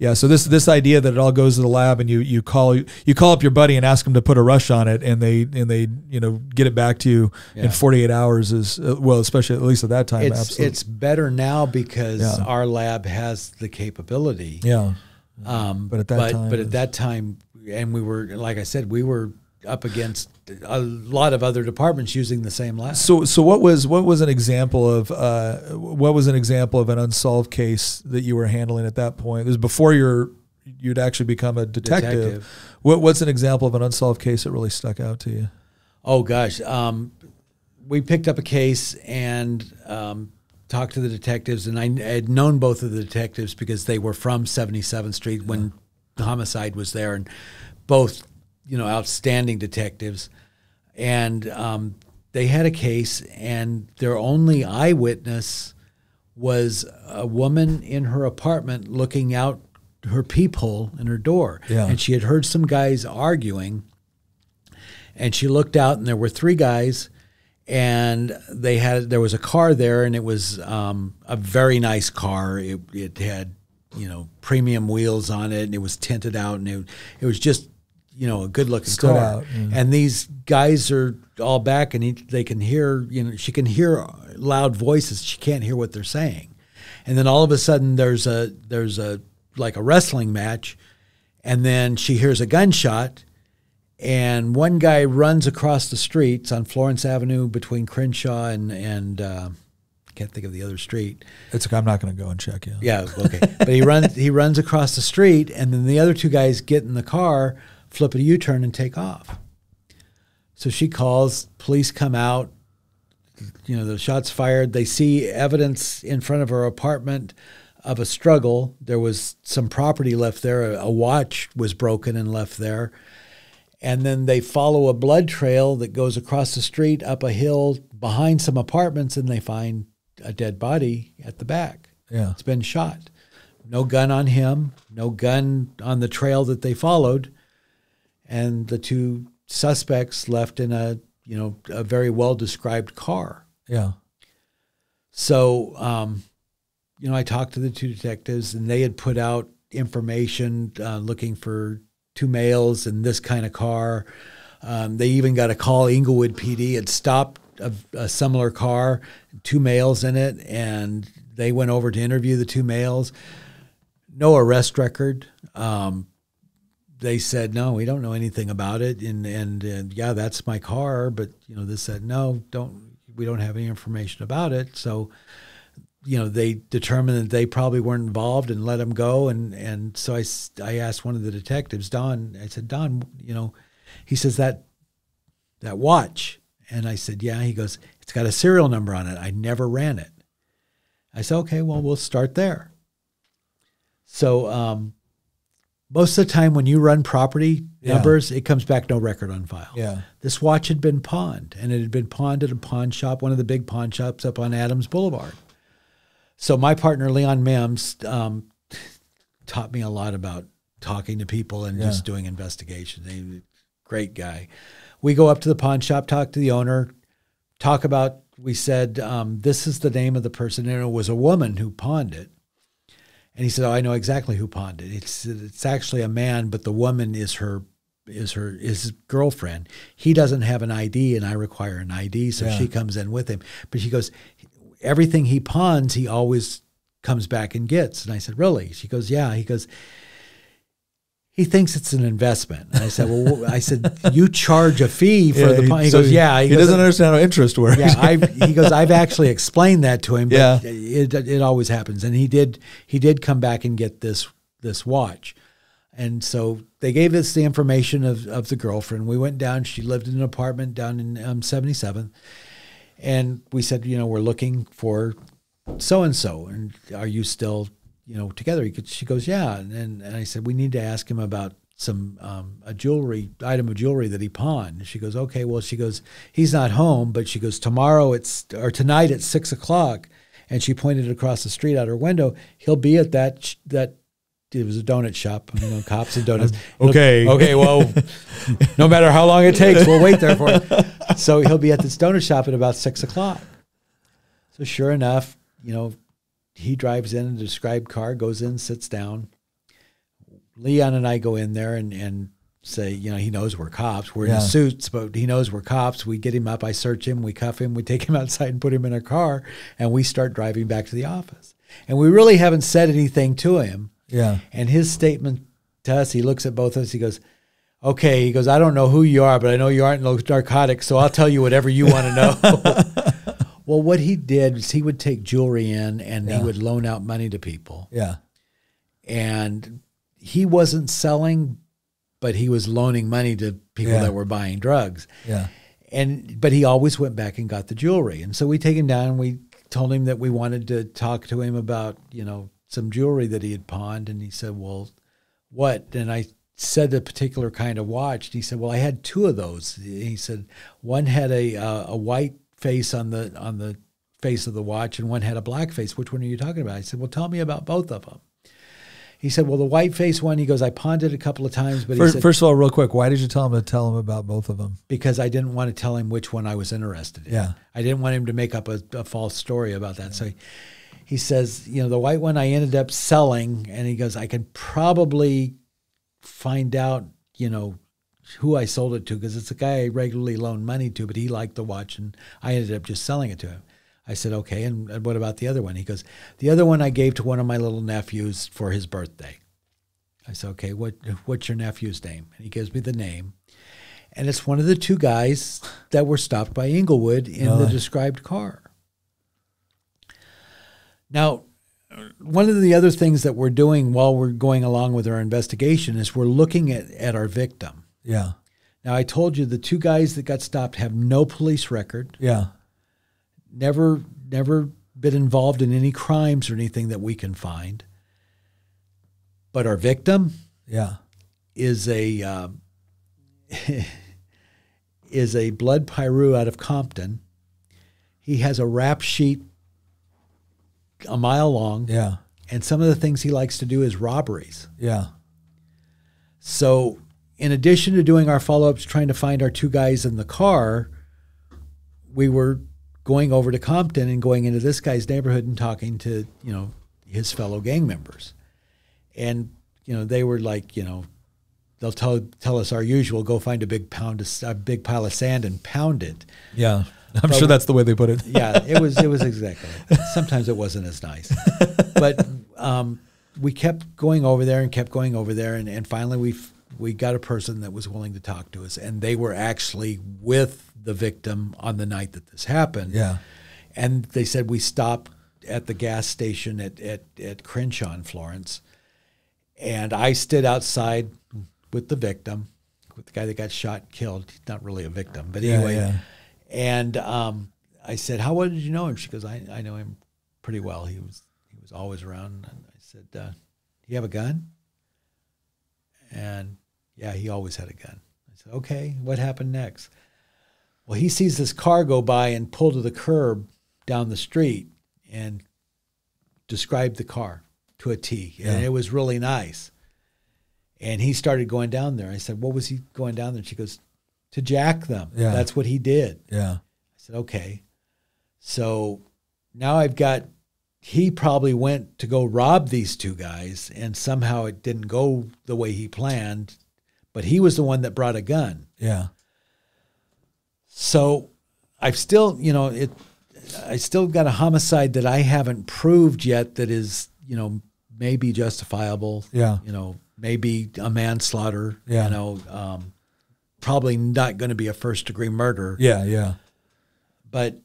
Yeah, so this idea that it all goes to the lab and you call up your buddy and ask him to put a rush on it and they get it back to you, yeah, in 48 hours is, well, especially at least at that time. It's absolutely. It's better now because, yeah, our lab has the capability. Yeah, but at that time, and we were, like I said, we were up against a lot of other departments using the same lab. So what was an example of an unsolved case that you were handling at that point? It was before you'd actually become a detective. What's an example of an unsolved case that really stuck out to you? Oh gosh, we picked up a case and talked to the detectives, and I had known both of the detectives because they were from 77th Street when, yeah, the homicide was there, and both, outstanding detectives. And they had a case, and their only eyewitness was a woman in her apartment looking out her peephole in her door. Yeah. And she had heard some guys arguing, and she looked out, and there were three guys, and there was a car there, and it was a very nice car. It had, premium wheels on it, and it was tinted out, and it was just, a good-looking car. Out, yeah. And these guys are all back, and they can hear, she can hear loud voices. She can't hear what they're saying. And then all of a sudden there's like a wrestling match, and then she hears a gunshot, and one guy runs across the streets on Florence Avenue between Crenshaw and I can't think of the other street. It's I'm not going to go and check. Yeah. Yeah. Okay. But he runs across the street, and then the other two guys get in the car, flip a U-turn, and take off. So she calls, police come out, the shots fired. They see evidence in front of her apartment of a struggle. There was some property left there. A watch was broken and left there. And then they follow a blood trail that goes across the street, up a hill, behind some apartments, and they find a dead body at the back. Yeah. It's been shot. No gun on him, no gun on the trail that they followed. And the two suspects left in a, a very well-described car. Yeah. So, I talked to the two detectives, and they had put out information looking for two males in this kind of car. They even got a call. Inglewood PD had stopped a similar car, two males in it, and they went over to interview the two males. No arrest record. They said, no, we don't know anything about it. And yeah, that's my car. But, this said, no, we don't have any information about it. So, they determined that they probably weren't involved and let them go. And so I asked one of the detectives, Don, I said, Don, he says that watch. And I said, yeah, he goes, it's got a serial number on it. I never ran it. I said, okay, well, we'll start there. So, most of the time when you run property numbers, yeah, it comes back no record on file. Yeah. This watch had been pawned, and it had been pawned at a pawn shop, one of the big pawn shops up on Adams Boulevard. So my partner, Leon Mims, taught me a lot about talking to people and, yeah, just doing investigations. He's a great guy. We go up to the pawn shop, talk to the owner, we said, this is the name of the person, and it was a woman who pawned it. And he said, oh, I know exactly who pawned it. It's actually a man, but the woman is her is his girlfriend. He doesn't have an ID, and I require an ID, so she comes in with him. But she goes, everything he pawns, he always comes back and gets. And I said, really? She goes, yeah. He goes, he thinks it's an investment. And I said, well, I said, you charge a fee for the pawn. He goes, yeah. He doesn't understand how interest works. Yeah, he goes, I've actually explained that to him, but it always happens. And he did come back and get this watch. And so they gave us the information of the girlfriend. We went down. She lived in an apartment down in 77th. And we said, you know, we're looking for so-and-so. And are you still, you know, together? She goes, yeah. And I said, we need to ask him about some, an item of jewelry that he pawned. And she goes, okay. Well, she goes, he's not home, but she goes, tonight at 6 o'clock. And she pointed across the street out her window. He'll be at that. It was a donut shop, you know, cops and donuts. Okay. Okay, well, no matter how long it takes, we'll wait there for it. So he'll be at this donut shop at about 6 o'clock. So sure enough, you know, he drives in a described car, goes in, sits down. Leon and I go in there and say, you know, he knows we're cops. We're in suits, but he knows we're cops. We get him up. I search him. We cuff him. We take him outside and put him in a car, and we start driving back to the office. And we really haven't said anything to him. Yeah. And his statement to us, he looks at both of us, he goes, okay, he goes, I don't know who you are, but I know you aren't no narcotics, so I'll tell you whatever you want to know. Well, what he did is he would take jewelry in and he would loan out money to people. Yeah. And he wasn't selling, but he was loaning money to people that were buying drugs. Yeah. But he always went back and got the jewelry. And so we take him down and we told him that we wanted to talk to him about, you know, some jewelry that he had pawned. And he said, well, what? And I said a particular kind of watch. And he said, well, I had two of those. He said, one had a white face on the face of the watch and one had a black face. Which one are you talking about? I said, well, tell me about both of them. He said, well, the white face one, he goes, I pawned it a couple of times. But first of all, real quick, why did you tell him about both of them? Because I didn't want to tell him which one I was interested in. Yeah. I didn't want him to make up a false story about that. Yeah. So he says, you know, the white one I ended up selling, and he goes, I can probably find out, you know, who I sold it to because it's a guy I regularly loan money to, but he liked the watch, and I ended up just selling it to him. I said, okay, and what about the other one? He goes, the other one I gave to one of my little nephews for his birthday. I said, okay, what's your nephew's name? And he gives me the name, and it's one of the two guys that were stopped by Inglewood in the described car. Now, one of the other things that we're doing while we're going along with our investigation is we're looking at our victim. Yeah. Now, I told you the two guys that got stopped have no police record. Yeah. Never been involved in any crimes or anything that we can find. But our victim is a is a blood Piru out of Compton. He has a rap sheet a mile long. Yeah. And some of the things he likes to do is robberies. Yeah. So in addition to doing our follow-ups, trying to find our two guys in the car, we were going over to Compton and going into this guy's neighborhood and talking to, you know, his fellow gang members. And, you know, they were like, you know, they'll tell us our usual, go find a big pile of sand and pound it. Yeah. I'm sure that's the way they put it. Yeah, it was exactly. Sometimes it wasn't as nice. But we kept going over there and kept going over there. And finally we got a person that was willing to talk to us. And they were actually with the victim on the night that this happened. Yeah. And they said, we stopped at the gas station at Crenshaw in Florence. And I stood outside with the victim, with the guy that got shot and killed. He's not really a victim. But anyway... Yeah. And I said, how well did you know him? She goes, I know him pretty well. He was always around. And I said, do you have a gun? And, yeah, he always had a gun. I said, okay, what happened next? Well, he sees this car go by and pull to the curb down the street and described the car to a T. Yeah. And it was really nice. And he started going down there. I said, what was he going down there? And she goes, to jack them. Yeah. That's what he did. Yeah. I said, okay. So now I've got, he probably went to go rob these two guys and somehow it didn't go the way he planned but he was the one that brought a gun. Yeah. So I've still, you know, I still got a homicide that I haven't proved yet that is, you know, maybe justifiable. Yeah. You know, maybe a manslaughter. Yeah. You know, probably not going to be a first-degree murder. Yeah, yeah. But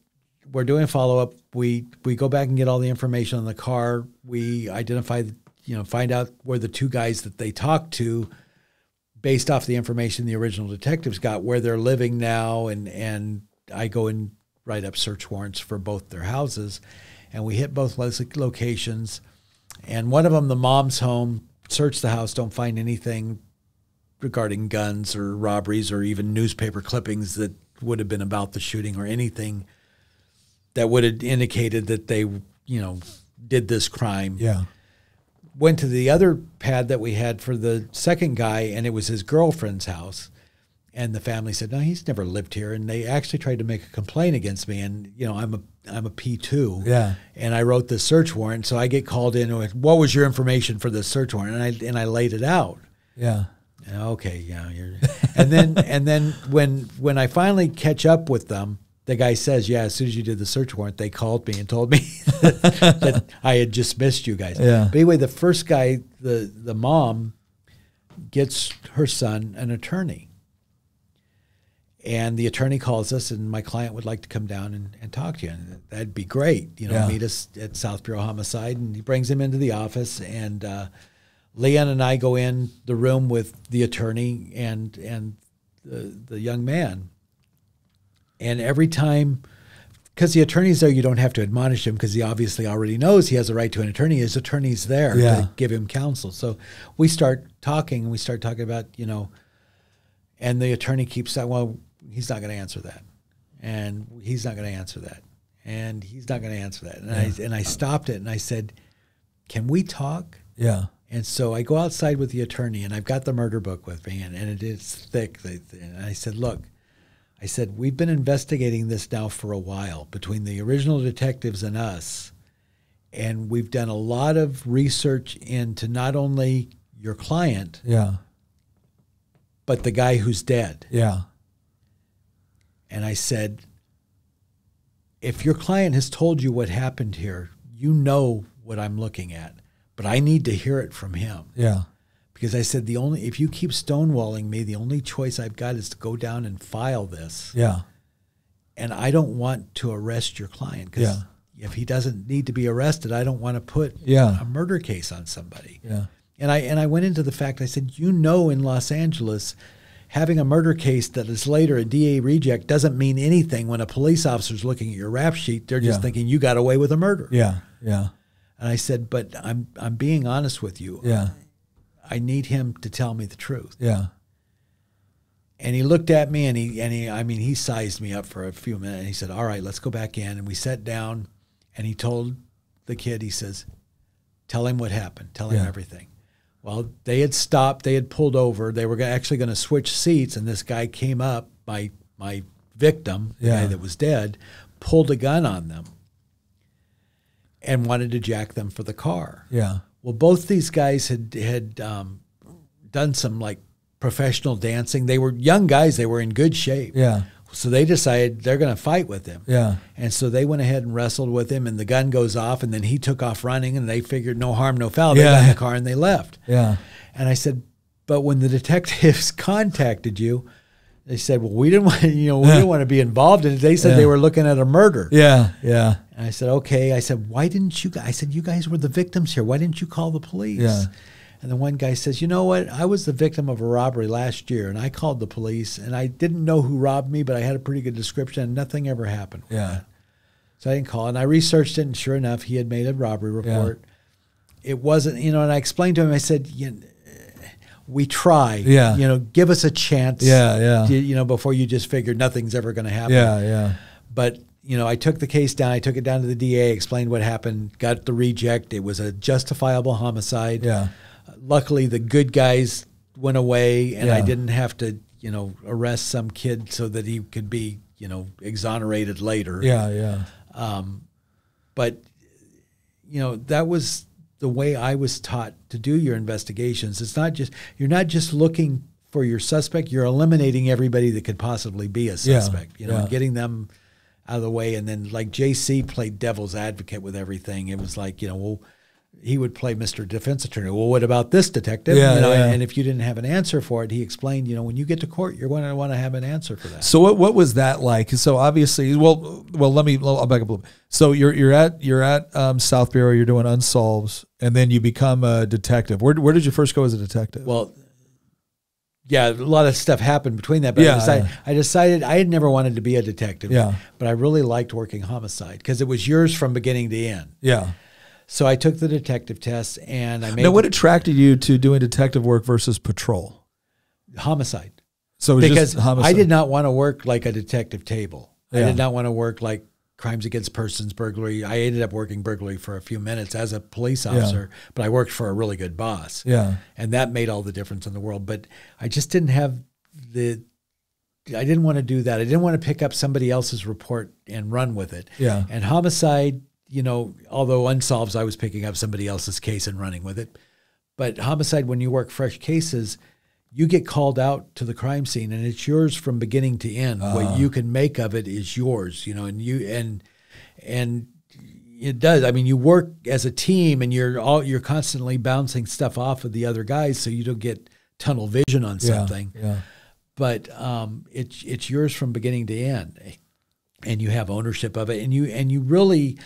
we're doing a follow-up. We go back and get all the information on the car. We identify, you know, find out where the two guys that they talked to, based off the information the original detectives got, where they're living now. And I go and write up search warrants for both their houses. And we hit both locations. And one of them, the mom's home, search the house, don't find anything regarding guns or robberies or even newspaper clippings that would have been about the shooting or anything that would have indicated that they, you know, did this crime. Yeah. Went to the other pad that we had for the second guy, and it was his girlfriend's house. And the family said, no, he's never lived here. And they actually tried to make a complaint against me. And, you know, I'm a P2. Yeah. And I wrote this search warrant. So I get called in with, what was your information for this search warrant? And I laid it out. Yeah. Okay. Yeah. And then when I finally catch up with them, the guy says, yeah, as soon as you did the search warrant, they called me and told me that I had just missed you guys. Yeah. But anyway, the first guy, the mom gets her son an attorney. And the attorney calls us, and my client would like to come down and talk to you. And that'd be great. You know, yeah. Meet us at South Bureau Homicide. And he brings him into the office. And Leon and I go in the room with the attorney and the young man. And every time, because the attorney's there, you don't have to admonish him because he obviously already knows he has a right to an attorney. His attorney's there yeah. to give him counsel. So we start talking. We start talking about, you know, and the attorney keeps saying, well, he's not going to answer that. And he's not going to answer that. And he's not going to answer that. And, yeah. I stopped it, and I said, can we talk? Yeah. And so I go outside with the attorney, and I've got the murder book with me, and it is thick. And I said, look, I said, we've been investigating this now for a while between the original detectives and us. And we've done a lot of research into not only your client, yeah, but the guy who's dead. Yeah. And I said, if your client has told you what happened here, you know what I'm looking at, but I need to hear it from him. Yeah. Because I said, if you keep stonewalling me, the only choice I've got is to go down and file this. Yeah. And I don't want to arrest your client because yeah. if he doesn't need to be arrested, I don't want to put yeah. a murder case on somebody. Yeah. And I went into the fact, I said, you know, in Los Angeles, having a murder case that is later a DA reject doesn't mean anything when a police officer's looking at your rap sheet. They're just yeah. thinking you got away with a murder. Yeah, yeah. And I said, but I'm being honest with you. Yeah. I need him to tell me the truth. Yeah. And he looked at me and he sized me up for a few minutes and he said, all right, let's go back in. And we sat down and he told the kid, he says, tell him what happened. Tell him yeah. everything. Well, they had stopped. They had pulled over. They were actually going to switch seats. And this guy came up, my victim, the yeah. guy that was dead, pulled a gun on them and wanted to jack them for the car. Yeah. Well, both these guys had done some like professional dancing. They were young guys. They were in good shape. Yeah. So they decided they're going to fight with him. Yeah. And so they went ahead and wrestled with him, and the gun goes off, and then he took off running, and they figured no harm, no foul. They yeah. got in the car, and they left. Yeah. And I said, but when the detectives contacted you, they said, well, we didn't want to, you know, we didn't want to be involved in it. They said yeah. they were looking at a murder. Yeah, yeah. And I said, okay. I said, why didn't you guys? I said, you guys were the victims here. Why didn't you call the police? Yeah. And the one guy says, you know what? I was the victim of a robbery last year, and I called the police, and I didn't know who robbed me, but I had a pretty good description, and nothing ever happened. Yeah. So I didn't call, and I researched it, and sure enough, he had made a robbery report. Yeah. It wasn't, you know, and I explained to him, I said, you know, we try, yeah. you know, give us a chance, yeah, yeah. You know, before you just figure nothing's ever going to happen. Yeah, yeah. But, you know, I took the case down. I took it down to the DA, explained what happened, got the reject. It was a justifiable homicide. Yeah. Luckily, the good guys went away, and yeah. I didn't have to, you know, arrest some kid so that he could be, you know, exonerated later. Yeah, yeah. But, you know, that was the way I was taught to do your investigations. It's not just, you're not just looking for your suspect, you're eliminating everybody that could possibly be a suspect, you know, and getting them out of the way. And then like JC played devil's advocate with everything. It was like, you know, well, he would play Mr. Defense Attorney. Well, what about this detective? Yeah, you know, yeah. And if you didn't have an answer for it, he explained, you know, when you get to court, you're going to want to have an answer for that. So what was that like? So obviously, well, I'll back up a little bit. So you're at South Bureau, you're doing unsolves, and then you become a detective. Where did you first go as a detective? Well, yeah, a lot of stuff happened between that, but yeah, I decided I had never wanted to be a detective, but I really liked working homicide because it was yours from beginning to end. Yeah. So I took the detective test and I made. Now, what attracted you to doing detective work versus patrol? Homicide. So it was because just homicide. I did not want to work like a detective table. Yeah. I did not want to work like crimes against persons, burglary. I ended up working burglary for a few minutes as a police officer, but I worked for a really good boss. Yeah. And that made all the difference in the world. But I just didn't have the. I didn't want to do that. I didn't want to pick up somebody else's report and run with it. Yeah. And homicide. You know, although unsolves, I was picking up somebody else's case and running with it. But homicide, when you work fresh cases, you get called out to the crime scene, and it's yours from beginning to end. What you can make of it is yours, you know, and it does. I mean, you work as a team, and you're constantly bouncing stuff off of the other guys, so you don't get tunnel vision on something. Yeah. But it's yours from beginning to end, and you have ownership of it, and you really.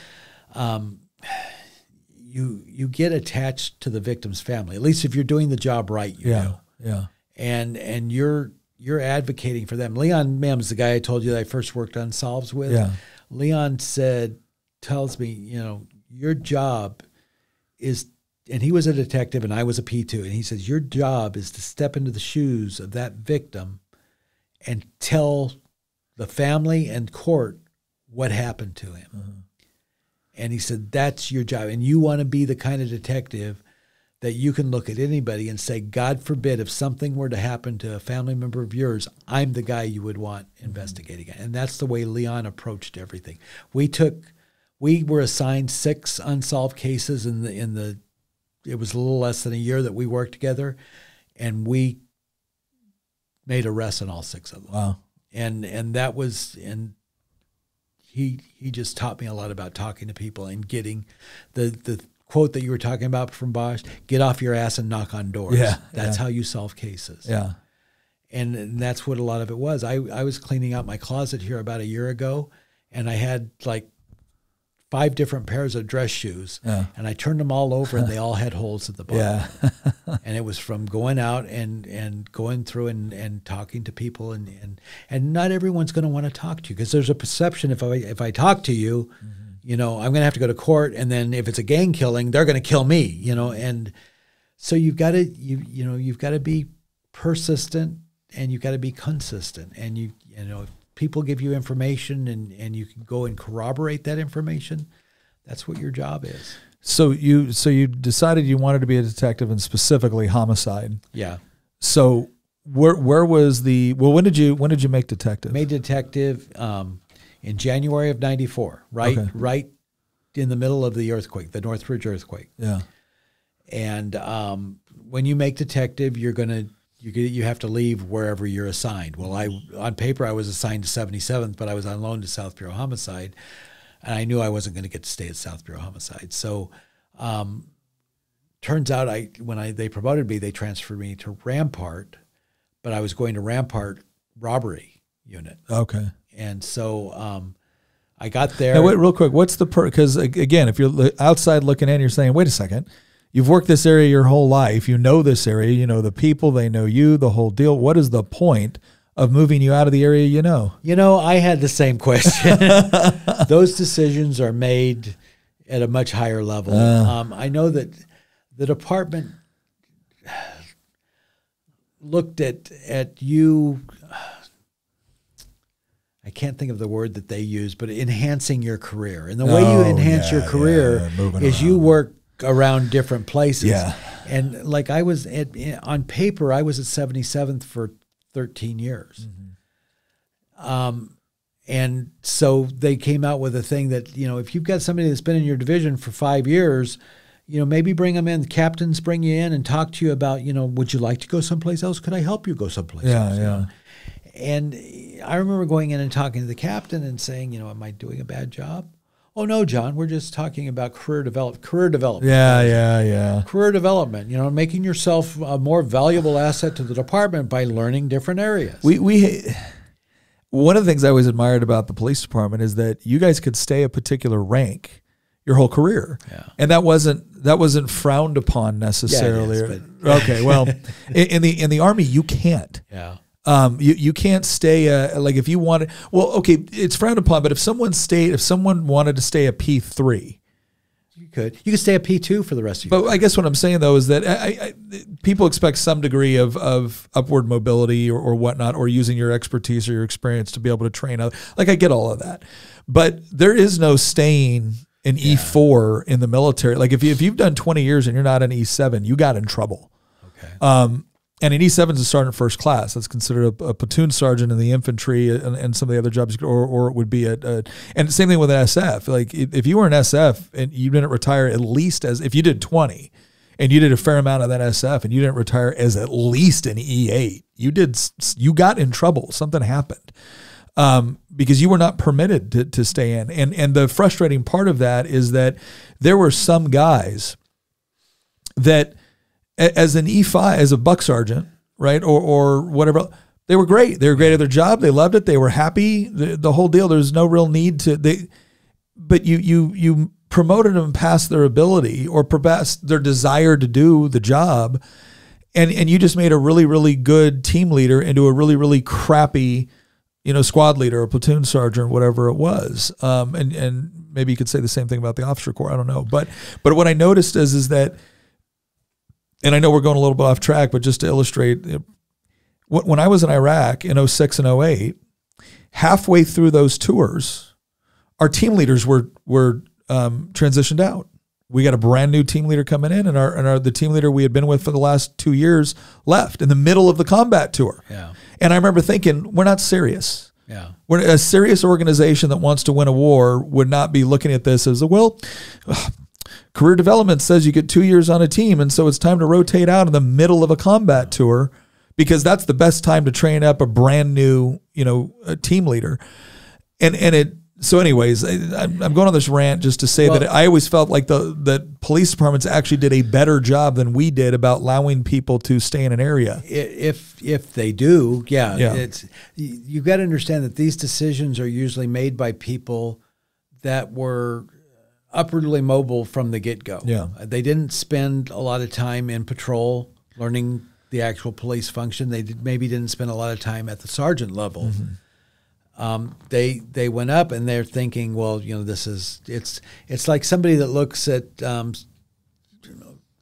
You get attached to the victim's family, at least if you're doing the job right, you know. Yeah. And you're advocating for them. Leon Mims, the guy I told you that I first worked on solves with, Leon tells me, you know, your job is, and he was a detective and I was a P2, and he says, your job is to step into the shoes of that victim and tell the family and court what happened to him. Mm-hmm. And he said, that's your job. And you want to be the kind of detective that you can look at anybody and say, God forbid, if something were to happen to a family member of yours, I'm the guy you would want investigating it. And that's the way Leon approached everything. We were assigned 6 unsolved cases it was a little less than a year that we worked together, and we made arrests on all 6 of them. Wow. And that was, He just taught me a lot about talking to people and getting the quote that you were talking about from Bosch, get off your ass and knock on doors. Yeah, that's how you solve cases. Yeah. And that's what a lot of it was. I was cleaning out my closet here about a year ago, and I had like 5 different pairs of dress shoes, and I turned them all over and they all had holes at the bottom. Yeah. And it was from going out and going through and talking to people, and not everyone's going to want to talk to you because there's a perception if I talk to you, you know, I'm going to have to go to court, and then if it's a gang killing, they're going to kill me, you know, and so you've got to be persistent, and you've got to be consistent, and you know, if people give you information and you can go and corroborate that information, that's what your job is. So you decided you wanted to be a detective, and specifically homicide. Yeah. So where was the, well, when did you make detective? Made detective in January of '94, right? Okay. Right in the middle of the earthquake, the Northridge earthquake. Yeah. And when you make detective, you're going to, you have to leave wherever you're assigned. Well, on paper, I was assigned to 77th, but I was on loan to South Bureau Homicide, and I knew I wasn't going to get to stay at South Bureau Homicide. So turns out when they promoted me, they transferred me to Rampart, but I was going to Rampart Robbery Unit. Okay. And so I got there. Now, wait, real quick, because again, if you're outside looking in, you're saying, wait a second, you've worked this area your whole life. You know this area. You know the people. They know you, the whole deal. What is the point of moving you out of the area you know? You know, I had the same question. Those decisions are made at a much higher level. I know that the department looked at you, I can't think of the word that they use, but enhancing your career. And the way you enhance your career is you work around different places. Yeah. And like I was on paper, I was at 77th for 13 years. Mm-hmm. And so they came out with a thing that, you know, if you've got somebody that's been in your division for 5 years, you know, maybe bring them in, the captains bring you in and talk to you about, you know, would you like to go someplace else? Could I help you go someplace else? Yeah, yeah. And I remember going in and talking to the captain and saying, you know, am I doing a bad job? Oh, no, John, we're just talking about career development. Yeah, yeah, yeah. Career development, you know, making yourself a more valuable asset to the department by learning different areas. One of the things I always admired about the police department is that you guys could stay a particular rank your whole career. Yeah. And that wasn't frowned upon necessarily. Yeah, it is, but okay, well, in the Army, you can't. Yeah. You can't stay, like if you wanted, well, okay, it's frowned upon, but if someone wanted to stay a P3. You could stay a P2 for the rest of your life. I guess what I'm saying though, is that people expect some degree of upward mobility or whatnot, or using your expertise or your experience to be able to train others. Like I get all of that, but there is no staying an E4 in the military. Like if you've done 20 years and you're not an E7, you got in trouble. Okay. And an E7 is a sergeant first class. That's considered a platoon sergeant in the infantry and some of the other jobs, or it would be and same thing with an SF. Like if you were an SF and you didn't retire at least as, if you did 20 and you did a fair amount of that SF and you didn't retire as at least an E8, you got in trouble. Something happened because you were not permitted to stay in. And the frustrating part of that is that there were some guys that, as an E5, as a buck sergeant, right, or whatever, they were great. They were great at their job. They loved it. They were happy. The whole deal. There's no real need to. But you promoted them past their ability or past their desire to do the job, and you just made a really, really good team leader into a really, really crappy, you know, squad leader or platoon sergeant, whatever it was. And maybe you could say the same thing about the officer corps. I don't know. But what I noticed is that. And I know we're going a little bit off track, but just to illustrate, when I was in Iraq in 06 and 08, halfway through those tours, our team leaders were transitioned out. We got a brand new team leader coming in, and the team leader we had been with for the last 2 years left in the middle of the combat tour. Yeah. And I remember thinking, we're not serious. Yeah. We're a serious organization that wants to win a war would not be looking at this as, well, career development says you get 2 years on a team, and so it's time to rotate out in the middle of a combat tour because that's the best time to train up a brand new, you know, team leader. So anyways, I'm going on this rant just to say that I always felt like that police departments actually did a better job than we did about allowing people to stay in an area. If they do, yeah, yeah. You've got to understand that these decisions are usually made by people that were upwardly mobile from the get-go. Yeah. They didn't spend a lot of time in patrol learning the actual police function. They maybe didn't spend a lot of time at the sergeant level. Mm-hmm. They went up and they're thinking, well, you know, it's like somebody that looks at,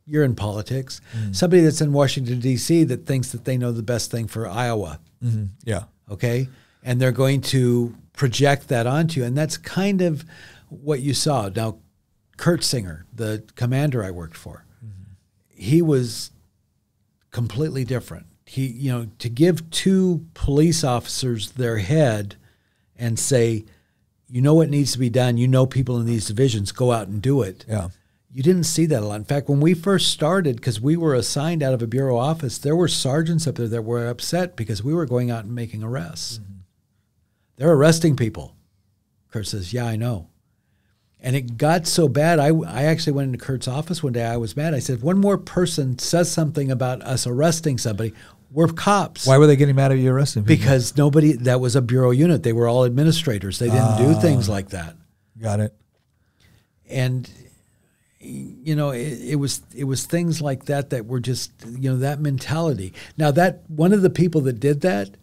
you're in politics, mm-hmm. somebody that's in Washington, D.C. that thinks that they know the best thing for Iowa. Mm-hmm. Yeah. Okay. And they're going to project that onto you. And that's kind of what you saw. Now, Kurt Singer, the commander I worked for, mm-hmm. he was completely different. He, you know, to give two police officers their head and say, you know what needs to be done, you know people in these divisions, go out and do it. Yeah. You didn't see that a lot. In fact, when we first started, because we were assigned out of a bureau office, there were sergeants up there that were upset because we were going out and making arrests. Mm-hmm. They're arresting people. Kurt says, yeah, I know. And it got so bad, I actually went into Kurt's office one day. I was mad. I said, if one more person says something about us arresting somebody, we're cops. Why were they getting mad at you arresting people? Because nobody, that was a bureau unit. They were all administrators. They didn't do things like that. Got it. And, you know, it was things like that that were just, you know, that mentality. Now, one of the people that did that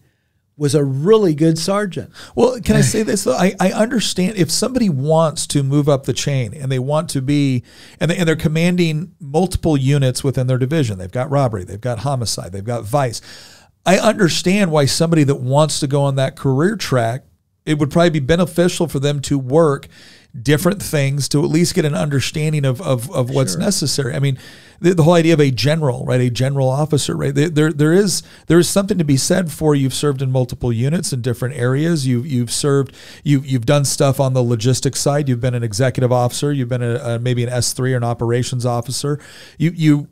was a really good sergeant. Well, can I say this? I understand if somebody wants to move up the chain and they want to be, and they're commanding multiple units within their division. They've got robbery, they've got homicide, they've got vice. I understand why somebody that wants to go on that career track, it would probably be beneficial for them to work different things to at least get an understanding of what's necessary. I mean, the whole idea of a general, right? A general officer, right? There is something to be said for you've served in multiple units in different areas. You've done stuff on the logistics side. You've been an executive officer. You've been maybe an S3 or an operations officer. You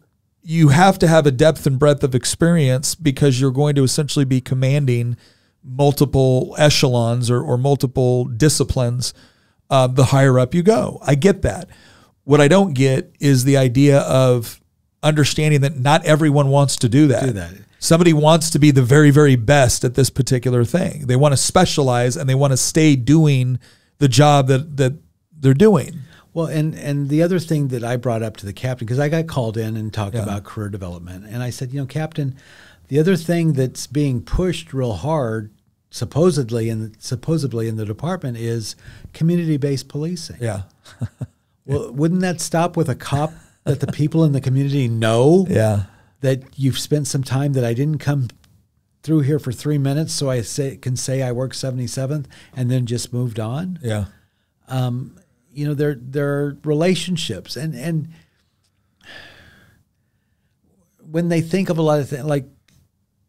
have to have a depth and breadth of experience because you're going to essentially be commanding multiple echelons or multiple disciplines the higher up you go. I get that. What I don't get is the idea of understanding that not everyone wants to do that. Somebody wants to be the very, very best at this particular thing. They want to specialize and they want to stay doing the job that they're doing. Well, and the other thing that I brought up to the captain, because I got called in and talked about career development, and I said, you know, Captain, the other thing that's being pushed real hard, supposedly in the department, is community-based policing. Yeah. Well, wouldn't that stop with a cop that the people in the community know? Yeah. That you've spent some time, that I didn't come through here for 3 minutes, so I can say I work 77th and then just moved on. Yeah. You know, their relationships, and when they think of a lot of things, like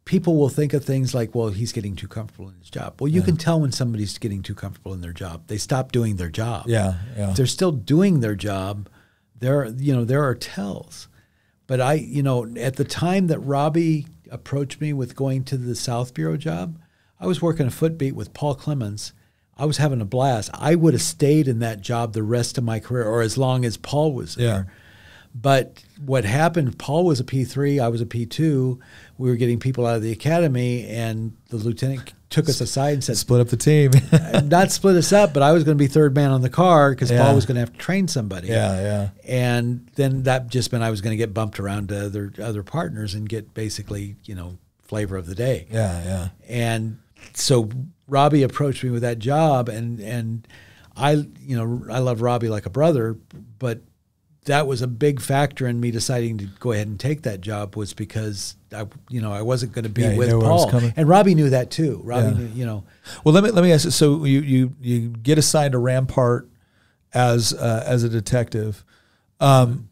people will think of things like, well, he's getting too comfortable in his job. Well, you can tell when somebody's getting too comfortable in their job. They stop doing their job. Yeah, yeah. If they're still doing their job, there are tells. But I, you know, at the time that Robbie approached me with going to the South Bureau job, I was working a footbeat with Paul Clements. I was having a blast. I would have stayed in that job the rest of my career, or as long as Paul was there. Yeah. But what happened, Paul was a P3, I was a P2. We were getting people out of the academy, and the lieutenant took us aside and said, split up the team. Not split us up, but I was going to be third man on the car because Paul was going to have to train somebody. Yeah, yeah. And then that just meant I was going to get bumped around to other partners and get basically, you know, flavor of the day. Yeah, yeah. And so Robbie approached me with that job, and I, you know, I love Robbie like a brother, but that was a big factor in me deciding to go ahead and take that job, was because I, you know, I wasn't going to be with Paul, and Robbie knew that too. Robbie knew, you know. Well, let me ask you. So you get assigned to Rampart as a detective. What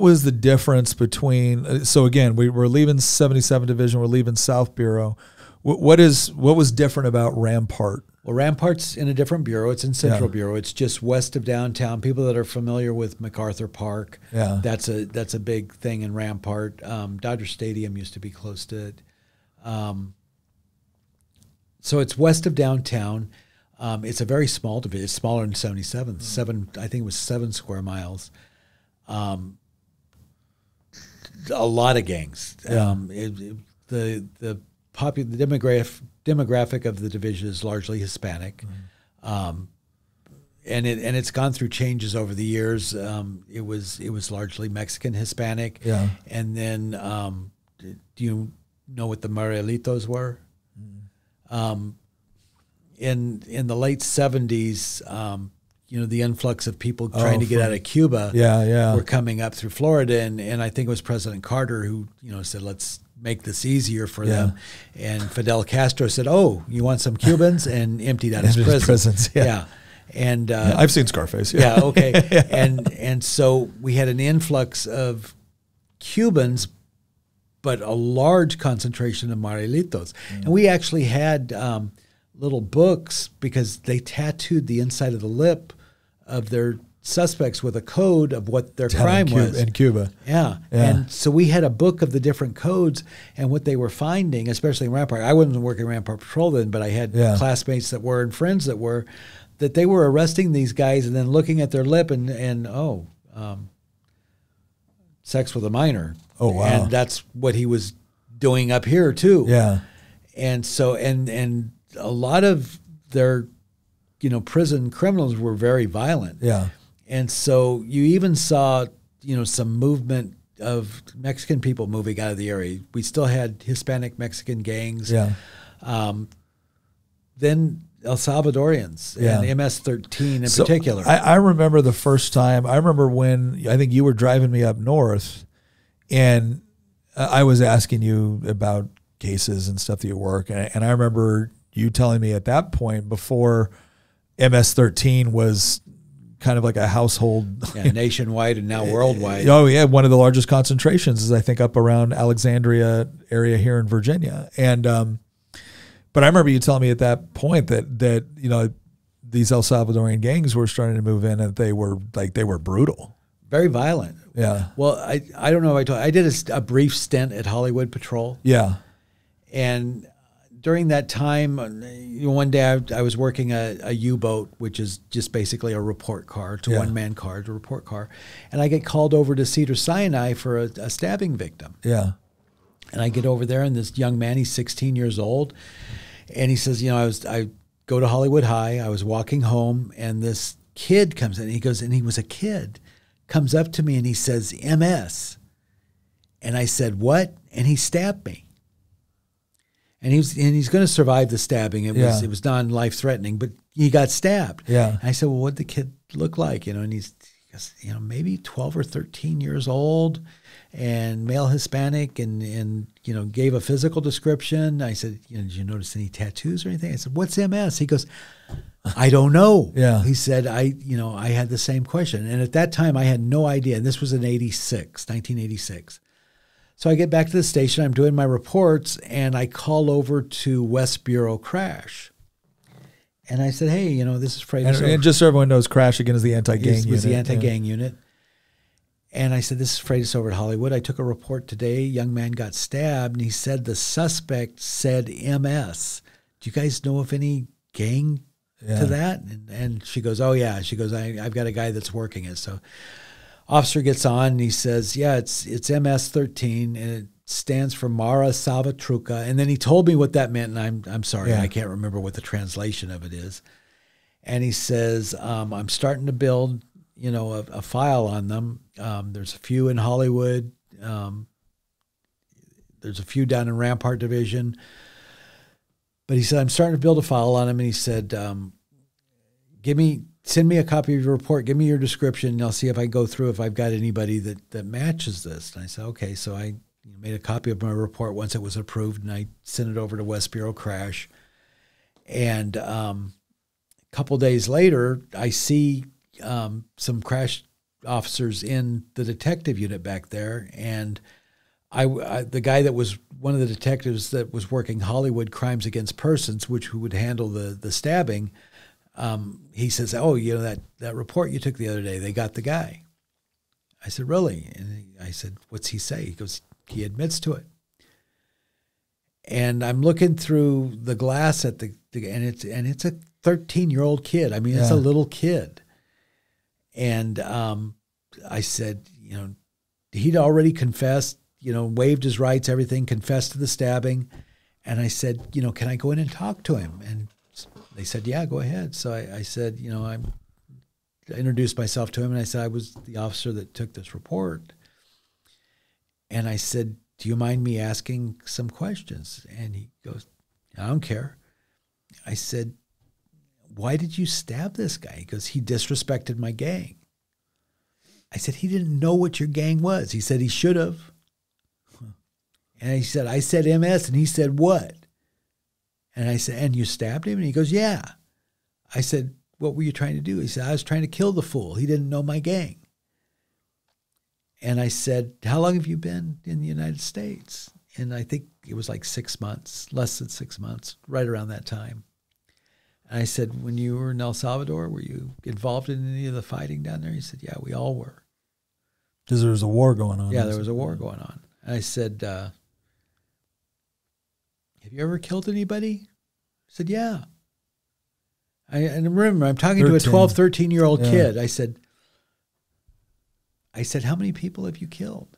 was the difference between? So again, we're leaving 77th Division. We're leaving South Bureau. What was different about Rampart? Well, Rampart's in a different bureau. It's in Central Bureau. It's just west of downtown. People that are familiar with MacArthur Park, that's a big thing in Rampart. Dodger Stadium used to be close to it. So it's west of downtown. It's a very small division. It's smaller than 77th. I think it was 7 square miles. A lot of gangs. Yeah. The demographic of the division is largely Hispanic, and it's gone through changes over the years. It was largely Mexican Hispanic, and then do you know what the Marielitos were? In the late 70s, you know, the influx of people trying to get out of Cuba, were coming up through Florida, and I think it was President Carter who, you know, said let's make this easier for them. And Fidel Castro said, oh, you want some Cubans? And emptied out his prisons. And I've seen Scarface. And so we had an influx of Cubans, but a large concentration of Marielitos. And we actually had little books, because they tattooed the inside of the lip of their suspects with a code of what their crime was in Cuba. And so we had a book of the different codes and what they were finding, especially in Rampart. I wasn't working Rampart Patrol then, but I had classmates that were and friends that were, that they were arresting these guys and then looking at their lip and sex with a minor. Oh wow! And that's what he was doing up here too. And so and a lot of their, you know, prison criminals were very violent. And so you even saw, you know, some movement of Mexican people moving out of the area. We still had Hispanic Mexican gangs. Then El Salvadorians and MS-13 in particular. I remember the first time. I remember when I think you were driving me up north, and I was asking you about cases and stuff that you work. And I remember you telling me at that point, before MS-13 was kind of like a household. Yeah, nationwide and now worldwide. Oh, yeah. One of the largest concentrations is, I think, up around Alexandria area here in Virginia. And but I remember you telling me at that point that, you know, these El Salvadorian gangs were starting to move in and they were like, they were brutal. Very violent. Yeah. Well, I don't know if I told you. I did a brief stint at Hollywood Patrol. Yeah. And during that time, you know, one day I was working a U-boat, which is just basically a report car, it's a one-man car, it's a report car. And I get called over to Cedars-Sinai for a stabbing victim. Yeah. And I get over there and this young man, he's 16 years old. And he says, you know, I go to Hollywood High. I was walking home and this kid comes in and he goes, and he was a kid. Comes up to me and he says, MS. And I said, what? And he stabbed me. And he's going to survive the stabbing. It was non-life threatening, but he got stabbed. Yeah. And I said, well, what'd the kid look like? You know, and he goes, you know, maybe 12 or 13 years old and male Hispanic and, you know, gave a physical description. I said, you know, did you notice any tattoos or anything? I said, what's MS? He goes, I don't know. Yeah. He said, you know, I had the same question. And at that time I had no idea. And this was in 1986. So I get back to the station, I'm doing my reports and I call over to West Bureau Crash. And I said, hey, you know, this is Freitas. And just so everyone knows, Crash again is the anti-gang unit. It was the anti-gang unit. And I said, this is Freitas over at Hollywood. I took a report today. Young man got stabbed and he said the suspect said MS. Do you guys know of any gang to that? And she goes, oh yeah. She goes, I've got a guy that's working it. So officer gets on and he says, yeah, it's MS-13 and it stands for Mara Salvatrucha. And then he told me what that meant. And I'm sorry, I can't remember what the translation of it is. And he says, I'm starting to build, you know, a file on them. There's a few in Hollywood. There's a few down in Rampart Division. But he said, I'm starting to build a file on him. And he said, send me a copy of your report. Give me your description. And I'll see if I go through, if I've got anybody that matches this. And I said, okay. So I made a copy of my report once it was approved. And I sent it over to West Bureau Crash. And a couple days later, I see some Crash officers in the detective unit back there. And the guy that was one of the detectives that was working Hollywood Crimes Against Persons, which would handle the stabbing, he says, oh, you know, that report you took the other day, they got the guy. I said, really? And I said, what's he say? He goes, he admits to it. And I'm looking through the glass at and it's a 13-year-old kid. I mean, it's a little kid. And I said, you know, he'd already confessed, you know, waived his rights, everything, confessed to the stabbing. And I said, you know, can I go in and talk to him? And they said, yeah, go ahead. So I said, you know, I introduced myself to him and I said, I was the officer that took this report. And I said, do you mind me asking some questions? And he goes, I don't care. I said, why did you stab this guy? He goes, he disrespected my gang. I said, he didn't know what your gang was. He said he should have. And he said, I said MS. And he said, what? And I said, and you stabbed him? And he goes, yeah. I said, what were you trying to do? He said, I was trying to kill the fool. He didn't know my gang. And I said, how long have you been in the United States? And I think it was like 6 months, less than 6 months, right around that time. And I said, when you were in El Salvador, were you involved in any of the fighting down there? He said, yeah, we all were. Because there was a war going on. Yeah, there was a war going on. And I said, have you ever killed anybody? I said, yeah. And remember, I'm talking to a 12, 13-year-old kid. I said, how many people have you killed?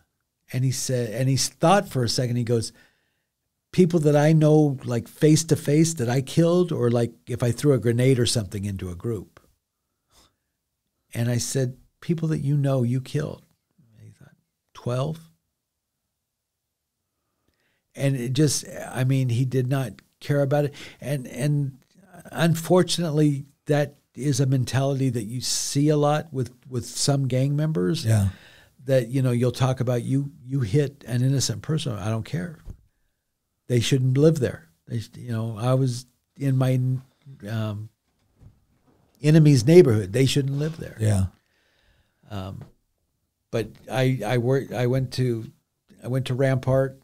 And he said, and he thought for a second, he goes, people that I know, like face-to-face that I killed, or like if I threw a grenade or something into a group. And I said, people that you know you killed. And he thought, 12? And it just, I mean, he did not care about it. And unfortunately, that is a mentality that you see a lot with some gang members. Yeah. That, you know, you'll talk about you hit an innocent person. I don't care. They shouldn't live there. They, you know, I was in my enemy's neighborhood. They shouldn't live there. Yeah. But I went to Rampart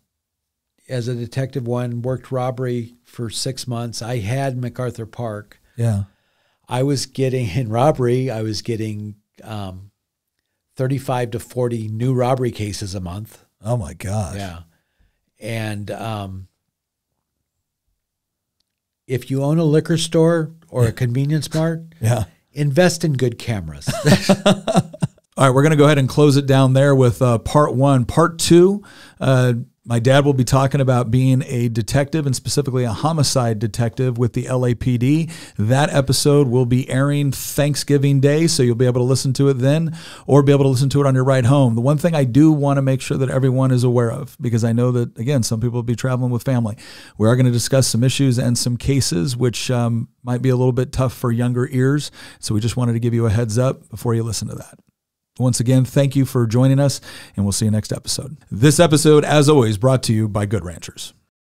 as a detective one, worked robbery for 6 months. I had MacArthur Park. Yeah. I was getting, in robbery, I was getting 35 to 40 new robbery cases a month. Oh my gosh. Yeah. And if you own a liquor store or a convenience mart, yeah, invest in good cameras. All right, we're going to go ahead and close it down there with part one. Part two, my dad will be talking about being a detective, and specifically a homicide detective with the LAPD. That episode will be airing Thanksgiving Day, so you'll be able to listen to it then, or be able to listen to it on your ride home. The one thing I do want to make sure that everyone is aware of, because I know that, again, some people will be traveling with family. We are going to discuss some issues and some cases, which might be a little bit tough for younger ears. So we just wanted to give you a heads up before you listen to that. Once again, thank you for joining us, and we'll see you next episode. This episode, as always, brought to you by Good Ranchers.